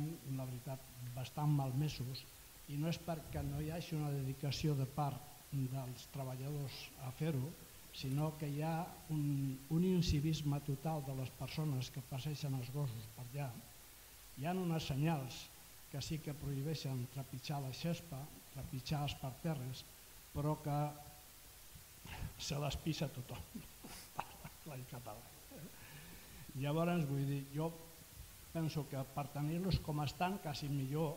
bastant malmesos i no és perquè no hi hagi una dedicació de part dels treballadors a fer-ho, sinó que hi ha un incivisme total de les persones que passegen els gossos per allà. Hi ha unes senyals que sí que prohibeixen trepitjar la gespa, trepitjar els parterres, però que se les pisa tothom. Llavors, vull dir, jo penso que per tenir-los com estan, quasi millor,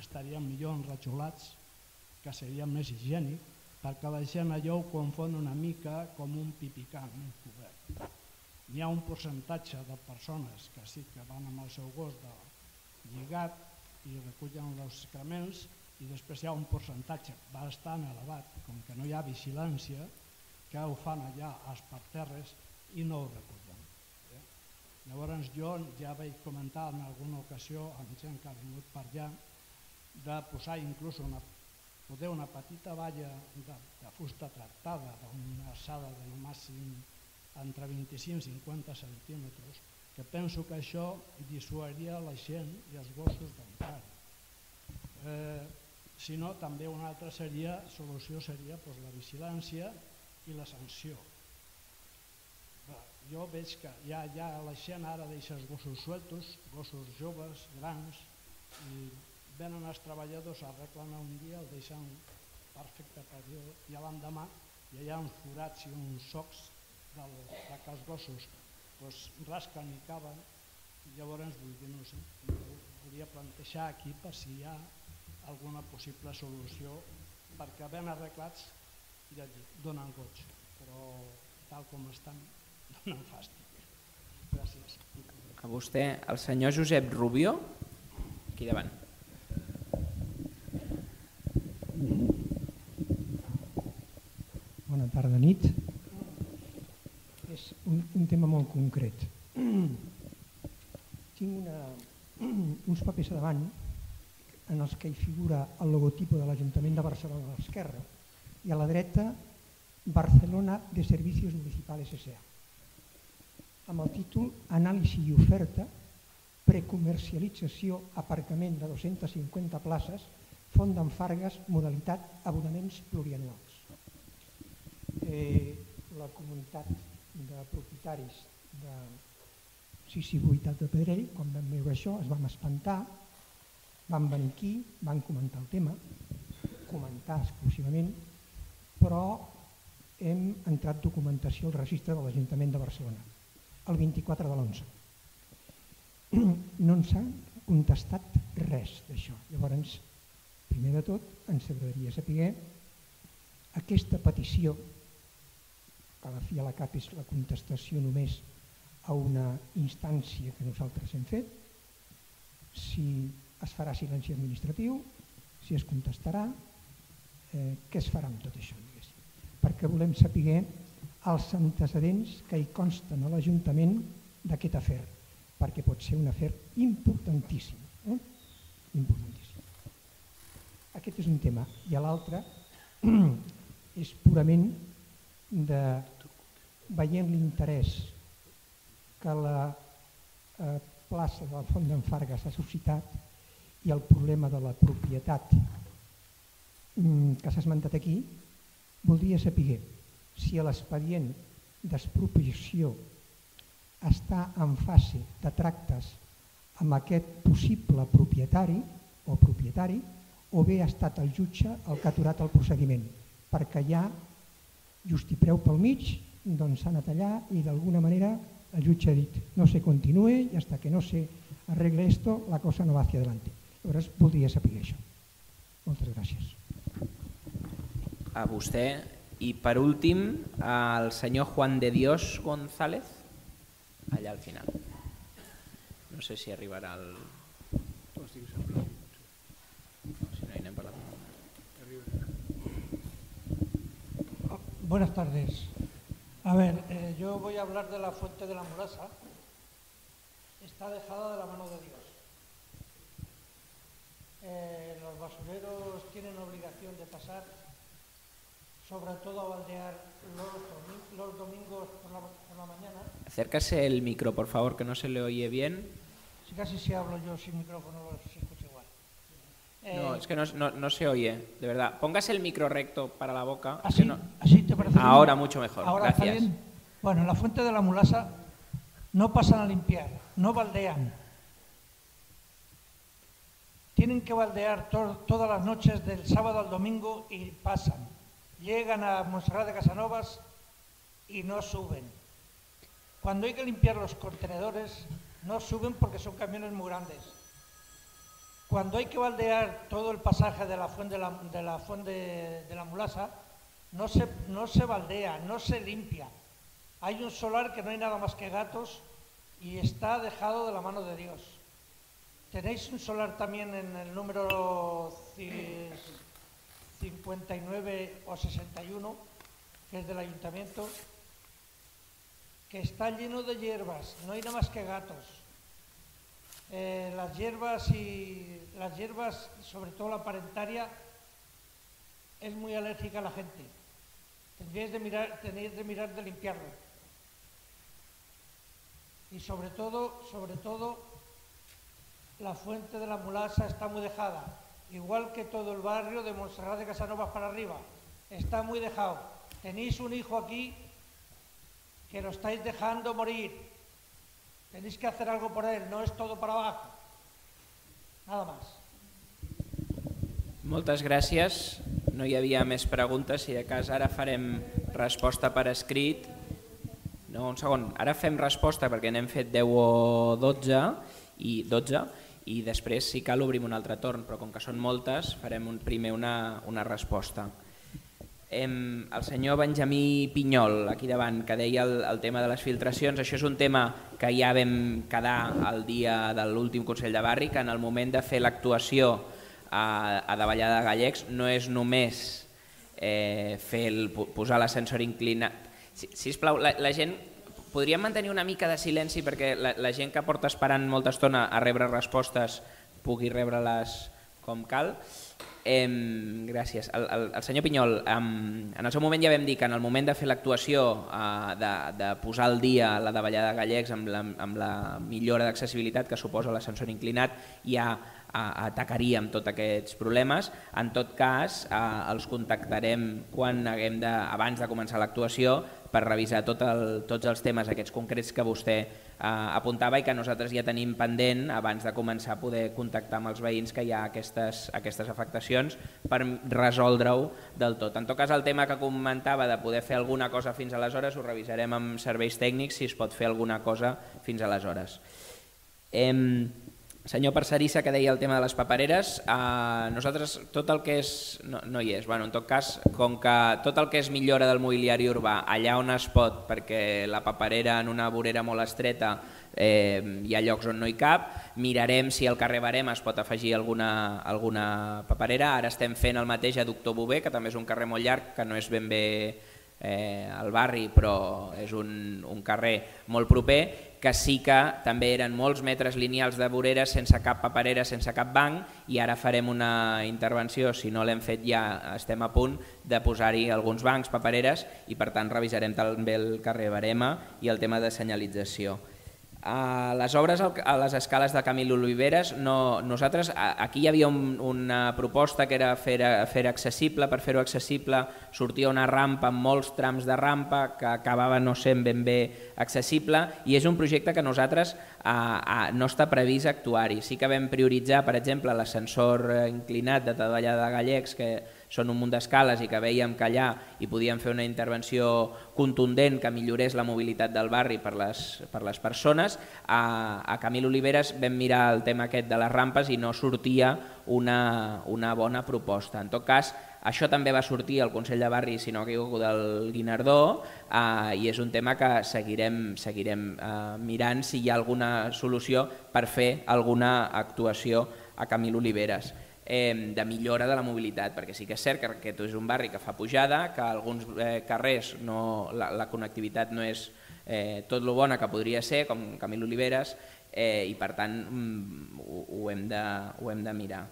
estarien millor enrajolats, que seria més higiènic, perquè la gent allò ho confon una mica com un pipicant, un cobert. Hi ha un percentatge de persones que sí que van amb el seu gos de lligat i recullen els excrements, i després hi ha un percentatge bastant elevat, com que no hi ha vigilància, que ho fan allà als parterres i no ho recullen. Llavors jo ja vaig comentar en alguna ocasió amb gent que ha vingut per allà de posar inclús una petita valla de fusta tractada d'una alçada del màxim entre 25 i 50 centímetres, que penso que això dissuaria la gent i els gossos d'entrar-hi. Si no, també una altra solució seria la vigilància i la sanció. Jo veig que ja la gent ara deixa els gossos sueltos, gossos joves, grans, i venen els treballadors, arreglen un dia, el deixen perfecte per allò, i a l'endemà ja hi ha uns forats i uns socs que els gossos rasquen i caven, i llavors volia plantejar aquí per si hi ha alguna possible solució, perquè ben arreglats donen goig, però tal com estan donen fàstic. Gràcies. A vostè, el senyor Josep Rubió, aquí davant. Bona tarda, nit. És un tema molt concret. Tinc uns papers a davant en els que hi figura el logotip de l'Ajuntament de Barcelona a l'esquerra i a la dreta Barcelona de Serveis Municipals SA, amb el títol Anàlisi i oferta, precomercialització, aparcament de 250 places, Font d'en Fargues, modalitat abonaments plurianuals. La comunitat de propietaris de 6 i 8 de Pedrell, quan vam veure això, es vam espantar. Van venir aquí, van comentar el tema, comentar exclusivament, però hem entrat documentació al registre de l'Ajuntament de Barcelona, el 24 de l'11. No ens han contestat res d'això. Llavors, primer de tot, ens agradaria saber aquesta petició, que a la fi a la cap és la contestació només a una instància que nosaltres hem fet, si es farà silenci administratiu, si es contestarà, què es farà amb tot això, diguéssim. Perquè volem saber els antecedents que hi consten a l'Ajuntament d'aquest afer, perquè pot ser un afer importantíssim. Aquest és un tema. I l'altre és purament de veient l'interès que la plaça de la Font d'en Fargues s'ha suscitat i el problema de la propietat que s'ha esmentat aquí, voldria saber si l'expedient d'expropiació està en fase de tractes amb aquest possible propietari o bé ha estat el jutge el que ha aturat el procediment, perquè hi ha justipreu pel mig s'ha anat allà i d'alguna manera el jutge ha dit no se continue i hasta que no se arregle esto la cosa no va hacia adelante. Llavors voldria saber això. Moltes gràcies. A vostè. I per últim, el senyor Juan de Dios González, allà al final. No sé si arribarà al... Buenas tardes. A ver, yo voy a hablar de la fuente de la Mulasa. Está dejada de la mano de Dios. Los basureros tienen obligación de pasar, sobre todo a baldear los domingos por la mañana. Acércase el micro, por favor, que no se le oye bien. Sí, casi si hablo yo sin micrófono, se escucha igual. No, es que no se oye, de verdad. Póngase el micro recto para la boca. ¿Así? No... ¿Así te parece? Ahora bien? Mucho mejor. Ahora, gracias. Está bien. Bueno, en la fuente de la Mulasa no pasan a limpiar, no baldean. Tienen que baldear todas las noches del sábado al domingo y pasan. Llegan a Montserrat de Casanovas y no suben. Cuando hay que limpiar los contenedores, no suben porque son camiones muy grandes. Cuando hay que baldear todo el pasaje de la fuente de la Mulasa, no se baldea, no se limpia. Hay un solar que no hay nada más que gatos y está dejado de la mano de Dios. Tenéis un solar también en el número 59 o 61, que es del ayuntamiento, que está lleno de hierbas, no hay nada más que gatos. Las hierbas, sobre todo la parentaria, es muy alérgica a la gente. Tenéis de mirar de limpiarlo. Y sobre todo, la fuente de la Mulasa está muy dejada, igual que todo el barrio de Montserrat de Casanovas para arriba. Está muy dejado. Tenéis un hijo aquí que lo estáis dejando morir. Tenéis que hacer algo por él, no es todo para abajo. Nada más. Moltes gràcies. No hi havia més preguntes, si de cas ara farem resposta per escrit. No, un segon, ara fem resposta perquè n'hem fet 10 o 12 i 12. I després, si cal, obrim un altre torn, però com que són moltes, farem primer una resposta. El senyor Benjamí Pinyol, aquí davant, que deia el tema de les filtracions, això és un tema que ja vam quedar el dia de l'últim Consell de Barri, que en el moment de fer l'actuació a Baia de Gallecs no és només posar l'ascensor inclinat. Sisplau, la gent... Podríem mantenir una mica de silenci perquè la gent que porta esperant molta estona a rebre respostes pugui rebre-les com cal. Gràcies. El senyor Pinyol, en el seu moment ja vam dir que en el moment de fer l'actuació de posar al dia la de Baia de Gallecs amb la millora d'accessibilitat que suposa l'ascensor inclinat ja atacaríem tots aquests problemes. En tot cas, els contactarem quan haguem abans de començar l'actuació per revisar tots els temes aquests concrets que vostè apuntava i que nosaltres ja tenim pendent abans de començar a poder contactar amb els veïns que hi ha aquestes afectacions per resoldre-ho del tot. En tot cas, el tema que comentava de poder fer alguna cosa fins aleshores ho revisarem amb serveis tècnics si es pot fer alguna cosa fins aleshores. Senyor Parcerissa, que deia el tema de les papereres, nosaltres tot el que és... No hi és. En tot cas, com que tot el que és millora del mobiliari urbà, allà on es pot, perquè la paperera en una vorera molt estreta hi ha llocs on no hi cap, mirarem si al carrer Barem es pot afegir alguna paperera. Ara estem fent el mateix a Doctor Bové, que també és un carrer molt llarg, que no és ben bé al barri, però és un carrer molt proper, que sí que també eren molts metres lineals de voreres sense cap paperera, sense cap banc, i ara farem una intervenció, si no l'hem fet ja estem a punt, de posar-hi alguns bancs, papereres, i per tant revisarem també el carrer Verema i el tema de senyalització. Les obres a les escales de Camil Oliveres, nosaltres aquí hi havia una proposta que era fer accessible, per fer-ho accessible sortia una rampa amb molts trams de rampa que acabava no sent ben bé accessible i és un projecte que nosaltres no està previst actuar-hi. Sí que vam prioritzar, per exemple, l'ascensor inclinat de Baia de Gallecs, que són un munt d'escales i que vèiem que allà hi podíem fer una intervenció contundent que millorés la mobilitat del barri per les persones. A Camil Oliveres vam mirar el tema aquest de les rampes i no sortia una bona proposta. En tot cas, això també va sortir al Consell de Barri, si no equivoco, del Guinardó, i és un tema que seguirem mirant si hi ha alguna solució per fer alguna actuació a Camil Oliveres de millora de la mobilitat, perquè sí que és cert que aquest és un barri que fa pujada, que a alguns carrers la connectivitat no és tot lo bona que podria ser, com Camil Oliveres, i per tant ho hem de mirar.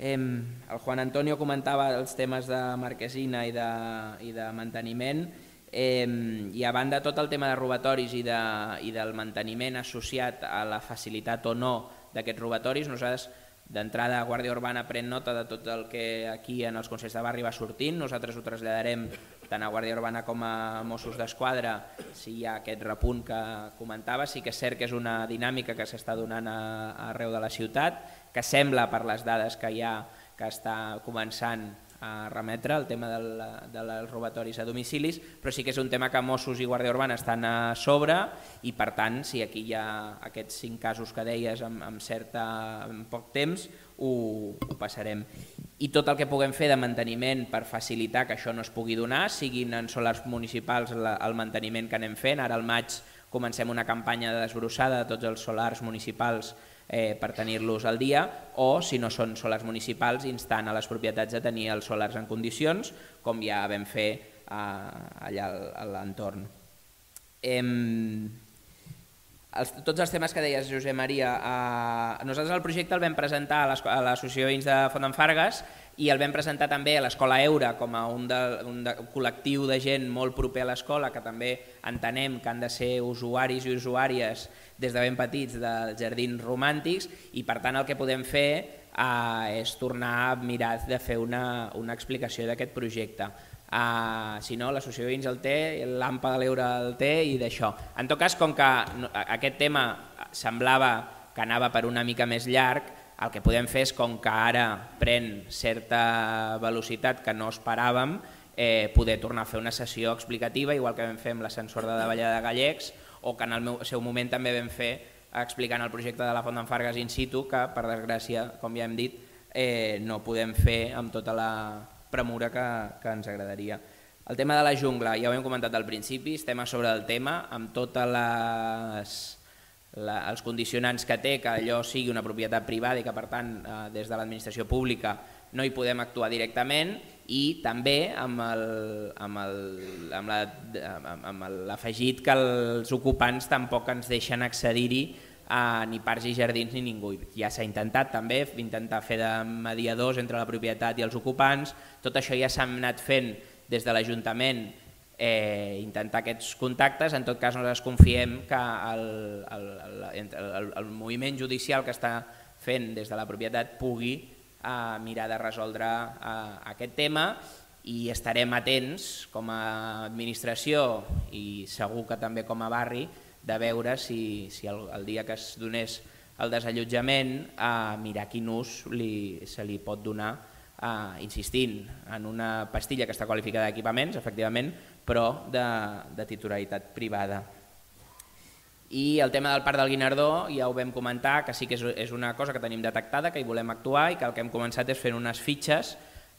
El Juan Antonio comentava els temes de marquesina i de manteniment, i a banda tot el tema de robatoris i del manteniment associat a la facilitat o no d'aquests robatoris. Nosaltres, d'entrada, a Guàrdia Urbana pren nota de tot el que aquí en els Consells de Barri va sortint. Nosaltres ho traslladarem tant a Guàrdia Urbana com a Mossos d'Esquadra si hi ha aquest repunt que comentava. Sí que és cert que és una dinàmica que s'està donant arreu de la ciutat, que sembla, per les dades que hi ha, que està començant a remetre el tema dels robatoris a domicilis, però sí que és un tema que Mossos i Guàrdia Urbana estan a sobre i, per tant, si aquí hi ha aquests 5 casos que deies en poc temps, ho passarem. I tot el que puguem fer de manteniment per facilitar que això no es pugui donar, siguin en solars municipals el manteniment que anem fent. Ara al maig comencem una campanya de desbrossada de tots els solars municipals per tenir-los al dia, o si no són solars municipals, instant a les propietats a tenir els solars en condicions, com ja vam fer allà a l'entorn. Tots els temes que deies, Josep Maria, nosaltres el projecte el vam presentar a l'Associació de Veïns de Font d'en Fargues i el vam presentar també a l'Escola Eura com a un col·lectiu de gent molt proper a l'escola que també entenem que han de ser usuaris i usuàries des de ben petits dels jardins romàntics, i per tant el que podem fer és tornar a mirar de fer una explicació d'aquest projecte. Si no, l'Associació de Veïns el té, l'AMPA de l'Eura el té i d'això. En tot cas, com que aquest tema semblava que anava per una mica més llarg, el que podem fer és, com que ara pren certa velocitat que no esperàvem, poder tornar a fer una sessió explicativa, igual que vam fer amb l'ascensor de Baia de Gallecs, o que en el seu moment també vam fer explicant el projecte de la Font d'en Fargues in situ, que per desgràcia, com ja hem dit, no podem fer amb tota la premura que ens agradaria. El tema de la jungla, ja ho hem comentat al principi, estem a sobre del tema, amb totes els condicionants que té, que allò sigui una propietat privada i que per tant des de l'administració pública no hi podem actuar directament, i també amb l'afegit que els ocupants tampoc ens deixen accedir-hi ni parcs i jardins ni ningú. Ja s'ha intentat també intentar fer de mediadors entre la propietat i els ocupants. Tot això ja s'ha anat fent des de l'Ajuntament, intentar aquests contactes. En tot cas, nosaltres confiem que el moviment judicial que està fent des de la propietat pugui a mirar de resoldre aquest tema, i estarem atents com a administració i segur que també com a barri de veure si el dia que es donés el desallotjament a mirar quin ús se li pot donar, insistint en una pastilla que està qualificada d'equipaments, efectivament, però de titularitat privada. I el tema del Parc del Guinardó ja ho vam comentar, que sí que és una cosa que tenim detectada, que hi volem actuar, i que el que hem començat és fent unes fitxes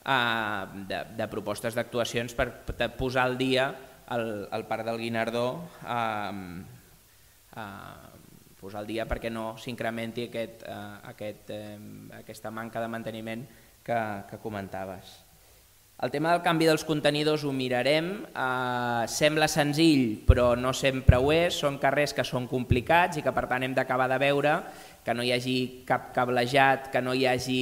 de propostes d'actuacions per posar al dia el Parc del Guinardó, posar al dia perquè no s'incrementi aquesta manca de manteniment que comentaves. El tema del canvi dels contenidors ho mirarem. Sembla senzill, però no sempre ho és. Són carrers que són complicats i que per tant hem d'acabar de veure que no hi hagi cap cablejat, que no hi hagi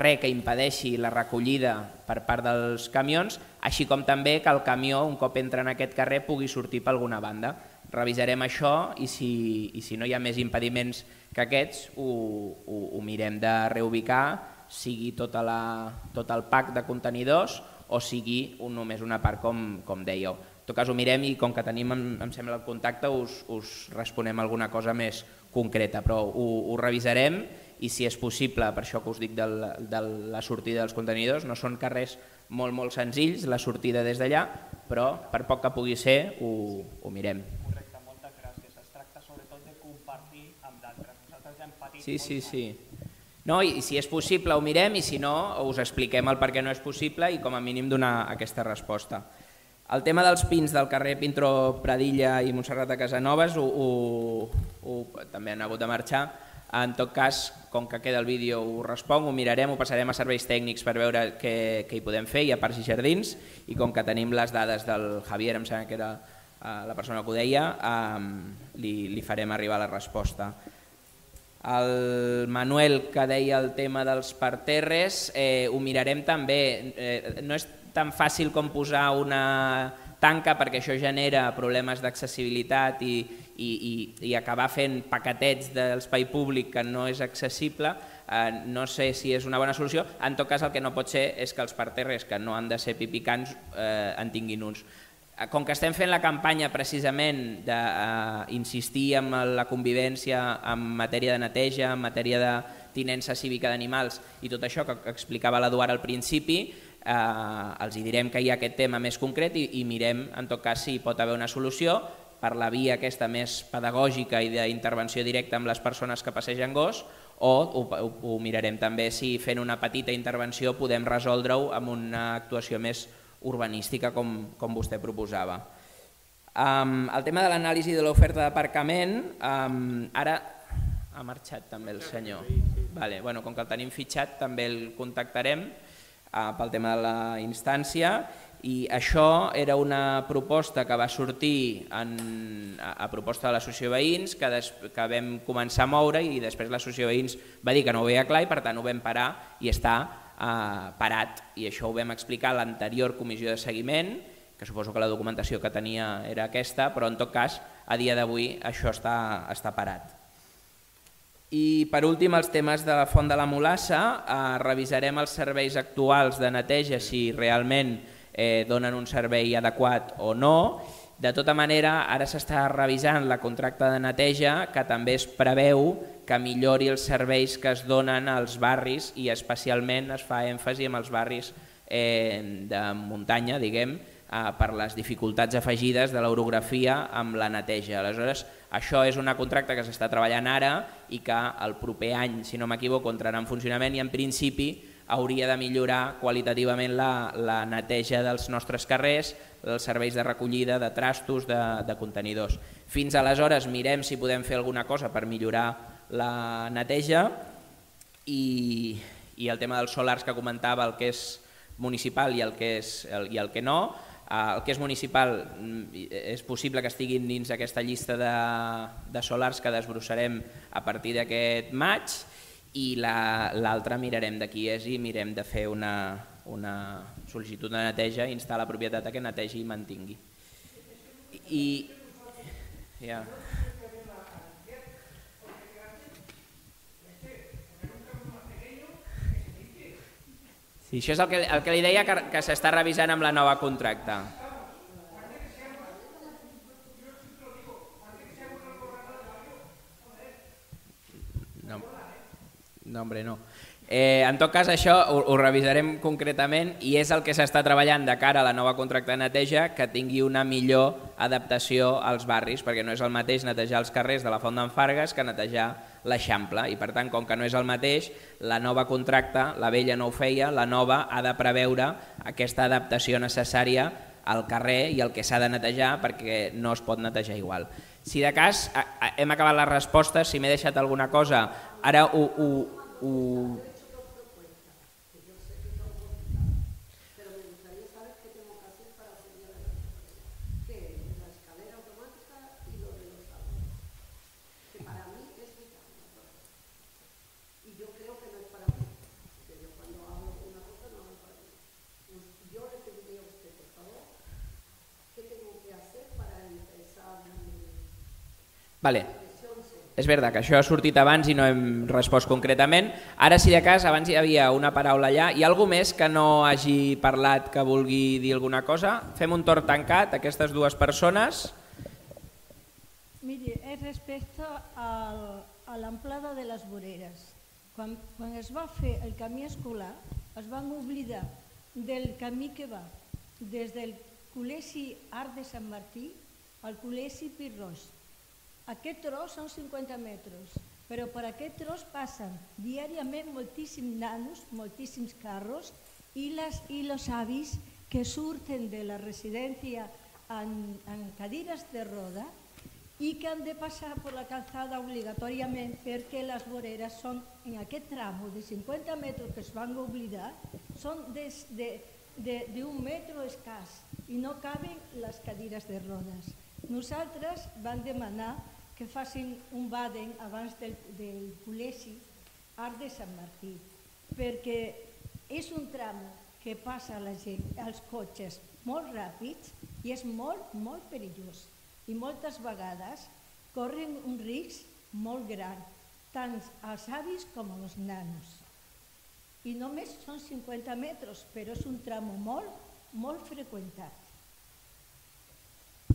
res que impedeixi la recollida per part dels camions, així com també que el camió, un cop entra en aquest carrer, pugui sortir per alguna banda. Revisarem això i si no hi ha més impediments que aquests ho mirem de reubicar, sigui tot el pack de contenidors o sigui només una part, com dèieu. En tot cas, ho mirem i com que tenim, em sembla, el contacte, us responem alguna cosa més concreta, però ho revisarem i si és possible, per això que us dic de la sortida dels contenidors, no són carrers molt senzills, la sortida des d'allà, però per poc que pugui ser ho mirem. Correcte, moltes gràcies. Es tracta sobretot de compartir amb d'altres. Nosaltres ja hem patit molt. I si és possible ho mirem i si no us expliquem el per què no és possible i com a mínim donar aquesta resposta. El tema dels pins del carrer Pintró Pradilla i Montserrat de Casanovas també han hagut de marxar. En tot cas, com que queda el vídeo ho responc, ho mirarem, ho passarem a serveis tècnics per veure què hi podem fer, hi ha parcs i jardins, i com que tenim les dades del Javier, em sembla que era la persona que ho deia, li farem arribar la resposta. El Manuel que deia el tema dels parterres, ho mirarem també, no és tan fàcil com posar una tanca perquè això genera problemes d'accessibilitat i acabar fent paquetets d'espai públic que no és accessible, no sé si és una bona solució. En tot cas, el que no pot ser és que els parterres que no han de ser pipicants en tinguin uns. Com que estem fent la campanya precisament d'insistir en la convivència en matèria de neteja, en matèria de tinença cívica d'animals i tot això que explicava l'Eduard al principi, els direm que hi ha aquest tema més concret i mirem en tot cas si hi pot haver una solució per la via aquesta més pedagògica i d'intervenció directa amb les persones que passegen gos, o ho mirarem també si fent una petita intervenció podem resoldre-ho amb una actuació més urbanística com vostè proposava. El tema de l'anàlisi de l'oferta d'aparcament, ara ha marxat també el senyor. Com que el tenim fitxat també el contactarem pel tema de la instància i això era una proposta que va sortir a proposta de l'Associació de Veïns que vam començar a moure i després l'Associació de Veïns va dir que no ho veia clar i per tant ho vam parar i està parat, i això ho vam explicar a l'anterior comissió de seguiment, que suposo que la documentació que tenia era aquesta, però en tot cas a dia d'avui això està parat. I per últim els temes de la Font de la Mulassa, revisarem els serveis actuals de neteja si realment donen un servei adequat o no. De tota manera, ara s'està revisant la contracta de neteja que també es preveu que millori els serveis que es donen als barris i especialment es fa èmfasi en els barris de muntanya, diguem, per les dificultats afegides de l'orografia amb la neteja. Aleshores, això és una contracta que s'està treballant ara i que el proper any, si no m'equivoco, entrarà en funcionament i en principi hauria de millorar qualitativament la neteja dels nostres carrers, els serveis de recollida, de trastos, de contenidors. Fins aleshores mirem si podem fer alguna cosa per millorar la neteja i el tema dels solars que comentava, el que és municipal i el que no. El que és municipal és possible que estiguin dins aquesta llista de solars que desbrossarem a partir d'aquest maig i l'altra mirarem de qui és i mirem de fer una sol·licitud de neteja i instar la propietat que netegi i mantingui. Això és el que li deia que s'està revisant amb la nova contracta. No, home, no. En tot cas, això ho revisarem concretament i és el que s'està treballant de cara a la nova contracta de neteja que tingui una millor adaptació als barris, perquè no és el mateix netejar els carrers de la Font d'en Fargues que netejar l'Eixample i per tant, com que no és el mateix, la nova contracta, la vella no ho feia, la nova ha de preveure aquesta adaptació necessària al carrer i el que s'ha de netejar perquè no es pot netejar igual. Si de cas hem acabat les respostes, si m'he deixat alguna cosa, ara és veritat que això ha sortit abans i no hem respost concretament. Ara, si de cas, abans hi havia una paraula allà. Hi ha algú més que no hagi parlat que vulgui dir alguna cosa? Fem un torn tancat, aquestes dues persones. Mire, és respecte a l'amplada de les voreres. quan es va fer el camí escolar es van oblidar del camí que va des del col·legi Arc de Sant Martí al col·legi Pirrós. Aquest tros són 50 metres, però per aquest tros passen diàriament moltíssims nanos, moltíssims carros i els avis que surten de la residència en cadires de roda i que han de passar per la calçada obligatòriament perquè les voreres són, en aquest tramo de 50 metres que es van oblidar, són d'un metro escàs i no caben les cadires de rodes. Nosaltres vam demanar que facin un baden abans del col·legi Arc de Sant Martí perquè és un tramo que passa als cotxes molt ràpids i és molt, molt perillós. I moltes vegades corren un risc molt gran, tant als avis com als nanos. I només són 50 metres, però és un tram molt, molt freqüentat.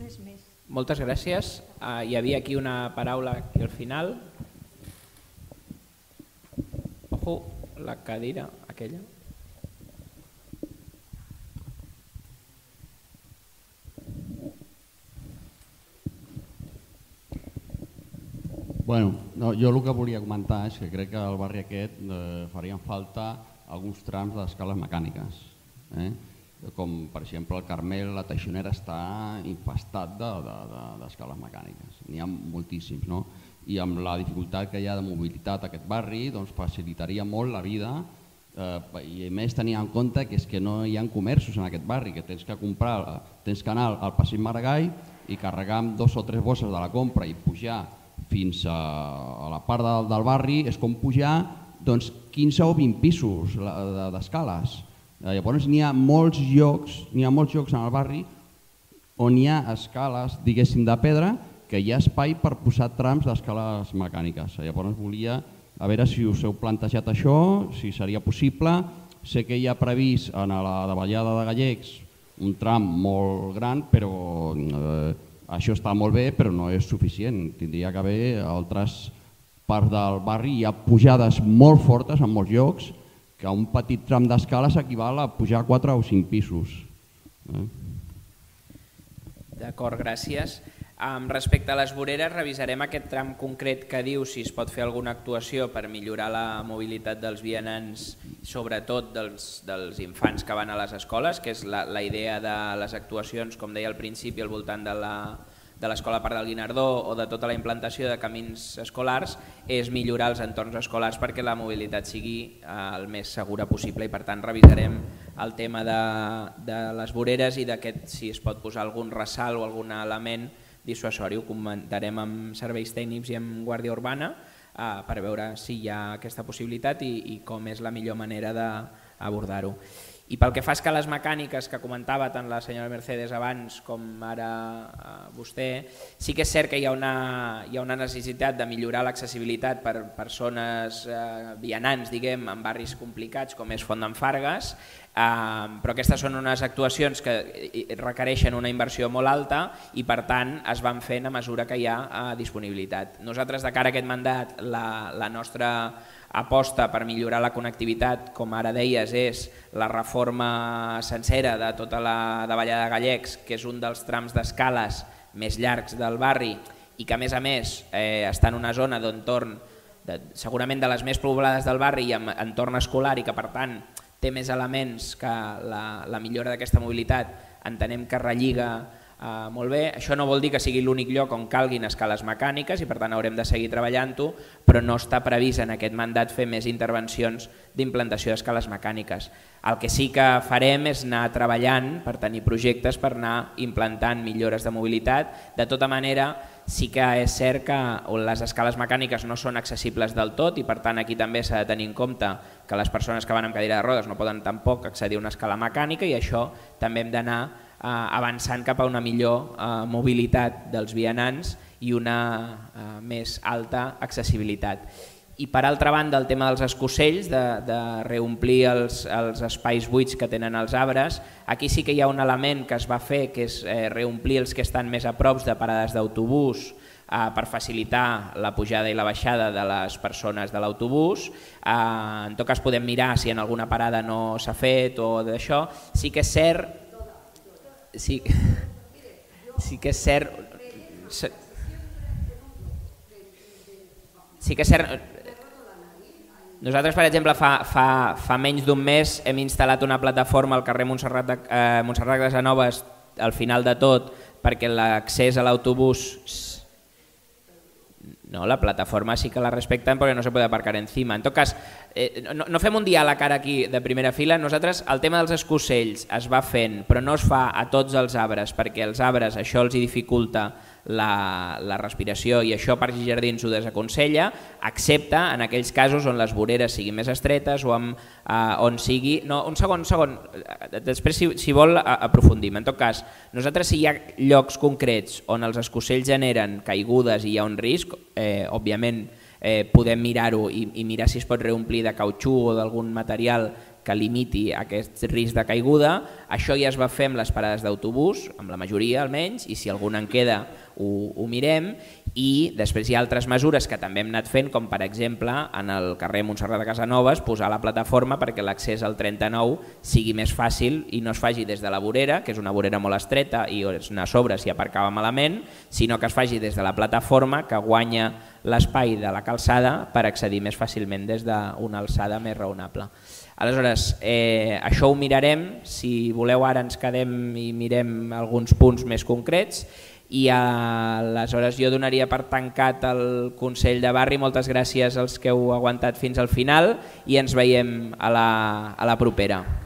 Res més. Moltes gràcies. Hi havia aquí una paraula aquí al final. Ojo, la cadira aquella. Bueno, jo el que volia comentar és que crec que al barri aquest farien falta alguns trams d'escales mecàniques, com per exemple el Carmel, la Teixonera està infestat d'escales mecàniques, n'hi ha moltíssims, no? I amb la dificultat que hi ha de mobilitat a aquest barri facilitaria molt la vida i a més tenia en compte que no hi ha comerços en aquest barri, que tens que anar al passeig Maragall i carregar amb 2 o 3 bosses de la compra i pujar fins a la part del barri és com pujar 15 o 20 pisos d'escales. Llavors n'hi ha molts llocs en el barri on hi ha escales de pedra que hi ha espai per posar trams d'escales mecàniques. Llavors volia a veure si us heu plantejat això, si seria possible. Sé que hi ha previst a la davallada de Gallecs un tram molt gran, però això està molt bé, però no és suficient. Tindria que haver a altres parts del barri. Hi ha pujades molt fortes en molts llocs que un petit tram d'escales equival a pujar 4 o 5 pisos. D'acord, gràcies. Respecte a les voreres, revisarem aquest tram concret que diu si es pot fer alguna actuació per millorar la mobilitat dels vianants, sobretot dels infants que van a les escoles, que és la idea de les actuacions, com deia al principi, al voltant de l'escola Parc del Guinardó o de tota la implantació de camins escolars, és millorar els entorns escolars perquè la mobilitat sigui el més segura possible i per tant revisarem el tema de les voreres i d'aquest si es pot posar algun ressalt o algun element dissuasori. Ho comentarem amb serveis tècnics i amb Guàrdia Urbana per veure si hi ha aquesta possibilitat i com és la millor manera d'abordar-ho. I pel que fa a escales mecàniques que comentava tant la senyora Mercedes abans com ara vostè, sí que és cert que hi ha una necessitat de millorar l'accessibilitat per persones vianants, diguem, en barris complicats com és Font d'en Fargues, però aquestes són unes actuacions que requereixen una inversió molt alta i per tant es van fent a mesura que hi ha disponibilitat. Nosaltres de cara a aquest mandat la nostra aposta per millorar la connectivitat, com ara deies, és la reforma sencera de tota la Baia de Gallecs, que és un dels trams d'escales més llargs del barri i que a més està en una zona d'entorn segurament de les més poblades del barri i en entorn escolar i que per tant té més elements que la millora d'aquesta mobilitat entenem que relliga molt bé. Això no vol dir que sigui l'únic lloc on calguin escales mecàniques i per tant haurem de seguir treballant-ho, però no està previst en aquest mandat fer més intervencions d'implantació d'escales mecàniques. El que sí que farem és anar treballant per tenir projectes per anar implantant millores de mobilitat. De tota manera, sí que és cert que les escales mecàniques no són accessibles del tot i per tant aquí també s'ha de tenir en compte que les persones que van amb cadira de rodes no poden tampoc accedir a una escala mecànica i això també hem d'anar avançant cap a una millor mobilitat dels vianants i una més alta accessibilitat. I per altra banda el tema dels escocells, de reomplir els espais buits que tenen els arbres, aquí sí que hi ha un element que es va fer que és reomplir els que estan més a prop de parades d'autobús per facilitar la pujada i la baixada de les persones de l'autobús. En tot cas podem mirar si en alguna parada no s'ha fet o d'això. Sí que és cert... Sí que és cert... Nosaltres, per exemple, fa menys d'un mes hem instal·lat una plataforma al carrer Montserrat Casanovas al final de tot perquè l'accés a l'autobús... No, la plataforma sí que la respecten perquè no se pot aparcar encima. En tot cas, no fem un diàleg ara aquí de primera fila. Nosaltres el tema dels escocells es va fent, però no es fa a tots els arbres perquè els arbres això els dificulta la respiració i això Parcs i Jardins ho desaconsella, excepte en aquells casos on les voreres siguin més estretes o on sigui... No, un segon, després si vol aprofundim. En tot cas, nosaltres si hi ha llocs concrets on els escocells generen caigudes i hi ha un risc, òbviament podem mirar-ho i mirar si es pot reomplir de cautxú o d'algun material que limiti aquest risc de caiguda. Això ja es va fer amb les parades d'autobús, amb la majoria almenys, i si alguna en queda ho mirem. I després hi ha altres mesures que també hem anat fent, com per exemple en el carrer Montserrat de Casanovas posar la plataforma perquè l'accés al 39 sigui més fàcil i no es faci des de la vorera, que és una vorera molt estreta i on a sobre s'hi aparcava malament, sinó que es faci des de la plataforma que guanya l'espai de la calçada per accedir més fàcilment des d'una alçada més raonable. Aleshores, això ho mirarem, si voleu ara ens quedem i mirem alguns punts més concrets i aleshores jo donaria per tancat el Consell de Barri. Moltes gràcies als que heu aguantat fins al final i ens veiem a la propera.